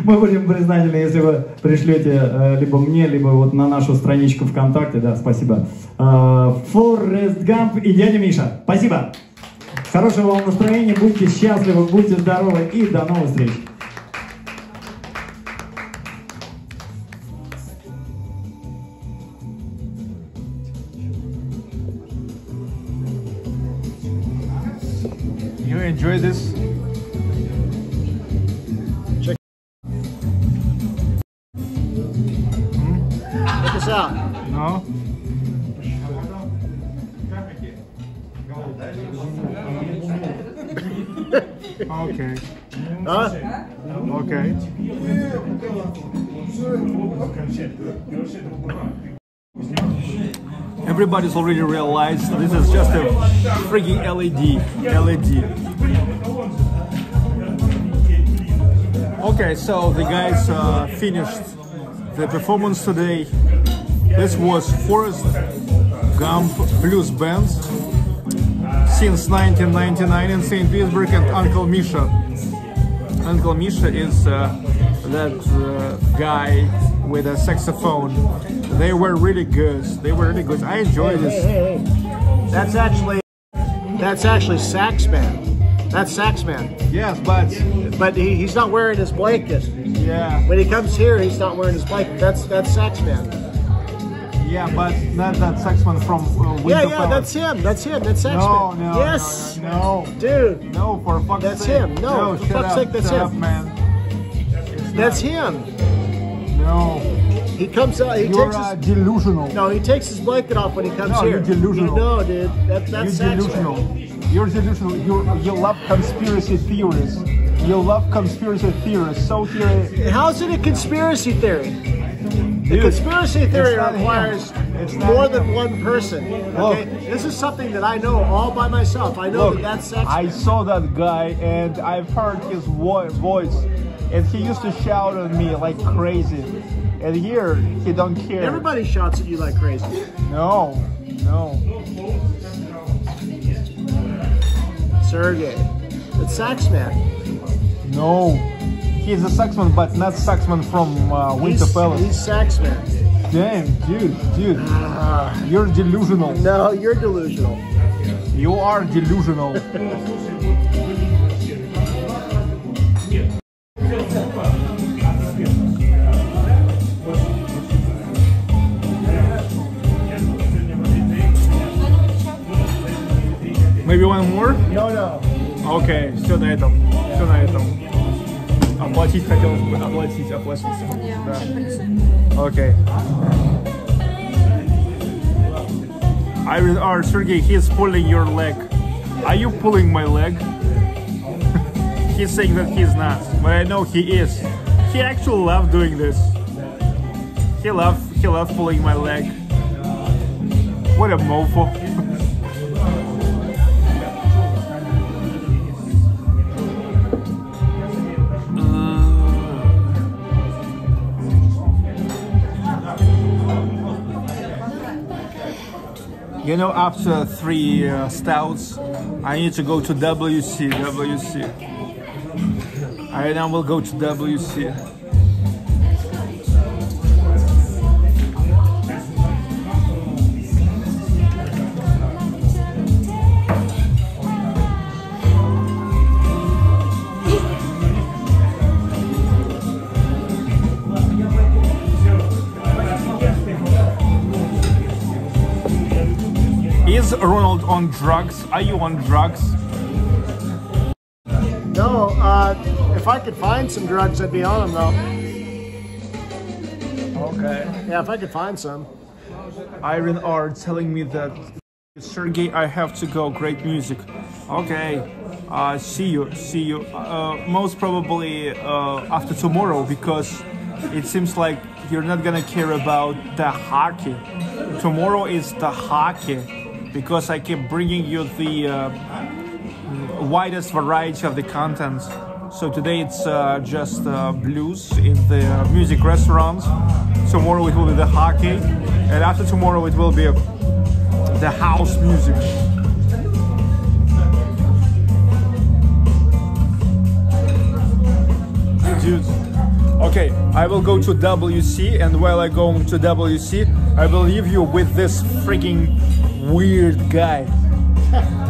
Мы будем признательны, если вы пришлете либо мне, либо вот на нашу страничку ВКонтакте. Да, спасибо. Forrest Gump и дядя Миша. Спасибо. Хорошего вам настроения. Будьте счастливы, будьте здоровы и до новых встреч. Enjoy this. Check this out. No. Okay. Huh? Okay. Everybody's already realized this is just a freaking LED. Okay, so the guys finished the performance today. This was Forrest Gump Blues Band since 1999 in St. Petersburg, and Uncle Misha. Uncle Misha is that guy with a saxophone. They were really good. I enjoy this. Hey. That's actually sax man. That's sax man. Yes, but he's not wearing his blanket. Yeah. When he comes here, he's not wearing his blanket. That's sax man. Yeah, but not that sax man from Winterfell. Yeah, that's him. That's sax man. No, yes. No, dude. No, for fuck's sake. That's him. No, for fuck's sake, that's him, man. That's him. No. He comes out. You're delusional. No, he takes his blanket off when he comes here. You're delusional. No, dude. That's delusional. You're delusional. You love conspiracy theories. You love conspiracy theories. So theory. How's it a conspiracy theory? The conspiracy theory requires more than one person. Okay, look, this is something that I know all by myself. I know that's sax. I saw that guy and I've heard his voice, and he used to shout at me like crazy. And here, he don't care. Everybody shouts at you like crazy. No. Sergei, it's saxman. No, he's a saxman, but not saxman from Winterfell. He's saxman. Damn, dude. You're delusional. No, you're delusional. You are delusional. Maybe one more? No. Okay, все на этом. Yeah. Все на этом. Оплатить хотелось бы. Оплатить. Да. Okay. I will ask Sergei, he's pulling your leg. Are you pulling my leg? He's saying that he's not, but I know he is. He actually loves doing this. He loves pulling my leg. What a mofo. You know, after three stouts, I need to go to WC. I now will go to WC. Is Ronald on drugs? Are you on drugs? No, if I could find some drugs, I'd be on them though. Okay. Yeah, if I could find some. Irene R telling me that, Sergei, I have to go, great music. Okay, see you. Most probably after tomorrow, because it seems like you're not gonna care about the hockey. Tomorrow is the hockey. Because I keep bringing you the widest variety of the content. So today it's just blues in the music restaurants. Tomorrow it will be the hockey, and after tomorrow it will be the house music. Dude. Okay, I will go to WC, and while I go to WC, I will leave you with this freaking weird guy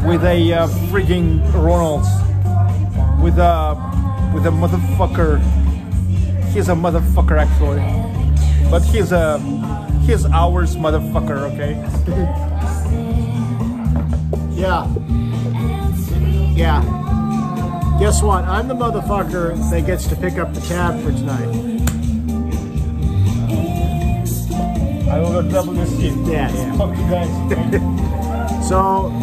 with a freaking Ronalds, with a motherfucker. He's a motherfucker actually, but he's ours motherfucker. Okay. Yeah. Guess what? I'm the motherfucker that gets to pick up the tab for tonight. I will go WC. Yeah. Fuck you guys. So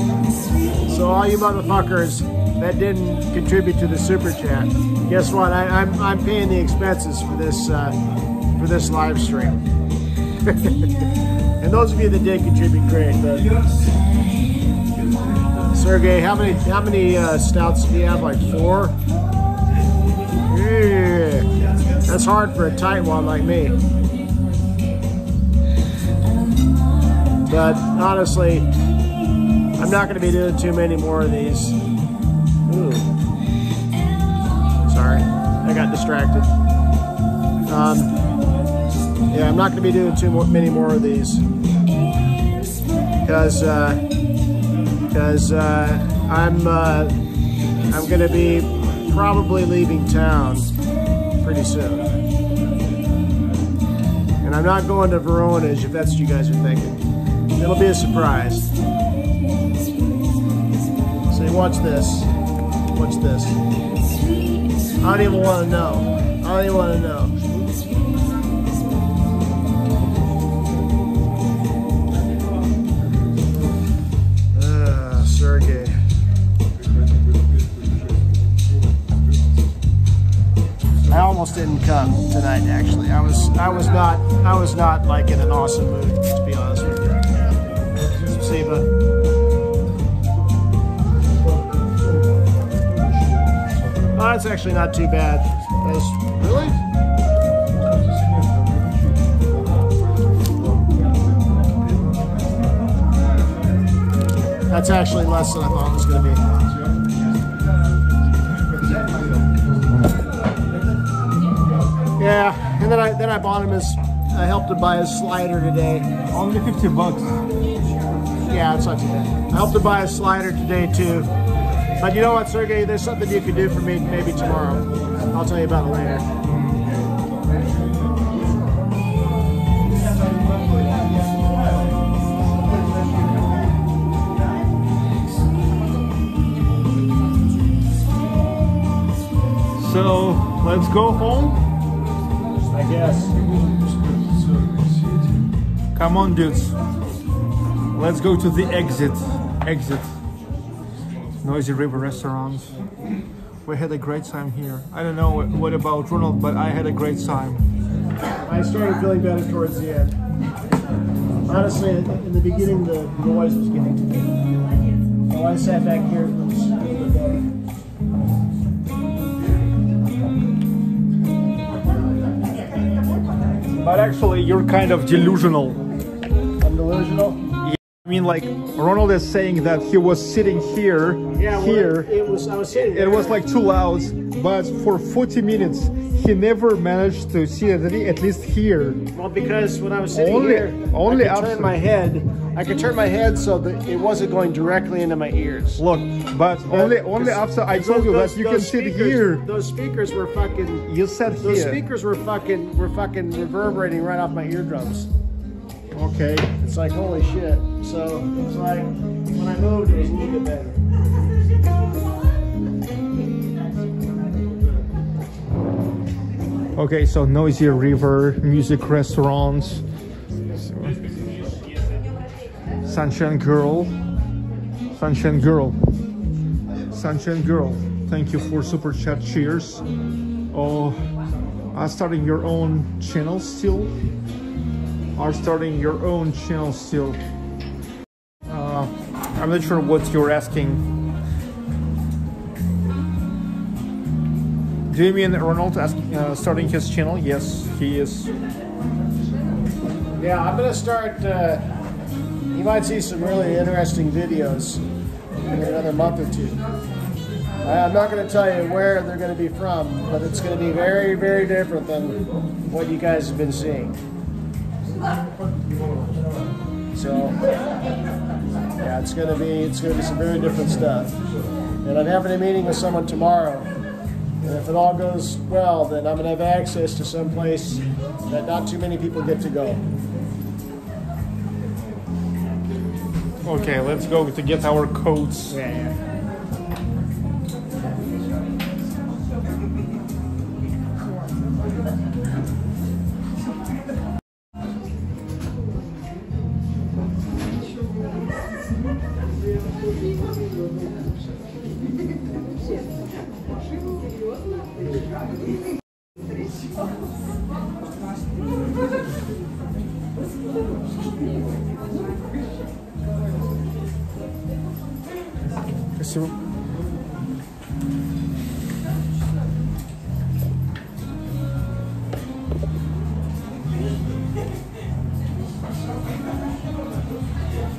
all you motherfuckers that didn't contribute to the super chat, guess what? I'm paying the expenses for this live stream. And those of you that did contribute, great. But Sergei, how many stouts do you have? Like four? Yeah. That's hard for a tight one like me. But honestly, I'm not going to be doing too many more of these. Ooh. Sorry, I got distracted. Yeah, I'm not going to be doing many more of these because I'm going to be probably leaving town pretty soon, and I'm not going to Voronezh if that's what you guys are thinking. It'll be a surprise. Watch this. Watch this. I don't even want to know. I don't even want to know. Sergei. I almost didn't come tonight. Actually, I was not like in an awesome mood, to be honest with you. Siva. Oh, that's actually not too bad. That's, really? That's actually less than I thought it was going to be. Yeah, and then I bought him his. I helped him buy his slider today. Only $50. Yeah, it's not too bad. I helped him buy a slider today too. But you know what, Sergei, there's something you can do for me maybe tomorrow. I'll tell you about it later. So, let's go home? I guess. Come on, dudes. Let's go to the exit. Exit. Noisy River restaurants. We had a great time here. I don't know what about Ronald, but I had a great time. I started feeling better towards the end. Honestly, in the beginning, the noise was getting to me. While I sat back here, it was really better. But actually, you're kind of delusional. I'm delusional? I mean, like, Ronald is saying that he was sitting here, yeah, here, well, I was sitting there. It was like too loud, but for 40 minutes, he never managed to sit at least here. Well, because when I was sitting here, I could turn my head, so that it wasn't going directly into my ears. Look, but only after I told you that you can speakers, sit here. Those speakers were fucking, you sat here. Those speakers were fucking reverberating right off my eardrums. Okay. It's like, holy shit. So, it's like, when I moved, it was a little bit better. Okay, so Noisy River, music restaurants, Sunshine Girl, thank you for super chat, cheers. Oh, are starting your own channel still? I'm not sure what you're asking. Do you mean Ronald starting his channel? Yes, he is. Yeah, I'm gonna start. You might see some really interesting videos in another month or two. I'm not gonna tell you where they're gonna be from, but it's gonna be very, very different than what you guys have been seeing. So yeah, it's gonna be some very different stuff. And I'm having a meeting with someone tomorrow. And if it all goes well, then I'm gonna have access to some place that not too many people get to go. Okay, let's go to get our coats. Yeah. Спасибо.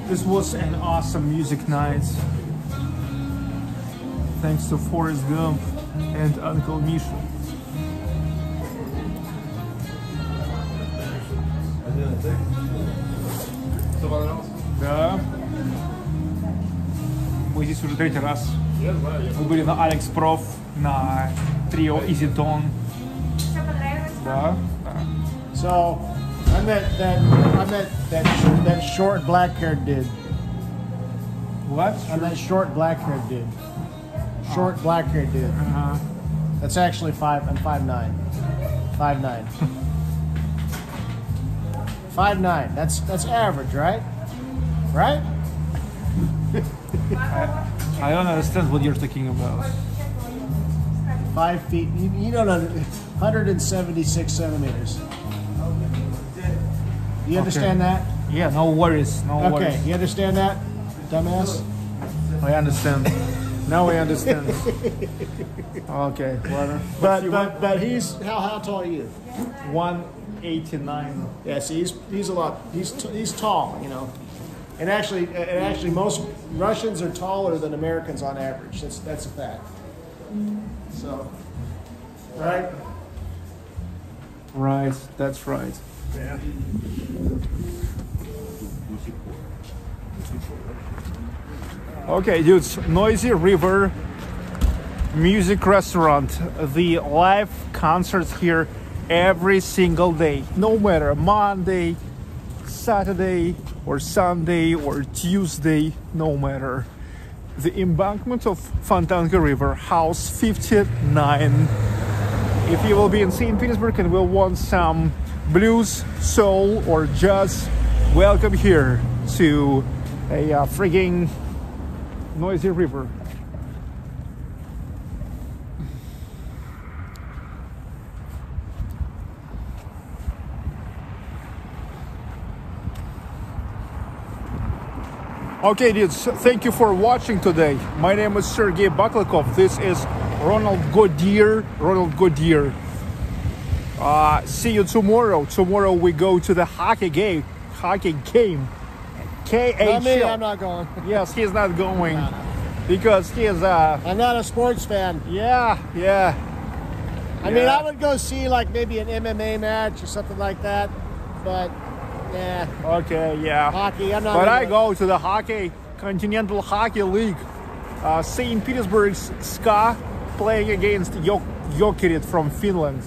This was an awesome music night. Thanks to Forrest Gump and Uncle Misha. Что понравилось? Да. Мы здесь уже третий раз. Я знаю. Мы были на Алекс Проф, на трио Изи Тон. Все понравилось? Да. So I met that short black-haired dude. What? I met short black-haired dude. Short black-haired dude. Uh-huh. That's actually 5'9". 5'9". 5'9". That's average, right? Right? I don't understand what you're talking about. 5 feet. You don't know. 176 centimeters. You understand that? Yeah. No worries. No worries. Okay. You understand that, dumbass? I understand. Now we understand. Okay, whatever. But he's how tall are you? 189. Yeah, see, he's a lot. He's tall, you know. And actually, most Russians are taller than Americans on average. That's a fact. So, right? Right. That's right. Yeah. Okay, dudes, Noisy River Music Restaurant. The live concerts here every single day. No matter Monday, Saturday, or Sunday, or Tuesday, no matter. The embankment of Fontanka River, house 59. If you will be in St. Petersburg and will want some blues, soul, or jazz, welcome here to a frigging Noisy River. Okay, dudes, thank you for watching today. My name is Sergei Baklykov. This is Ronald Goodyear. See you tomorrow. Tomorrow we go to the hockey game. KHL. Not me, I'm not going. Yes, he's not going because he is I'm not a sports fan. Yeah. I mean, I would go see like maybe an MMA match or something like that, but nah. Okay, yeah. Hockey, I'm not. But I go to the hockey, Continental Hockey League. St. Petersburg's SKA playing against Jokerit from Finland.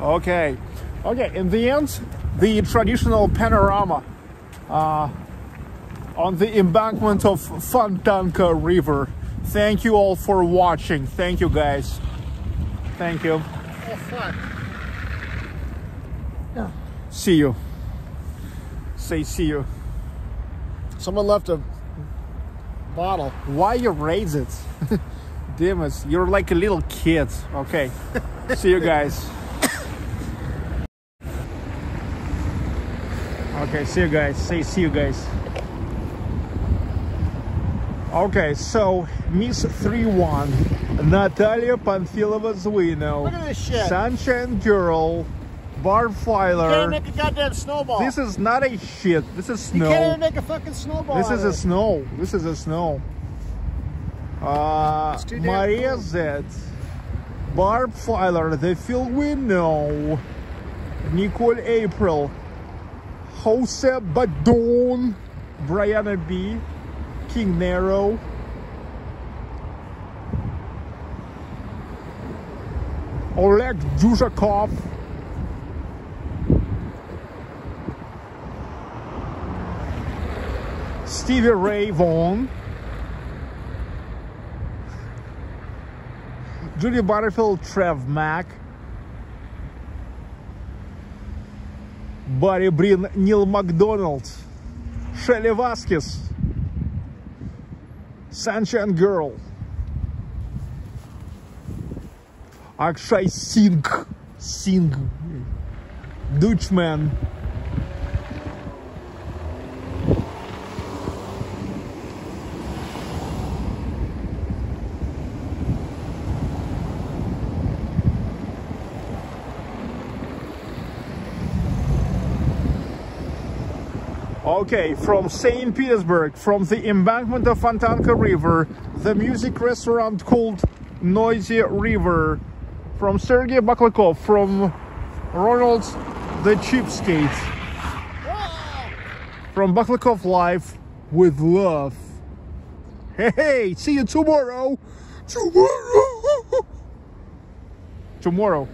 Okay. In the end, the traditional panorama. On the embankment of Fontanka River. Thank you all for watching. Thank you, guys. Thank you. Oh, fuck. Yeah. See you. Say see you. Someone left a bottle. Why you raise it? Damn it, you're like a little kid. Okay. See you guys. Okay, see you guys. Say see you guys. Okay, so Miss 3-1, Natalia Panfilova Zwino. Look at this shit. Sunshine Girl, Barb Filer. You can't even make a goddamn snowball. This is not a shit. This is snow. You can't even make a fucking snowball. This is a snow. Maria cool. Z, Barb Filer, The Phil We Know, Nicole April, Jose Badon, Brianna B. King Narrow. Oleg Duzhakov. Stevie Ray Vaughan. Julie Butterfield, Trev Mack. Barry Breen, Neil McDonald. Shelly Vasquez. Sunshine Girl, Akshay Singh, Dutchman, Okay, from St. Petersburg, from the embankment of Fontanka River, the music restaurant called Noisy River, from Sergei Baklykov, from Ronald's The Cheapskate, from Baklykov Live with Love. Hey, see you tomorrow! Tomorrow!